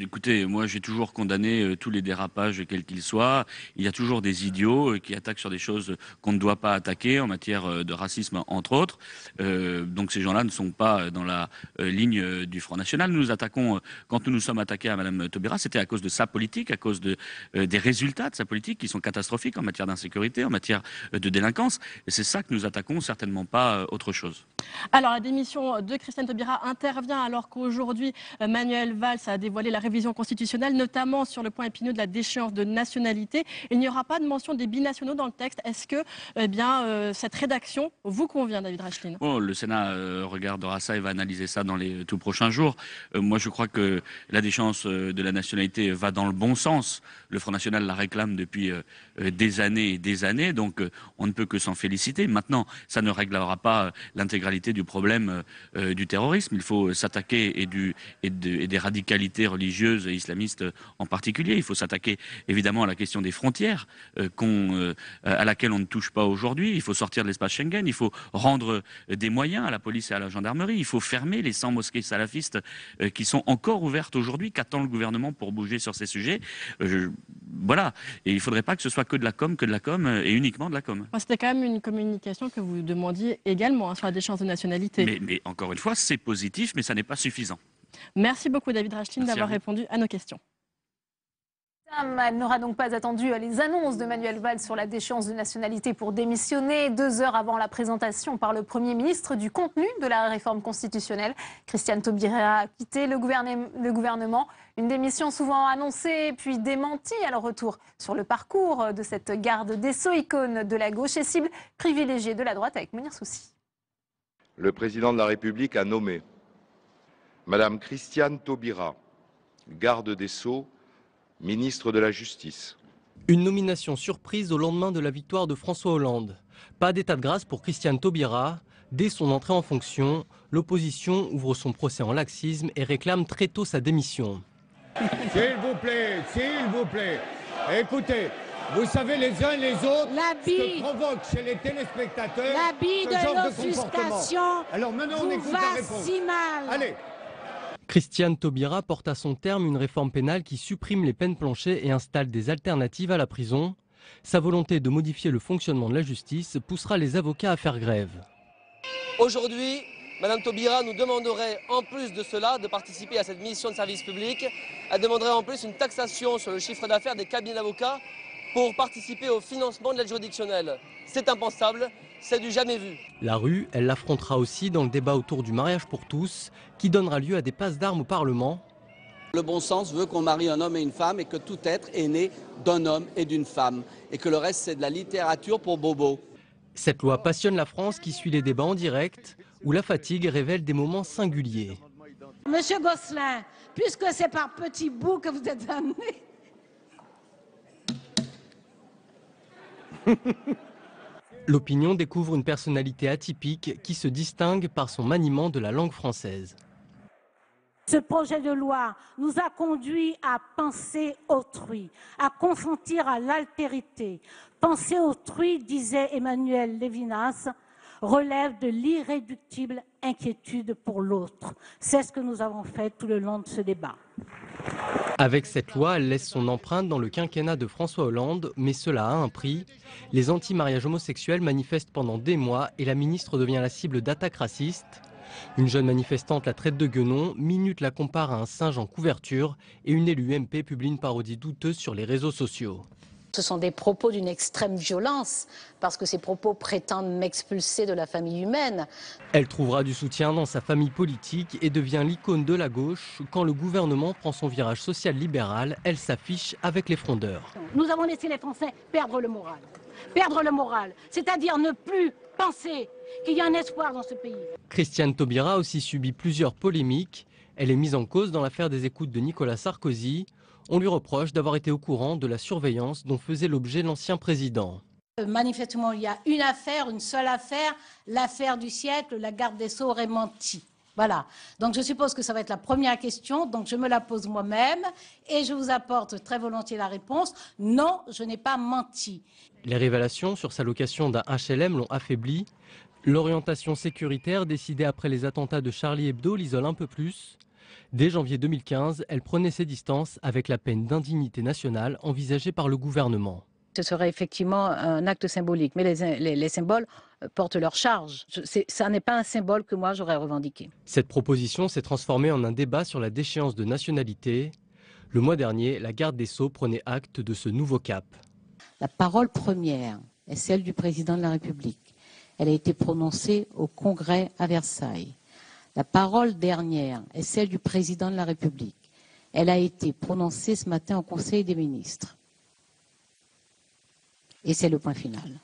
Écoutez, moi j'ai toujours condamné tous les dérapages, quels qu'ils soient. Il y a toujours des idiots qui attaquent sur des choses qu'on ne doit pas attaquer, en matière de racisme entre autres. Donc ces gens-là ne sont pas dans la ligne du Front National. Nous nous attaquons, quand nous nous sommes attaqués à Mme Taubira, c'était à cause de sa politique, à cause des résultats de sa politique qui sont catastrophiques en matière d'insécurité, en matière de délinquance. C'est ça que nous attaquons, certainement pas autre chose. Alors la démission de Christiane Taubira intervient alors qu'aujourd'hui Manuel Valls a dévoilé la révision constitutionnelle, notamment sur le point épineux de la déchéance de nationalité. Il n'y aura pas de mention des binationaux dans le texte. Est-ce que cette rédaction vous convient, David Rachline ? Oh, le Sénat regardera ça et va analyser ça dans les tout prochains jours. Moi je crois que la déchéance de la nationalité va dans le bon sens. Le Front National la réclame depuis des années et des années, donc on ne peut que s'en féliciter. Maintenant, ça ne réglera pas l'intégralité du problème du terrorisme. Il faut s'attaquer et des radicalités religieuses et islamistes en particulier. Il faut s'attaquer évidemment à la question des frontières à laquelle on ne touche pas aujourd'hui. Il faut sortir de l'espace Schengen. Il faut rendre des moyens à la police et à la gendarmerie. Il faut fermer les 100 mosquées salafistes qui sont encore ouvertes aujourd'hui. Qu'attend le gouvernement pour bouger sur ces sujets ? Voilà. Et il ne faudrait pas que ce soit que de la com et uniquement de la com. C'était quand même une communication que vous demandiez également sur la déchéance de nationalité. Mais encore une fois, c'est positif, mais ça n'est pas suffisant. Merci beaucoup David Rachline d'avoir répondu à nos questions. Elle n'aura donc pas attendu les annonces de Manuel Valls sur la déchéance de nationalité pour démissionner. 2 heures avant la présentation par le Premier ministre du contenu de la réforme constitutionnelle, Christiane Taubira a quitté le gouvernement. Une démission souvent annoncée puis démentie. Alors retour sur le parcours de cette garde des Sceaux, icône de la gauche et cible privilégiée de la droite avec Mounir Soucy. Le président de la République a nommé Madame Christiane Taubira, garde des Sceaux, ministre de la Justice. Une nomination surprise au lendemain de la victoire de François Hollande. Pas d'état de grâce pour Christiane Taubira. Dès son entrée en fonction, l'opposition ouvre son procès en laxisme et réclame très tôt sa démission. S'il vous plaît, écoutez, vous savez les uns les autres ce que provoque chez les téléspectateurs l'abus de l'offuscation. Alors maintenant on écoute la réponse. Allez. Christiane Taubira porte à son terme une réforme pénale qui supprime les peines planchers et installe des alternatives à la prison. Sa volonté de modifier le fonctionnement de la justice poussera les avocats à faire grève. Aujourd'hui, Madame Taubira nous demanderait en plus de cela, de participer à cette mission de service public. Elle demanderait en plus une taxation sur le chiffre d'affaires des cabinets d'avocats pour participer au financement de l'aide juridictionnelle. C'est impensable, c'est du jamais vu. La rue, elle l'affrontera aussi dans le débat autour du mariage pour tous, qui donnera lieu à des passes d'armes au Parlement. Le bon sens veut qu'on marie un homme et une femme et que tout être est né d'un homme et d'une femme. Et que le reste, c'est de la littérature pour bobos. Cette loi passionne la France qui suit les débats en direct, où la fatigue révèle des moments singuliers. Monsieur Gosselin, puisque c'est par petits bouts que vous êtes amené... L'opinion découvre une personnalité atypique qui se distingue par son maniement de la langue française. Ce projet de loi nous a conduits à penser autrui, à consentir à l'altérité. Penser autrui, disait Emmanuel Lévinas, relève de l'irréductible inquiétude pour l'autre. C'est ce que nous avons fait tout le long de ce débat. Avec cette loi, elle laisse son empreinte dans le quinquennat de François Hollande, mais cela a un prix. Les anti-mariages homosexuels manifestent pendant des mois et la ministre devient la cible d'attaques racistes. Une jeune manifestante la traite de guenon, Minute la compare à un singe en couverture et une élue MP publie une parodie douteuse sur les réseaux sociaux. Ce sont des propos d'une extrême violence, parce que ces propos prétendent m'expulser de la famille humaine. Elle trouvera du soutien dans sa famille politique et devient l'icône de la gauche. Quand le gouvernement prend son virage social-libéral, elle s'affiche avec les frondeurs. Nous avons laissé les Français perdre le moral. Perdre le moral, c'est-à-dire ne plus penser qu'il y a un espoir dans ce pays. Christiane Taubira a aussi subi plusieurs polémiques. Elle est mise en cause dans l'affaire des écoutes de Nicolas Sarkozy. On lui reproche d'avoir été au courant de la surveillance dont faisait l'objet l'ancien président. Manifestement, il y a une affaire, une seule affaire, l'affaire du siècle, la garde des Sceaux aurait menti. Voilà. Donc je suppose que ça va être la première question, donc je me la pose moi-même et je vous apporte très volontiers la réponse. Non, je n'ai pas menti. Les révélations sur sa location d'un HLM l'ont affaibli. L'orientation sécuritaire décidée après les attentats de Charlie Hebdo l'isole un peu plus. Dès janvier 2015, elle prenait ses distances avec la peine d'indignité nationale envisagée par le gouvernement. Ce serait effectivement un acte symbolique, mais les symboles portent leur charge. Ça n'est pas un symbole que moi j'aurais revendiqué. Cette proposition s'est transformée en un débat sur la déchéance de nationalité. Le mois dernier, la garde des Sceaux prenait acte de ce nouveau cap. La parole première est celle du président de la République. Elle a été prononcée au Congrès à Versailles. La parole dernière est celle du président de la République. Elle a été prononcée ce matin au Conseil des ministres. Et c'est le point final.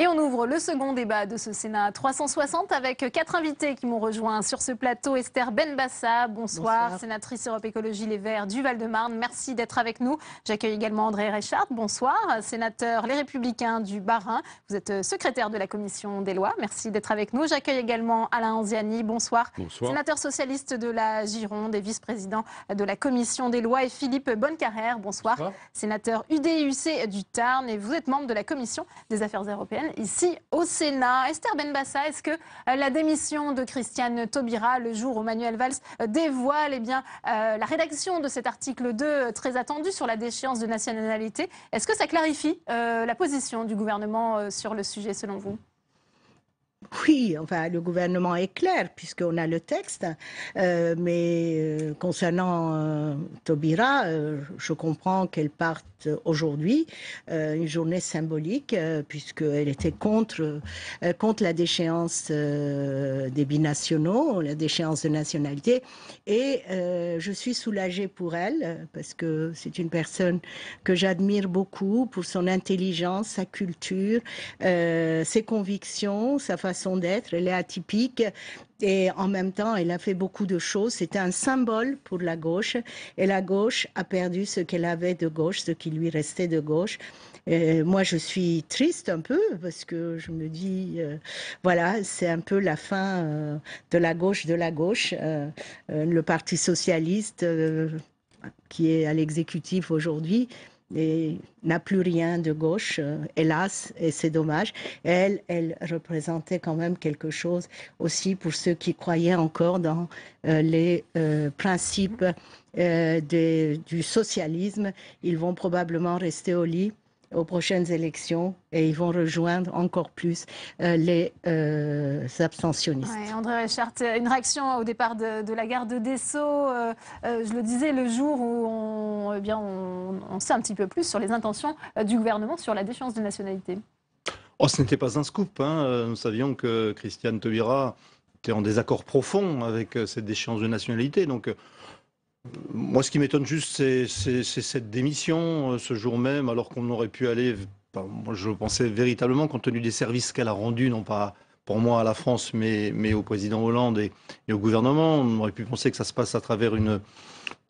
Et on ouvre le second débat de ce Sénat 360 avec quatre invités qui m'ont rejoint sur ce plateau. Esther Benbassa, bonsoir, sénatrice Europe Écologie Les Verts du Val-de-Marne. Merci d'être avec nous. J'accueille également André Reichardt, bonsoir, sénateur Les Républicains du Bas-Rhin. Vous êtes secrétaire de la Commission des lois. Merci d'être avec nous. J'accueille également Alain Anziani, bonsoir, sénateur socialiste de la Gironde et vice-président de la Commission des lois. Et Philippe Bonnecarrère, bonsoir, sénateur UDUC du Tarn. Et vous êtes membre de la Commission des affaires européennes ici au Sénat. Esther Benbassa, est-ce que la démission de Christiane Taubira, le jour où Manuel Valls dévoile la rédaction de cet article 2 très attendu sur la déchéance de nationalité, est-ce que ça clarifie la position du gouvernement sur le sujet selon vous ? Oui, enfin, le gouvernement est clair puisqu'on a le texte, mais concernant Taubira, je comprends qu'elle parte aujourd'hui, une journée symbolique puisqu'elle était contre la déchéance des binationaux, la déchéance de nationalité, et je suis soulagée pour elle parce que c'est une personne que j'admire beaucoup pour son intelligence, sa culture, ses convictions, sa façon d'être, elle est atypique et en même temps elle a fait beaucoup de choses, c'était un symbole pour la gauche et la gauche a perdu ce qu'elle avait de gauche, ce qui lui restait de gauche. Et moi je suis triste un peu parce que je me dis voilà, c'est un peu la fin de la gauche, le Parti socialiste qui est à l'exécutif aujourd'hui n'a plus rien de gauche, hélas, et c'est dommage. Elle représentait quand même quelque chose aussi pour ceux qui croyaient encore dans les principes du socialisme. Ils vont probablement rester au lit aux prochaines élections et ils vont rejoindre encore plus les abstentionnistes. Ouais, André Reichardt, une réaction au départ de la garde des Sceaux. Je le disais, le jour où on sait un petit peu plus sur les intentions du gouvernement sur la déchéance de nationalité. Oh, ce n'était pas un scoop, hein. Nous savions que Christiane Taubira était en désaccord profond avec cette déchéance de nationalité. Donc, moi, ce qui m'étonne juste, c'est cette démission ce jour même, alors qu'on aurait pu aller, moi, je pensais véritablement, compte tenu des services qu'elle a rendus, non pas pour moi à la France, mais au président Hollande et au gouvernement, on aurait pu penser que ça se passe à travers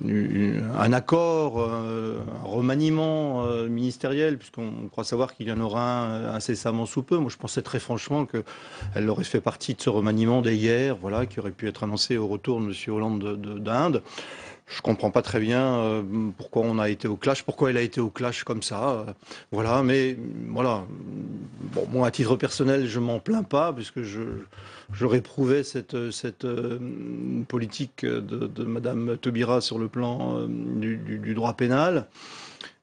un accord, un remaniement ministériel, puisqu'on croit savoir qu'il y en aura un incessamment sous peu. Moi, je pensais très franchement qu'elle aurait fait partie de ce remaniement dès hier, voilà, qui aurait pu être annoncé au retour de M. Hollande d'Inde. Je ne comprends pas très bien pourquoi on a été au clash, pourquoi elle a été au clash comme ça. Voilà, mais voilà. Bon, moi, à titre personnel, je ne m'en plains pas, puisque je réprouvais cette politique de Mme Taubira sur le plan du droit pénal.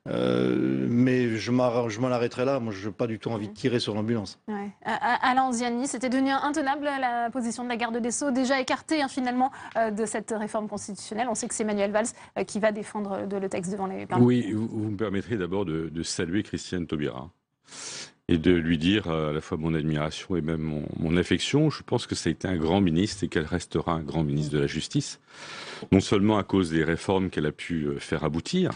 Mais je m'en arrêterai là. Moi, je n'ai pas du tout envie de tirer sur l'ambulance. Ouais. Alain Anziani, c'était devenu intenable la position de la garde des Sceaux, déjà écartée hein, finalement de cette réforme constitutionnelle. On sait que c'est Manuel Valls qui va défendre le texte devant les parlementaires. Oui, vous me permettrez d'abord de saluer Christiane Taubira et de lui dire à la fois mon admiration et même mon affection. Je pense que ça a été un grand ministre et qu'elle restera un grand ministre de la Justice, non seulement à cause des réformes qu'elle a pu faire aboutir,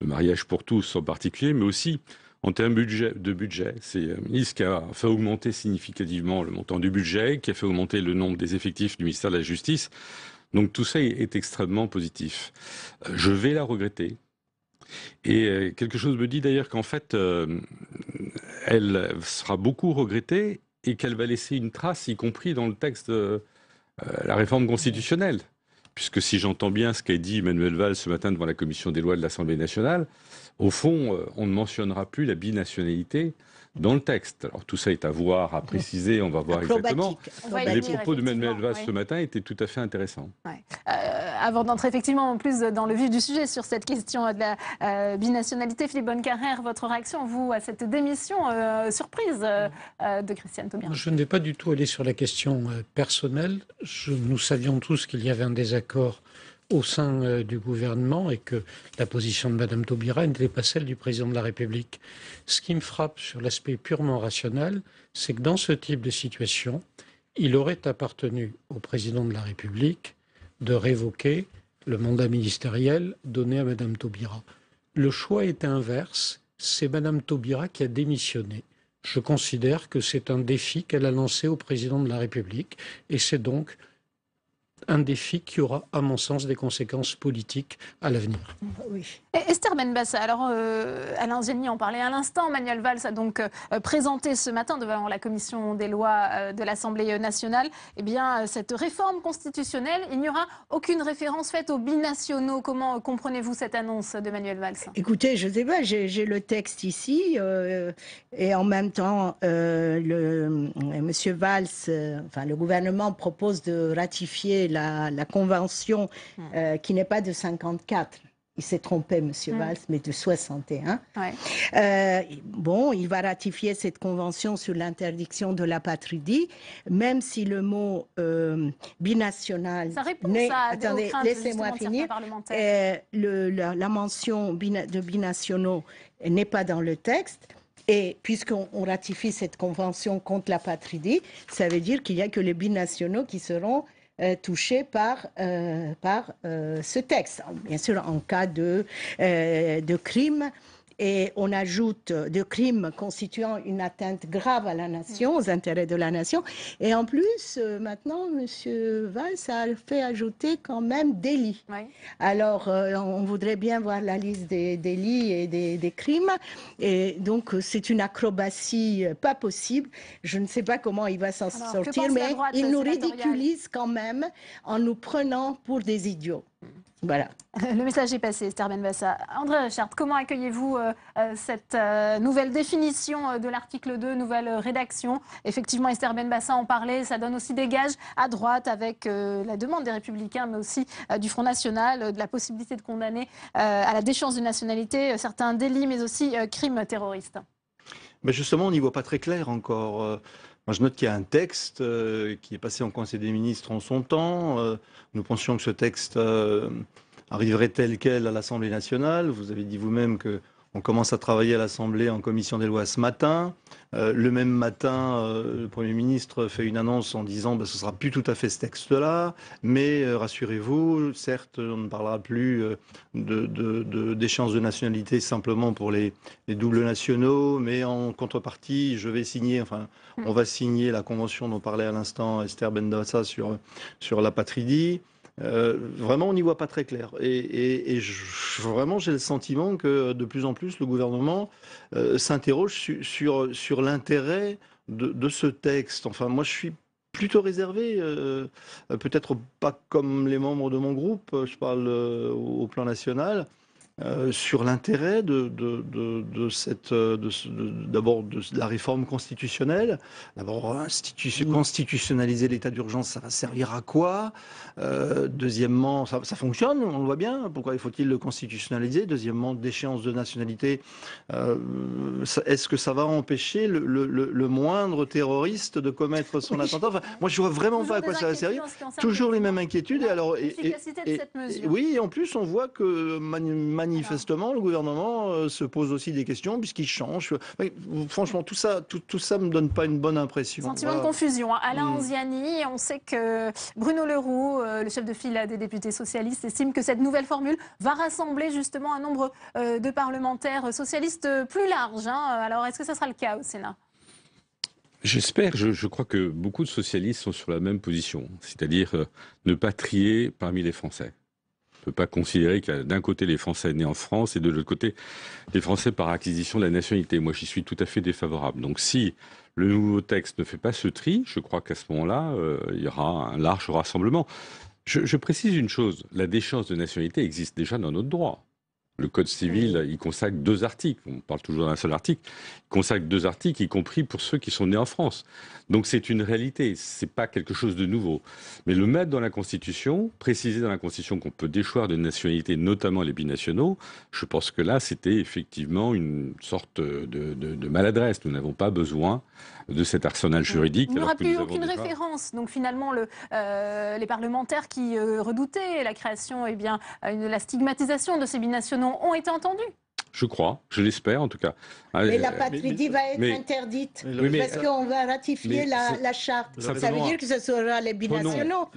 le mariage pour tous en particulier, mais aussi en termes de budget. C'est un ministre qui a fait augmenter significativement le montant du budget, qui a fait augmenter le nombre des effectifs du ministère de la Justice. Donc tout ça est extrêmement positif. Je vais la regretter. Et quelque chose me dit d'ailleurs qu'en fait, elle sera beaucoup regrettée et qu'elle va laisser une trace, y compris dans le texte de la réforme constitutionnelle. Puisque si j'entends bien ce qu'a dit Manuel Valls ce matin devant la commission des lois de l'Assemblée nationale, au fond, on ne mentionnera plus la binationalité dans le texte. Alors tout ça est à voir, à préciser, on va voir exactement. Mais les propos de Manuel Valls ce matin étaient tout à fait intéressants. Ouais. Avant d'entrer effectivement en plus dans le vif du sujet sur cette question de la binationalité, Philippe Bonnecarrère, votre réaction, vous, à cette démission surprise de Christiane Taubira? Je ne vais pas du tout aller sur la question personnelle. Nous savions tous qu'il y avait un désaccord au sein du gouvernement et que la position de Mme Taubira n'était pas celle du président de la République. Ce qui me frappe sur l'aspect purement rationnel, c'est que dans ce type de situation, il aurait appartenu au président de la République de révoquer le mandat ministériel donné à Mme Taubira. Le choix est inverse, c'est Mme Taubira qui a démissionné. Je considère que c'est un défi qu'elle a lancé au président de la République et c'est donc un défi qui aura, à mon sens, des conséquences politiques à l'avenir. Oui. Esther Benbassa, alors Alain Anziani en parlait à l'instant, Manuel Valls a donc présenté ce matin devant la commission des lois de l'Assemblée nationale cette réforme constitutionnelle. Il n'y aura aucune référence faite aux binationaux. Comment comprenez-vous cette annonce de Manuel Valls? Écoutez, je ne sais pas, j'ai le texte ici et en même temps, Monsieur Valls, enfin le gouvernement propose de ratifier la convention qui n'est pas de 54. Il s'est trompé, M. Valls, mais de 61. Ouais. Bon, il va ratifier cette convention sur l'interdiction de l'apatridie, même si le mot binational... Ça répond ça à des attendez, laissez-moi finir. La mention de binationaux n'est pas dans le texte. Et puisqu'on ratifie cette convention contre l'apatridie, ça veut dire qu'il n'y a que les binationaux qui seront... touchés par ce texte, bien sûr en cas de crime, et on ajoute de crimes constituant une atteinte grave à la nation, aux intérêts de la nation, et en plus maintenant M. Valls a fait ajouter quand même délits. Oui. Alors on voudrait bien voir la liste des délits et des crimes, et donc c'est une acrobatie pas possible. Je ne sais pas comment il va s'en sortir, mais il nous ridiculise quand même en nous prenant pour des idiots. Voilà. Le message est passé, Esther Benbassa. André Reichardt, comment accueillez-vous cette nouvelle définition de l'article 2, nouvelle rédaction? Effectivement, Esther Benbassa en parlait, ça donne aussi des gages à droite avec la demande des Républicains, mais aussi du Front National, de la possibilité de condamner à la déchéance de nationalité certains délits, mais aussi crimes terroristes. Mais justement, on n'y voit pas très clair encore. Moi, je note qu'il y a un texte qui est passé en Conseil des ministres en son temps. Nous pensions que ce texte arriverait tel quel à l'Assemblée nationale. Vous avez dit vous-même qu'on commence à travailler à l'Assemblée en commission des lois ce matin. Le même matin, le Premier ministre fait une annonce en disant bah, ce ne sera plus tout à fait ce texte-là, mais rassurez-vous, certes, on ne parlera plus d'échéance de nationalité simplement pour les doubles nationaux, mais en contrepartie, je vais signer, enfin, on va signer la convention dont parlait à l'instant Esther Benbassa sur l'apatridie. Vraiment, on n'y voit pas très clair. Vraiment, j'ai le sentiment que de plus en plus, le gouvernement s'interroge sur l'intérêt de ce texte. Enfin, moi, je suis plutôt réservé, peut-être pas comme les membres de mon groupe, je parle au plan national, sur l'intérêt de la réforme constitutionnelle. D'abord, constitutionnaliser l'état d'urgence, ça va servir à quoi? Deuxièmement, ça fonctionne, on le voit bien. Pourquoi faut-il le constitutionnaliser? Deuxièmement, déchéance de nationalité. Est-ce que ça va empêcher le moindre terroriste de commettre son attentat? Enfin, moi, je ne vois vraiment pas à quoi ça va servir. Toujours les mêmes inquiétudes. Oui, et en plus, on voit que manifestement, le gouvernement se pose aussi des questions puisqu'il change. Franchement, tout ça me donne pas une bonne impression. Sentiment de confusion. Alain Anziani, on sait que Bruno Le Roux, le chef de file des députés socialistes, estime que cette nouvelle formule va rassembler justement un nombre de parlementaires socialistes plus large. Alors, est-ce que ça sera le cas au Sénat ? J'espère. Je crois que beaucoup de socialistes sont sur la même position, c'est-à-dire ne pas trier parmi les Français. On ne peut pas considérer qu'il y a d'un côté les Français nés en France et de l'autre côté les Français par acquisition de la nationalité. Moi, j'y suis tout à fait défavorable. Donc si le nouveau texte ne fait pas ce tri, je crois qu'à ce moment-là, il y aura un large rassemblement. Je précise une chose, la déchéance de nationalité existe déjà dans notre droit. Le Code civil, il consacre 2 articles, on parle toujours d'un seul article, il consacre 2 articles, y compris pour ceux qui sont nés en France. Donc c'est une réalité, c'est pas quelque chose de nouveau. Mais le mettre dans la Constitution, préciser dans la Constitution qu'on peut déchoir de nationalité, notamment les binationaux, je pense que là c'était effectivement une sorte de maladresse. Nous n'avons pas besoin de cet arsenal juridique. Il n'y aura plus aucune référence. Donc finalement, les parlementaires qui redoutaient la création, eh bien, la stigmatisation de ces binationaux ont été entendus. Je crois, je l'espère en tout cas. Mais l'apatridie va être interdite parce qu'on va ratifier la charte. Ça veut dire que ce sera les binationaux.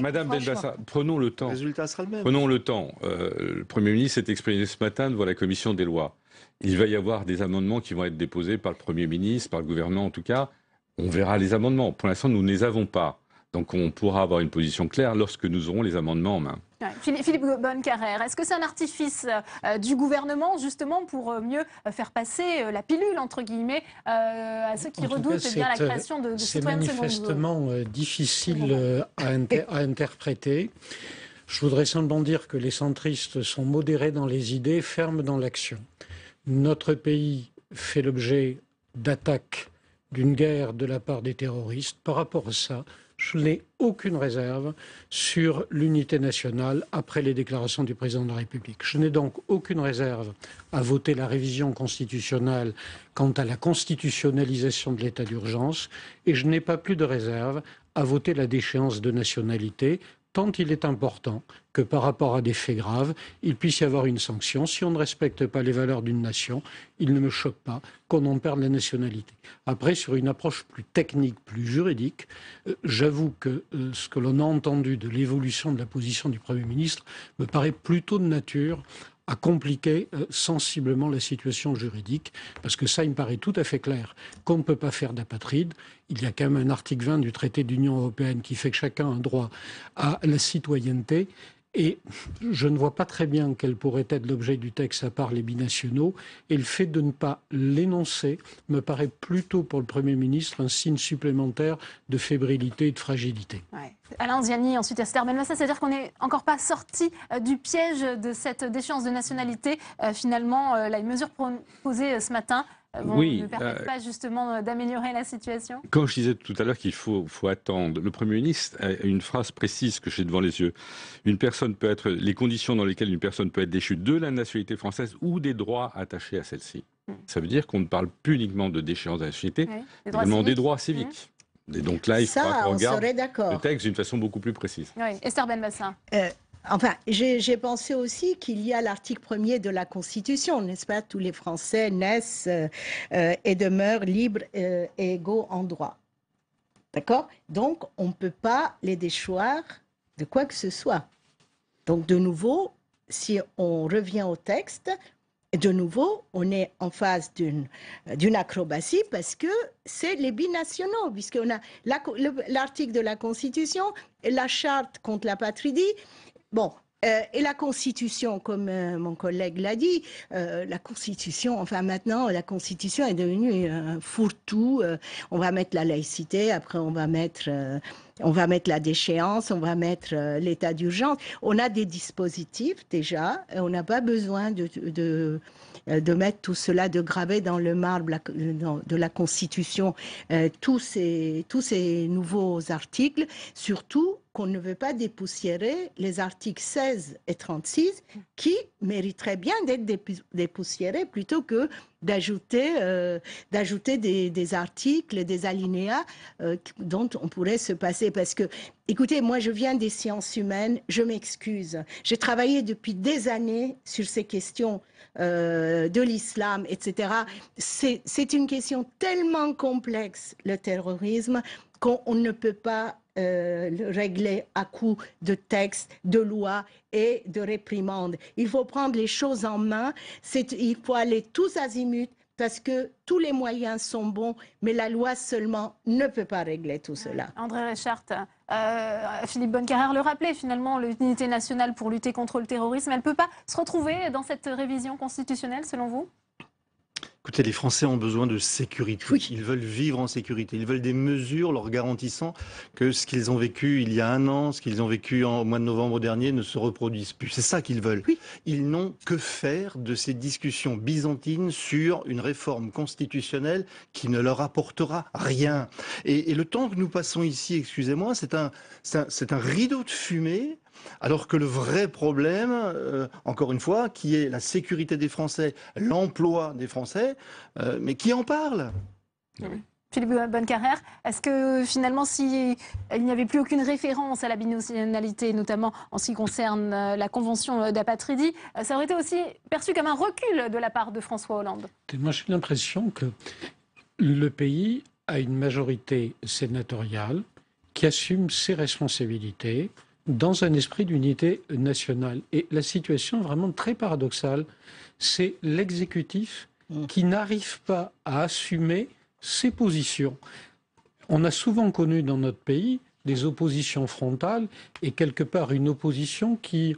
Madame Benbassa, prenons le temps. Le résultat sera le même. Prenons le temps. Le Premier ministre s'est exprimé ce matin devant la Commission des lois. Il va y avoir des amendements qui vont être déposés par le Premier ministre, par le gouvernement en tout cas. On verra les amendements. Pour l'instant, nous ne les avons pas. Donc on pourra avoir une position claire lorsque nous aurons les amendements en main. Philippe Bonnecarrère, est-ce que c'est un artifice du gouvernement justement pour mieux faire passer la pilule, entre guillemets, à ceux qui redoutent la création de citoyens de seconde zone ? C'est manifestement difficile à interpréter. Je voudrais simplement dire que les centristes sont modérés dans les idées, fermes dans l'action. Notre pays fait l'objet d'attaques, d'une guerre de la part des terroristes. Par rapport à ça, je n'ai aucune réserve sur l'unité nationale après les déclarations du président de la République. Je n'ai donc aucune réserve à voter la révision constitutionnelle quant à la constitutionnalisation de l'état d'urgence et je n'ai pas plus de réserve à voter la déchéance de nationalité tant il est important que par rapport à des faits graves, il puisse y avoir une sanction. Si on ne respecte pas les valeurs d'une nation, il ne me choque pas qu'on en perde la nationalité. Après, sur une approche plus technique, plus juridique, j'avoue que ce que l'on a entendu de l'évolution de la position du Premier ministre me paraît plutôt de nature à compliquer sensiblement la situation juridique, parce que ça, il me paraît tout à fait clair qu'on ne peut pas faire d'apatride. Il y a quand même un article 20 du traité de l'Union européenne qui fait que chacun a un droit à la citoyenneté. Et je ne vois pas très bien quel pourrait être l'objet du texte à part les binationaux. Et le fait de ne pas l'énoncer me paraît plutôt pour le Premier ministre un signe supplémentaire de fébrilité et de fragilité. Ouais. Alain Anziani, ensuite Esther Benbassa, c'est-à-dire qu'on n'est encore pas sorti du piège de cette déchéance de nationalité. Finalement, les mesures proposées ce matin ne permettent pas justement d'améliorer la situation. Quand je disais tout à l'heure qu'il faut attendre, le Premier ministre a une phrase précise que j'ai devant les yeux. Les conditions dans lesquelles une personne peut être déchue de la nationalité française ou des droits attachés à celle-ci. Ça veut dire qu'on ne parle plus uniquement de déchéance de nationalité, mais également des droits civiques. Et donc là, il faudra qu'on regarde le texte d'une façon beaucoup plus précise. Oui. Esther Benbassa. Enfin, j'ai pensé aussi qu'il y a l'article 1er de la Constitution, n'est-ce pas? Tous les Français naissent et demeurent libres et égaux en droit. D'accord? Donc, on ne peut pas les déchoir de quoi que ce soit. Donc, de nouveau, si on revient au texte, de nouveau, on est en face d'une acrobatie parce que c'est les binationaux, puisqu'on a l'article de la Constitution, la charte contre l'apatridie. Bon, et la Constitution, comme mon collègue l'a dit, la Constitution, enfin maintenant, la Constitution est devenue un fourre-tout. On va mettre la laïcité, après on va mettre la déchéance, on va mettre l'état d'urgence. On a des dispositifs déjà, on n'a pas besoin de mettre tout cela, de graver dans le marbre de la Constitution tous ces nouveaux articles, surtout qu'on ne veut pas dépoussiérer les articles 16 et 36 qui mériteraient bien d'être dépoussiérés plutôt que d'ajouter des articles, des alinéas dont on pourrait se passer. Parce que, écoutez, moi je viens des sciences humaines, je m'excuse. J'ai travaillé depuis des années sur ces questions de l'islam, etc. C'est une question tellement complexe, le terrorisme, qu'on ne peut pas le régler à coups de textes, de lois et de réprimandes. Il faut prendre les choses en main, il faut aller tous azimuts parce que tous les moyens sont bons, mais la loi seulement ne peut pas régler tout cela. André Reichardt, Philippe Bonnecarrère le rappelait finalement, l'unité nationale pour lutter contre le terrorisme, elle ne peut pas se retrouver dans cette révision constitutionnelle selon vous ? Écoutez, les Français ont besoin de sécurité. Oui. Ils veulent vivre en sécurité. Ils veulent des mesures leur garantissant que ce qu'ils ont vécu il y a un an, ce qu'ils ont vécu au mois de novembre dernier ne se reproduise plus. C'est ça qu'ils veulent. Oui. Ils n'ont que faire de ces discussions byzantines sur une réforme constitutionnelle qui ne leur apportera rien. Et le temps que nous passons ici, excusez-moi, c'est un rideau de fumée. Alors que le vrai problème, encore une fois, qui est la sécurité des Français, l'emploi des Français, mais qui en parle ? Oui. Philippe Bonnecarrère, est-ce que finalement, s'il n'y avait plus aucune référence à la binationalité, notamment en ce qui concerne la convention d'apatridie, ça aurait été aussi perçu comme un recul de la part de François Hollande ? Moi, j'ai l'impression que le pays a une majorité sénatoriale qui assume ses responsabilités dans un esprit d'unité nationale. Et la situation vraiment très paradoxale, c'est l'exécutif qui n'arrive pas à assumer ses positions. On a souvent connu dans notre pays des oppositions frontales et quelque part une opposition qui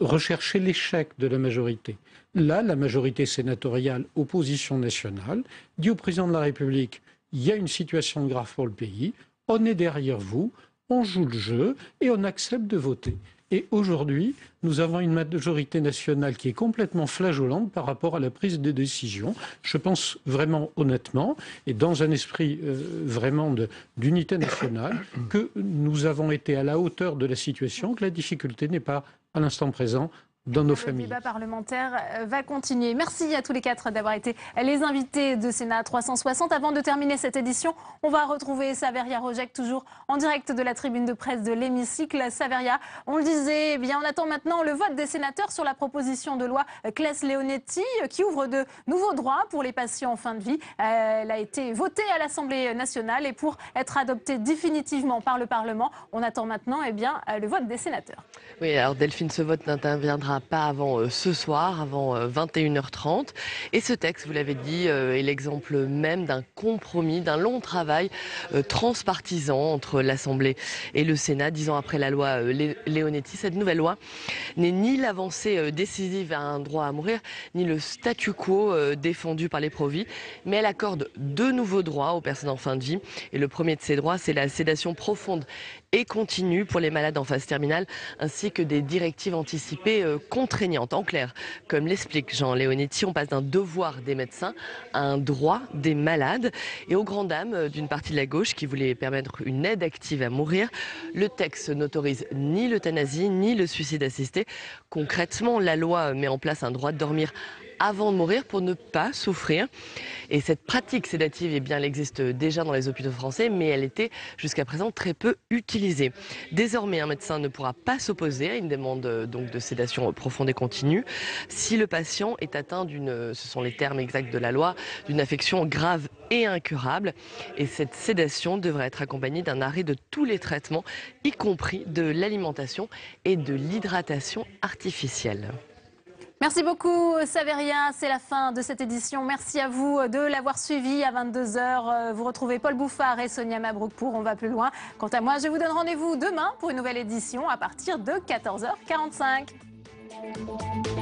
recherchait l'échec de la majorité. Là, la majorité sénatoriale, opposition nationale, dit au président de la République, il y a une situation grave pour le pays, on est derrière vous, on joue le jeu et on accepte de voter. Et aujourd'hui, nous avons une majorité nationale qui est complètement flageolante par rapport à la prise de décision. Je pense vraiment honnêtement, et dans un esprit vraiment d'unité nationale, que nous avons été à la hauteur de la situation, que la difficulté n'est pas à l'instant présent dans nos familles. Le débat parlementaire va continuer. Merci à tous les quatre d'avoir été les invités de Sénat 360. Avant de terminer cette édition, on va retrouver Saveria Rojek, toujours en direct de la tribune de presse de l'hémicycle. Saveria, on le disait, eh bien, on attend maintenant le vote des sénateurs sur la proposition de loi Claeys-Leonetti qui ouvre de nouveaux droits pour les patients en fin de vie. Elle a été votée à l'Assemblée nationale et pour être adoptée définitivement par le Parlement, on attend maintenant eh bien, le vote des sénateurs. Oui, alors Delphine, ce vote n'interviendra hein, pas avant ce soir, avant 21h30. Et ce texte, vous l'avez dit, est l'exemple même d'un compromis, d'un long travail transpartisan entre l'Assemblée et le Sénat. 10 ans après la loi Leonetti, cette nouvelle loi n'est ni l'avancée décisive à un droit à mourir, ni le statu quo défendu par les pro-vie, mais elle accorde deux nouveaux droits aux personnes en fin de vie. Et le premier de ces droits, c'est la sédation profonde et continue pour les malades en phase terminale, ainsi que des directives anticipées contraignantes. En clair, comme l'explique Jean Leonetti, on passe d'un devoir des médecins à un droit des malades. Et aux grandes dames d'une partie de la gauche qui voulait permettre une aide active à mourir, le texte n'autorise ni l'euthanasie ni le suicide assisté. Concrètement, la loi met en place un droit de dormir avant de mourir pour ne pas souffrir. Et cette pratique sédative, eh bien, elle existe déjà dans les hôpitaux français, mais elle était jusqu'à présent très peu utilisée. Désormais, un médecin ne pourra pas s'opposer à une demande donc de sédation profonde et continue si le patient est atteint d'une, ce sont les termes exacts de la loi, d'une affection grave et incurable. Et cette sédation devrait être accompagnée d'un arrêt de tous les traitements, y compris de l'alimentation et de l'hydratation artificielle. Merci beaucoup Saveria, c'est la fin de cette édition. Merci à vous de l'avoir suivi. À 22h, vous retrouvez Paul Bouffard et Sonia Mabrouk pour On va plus loin. Quant à moi, je vous donne rendez-vous demain pour une nouvelle édition à partir de 14h45.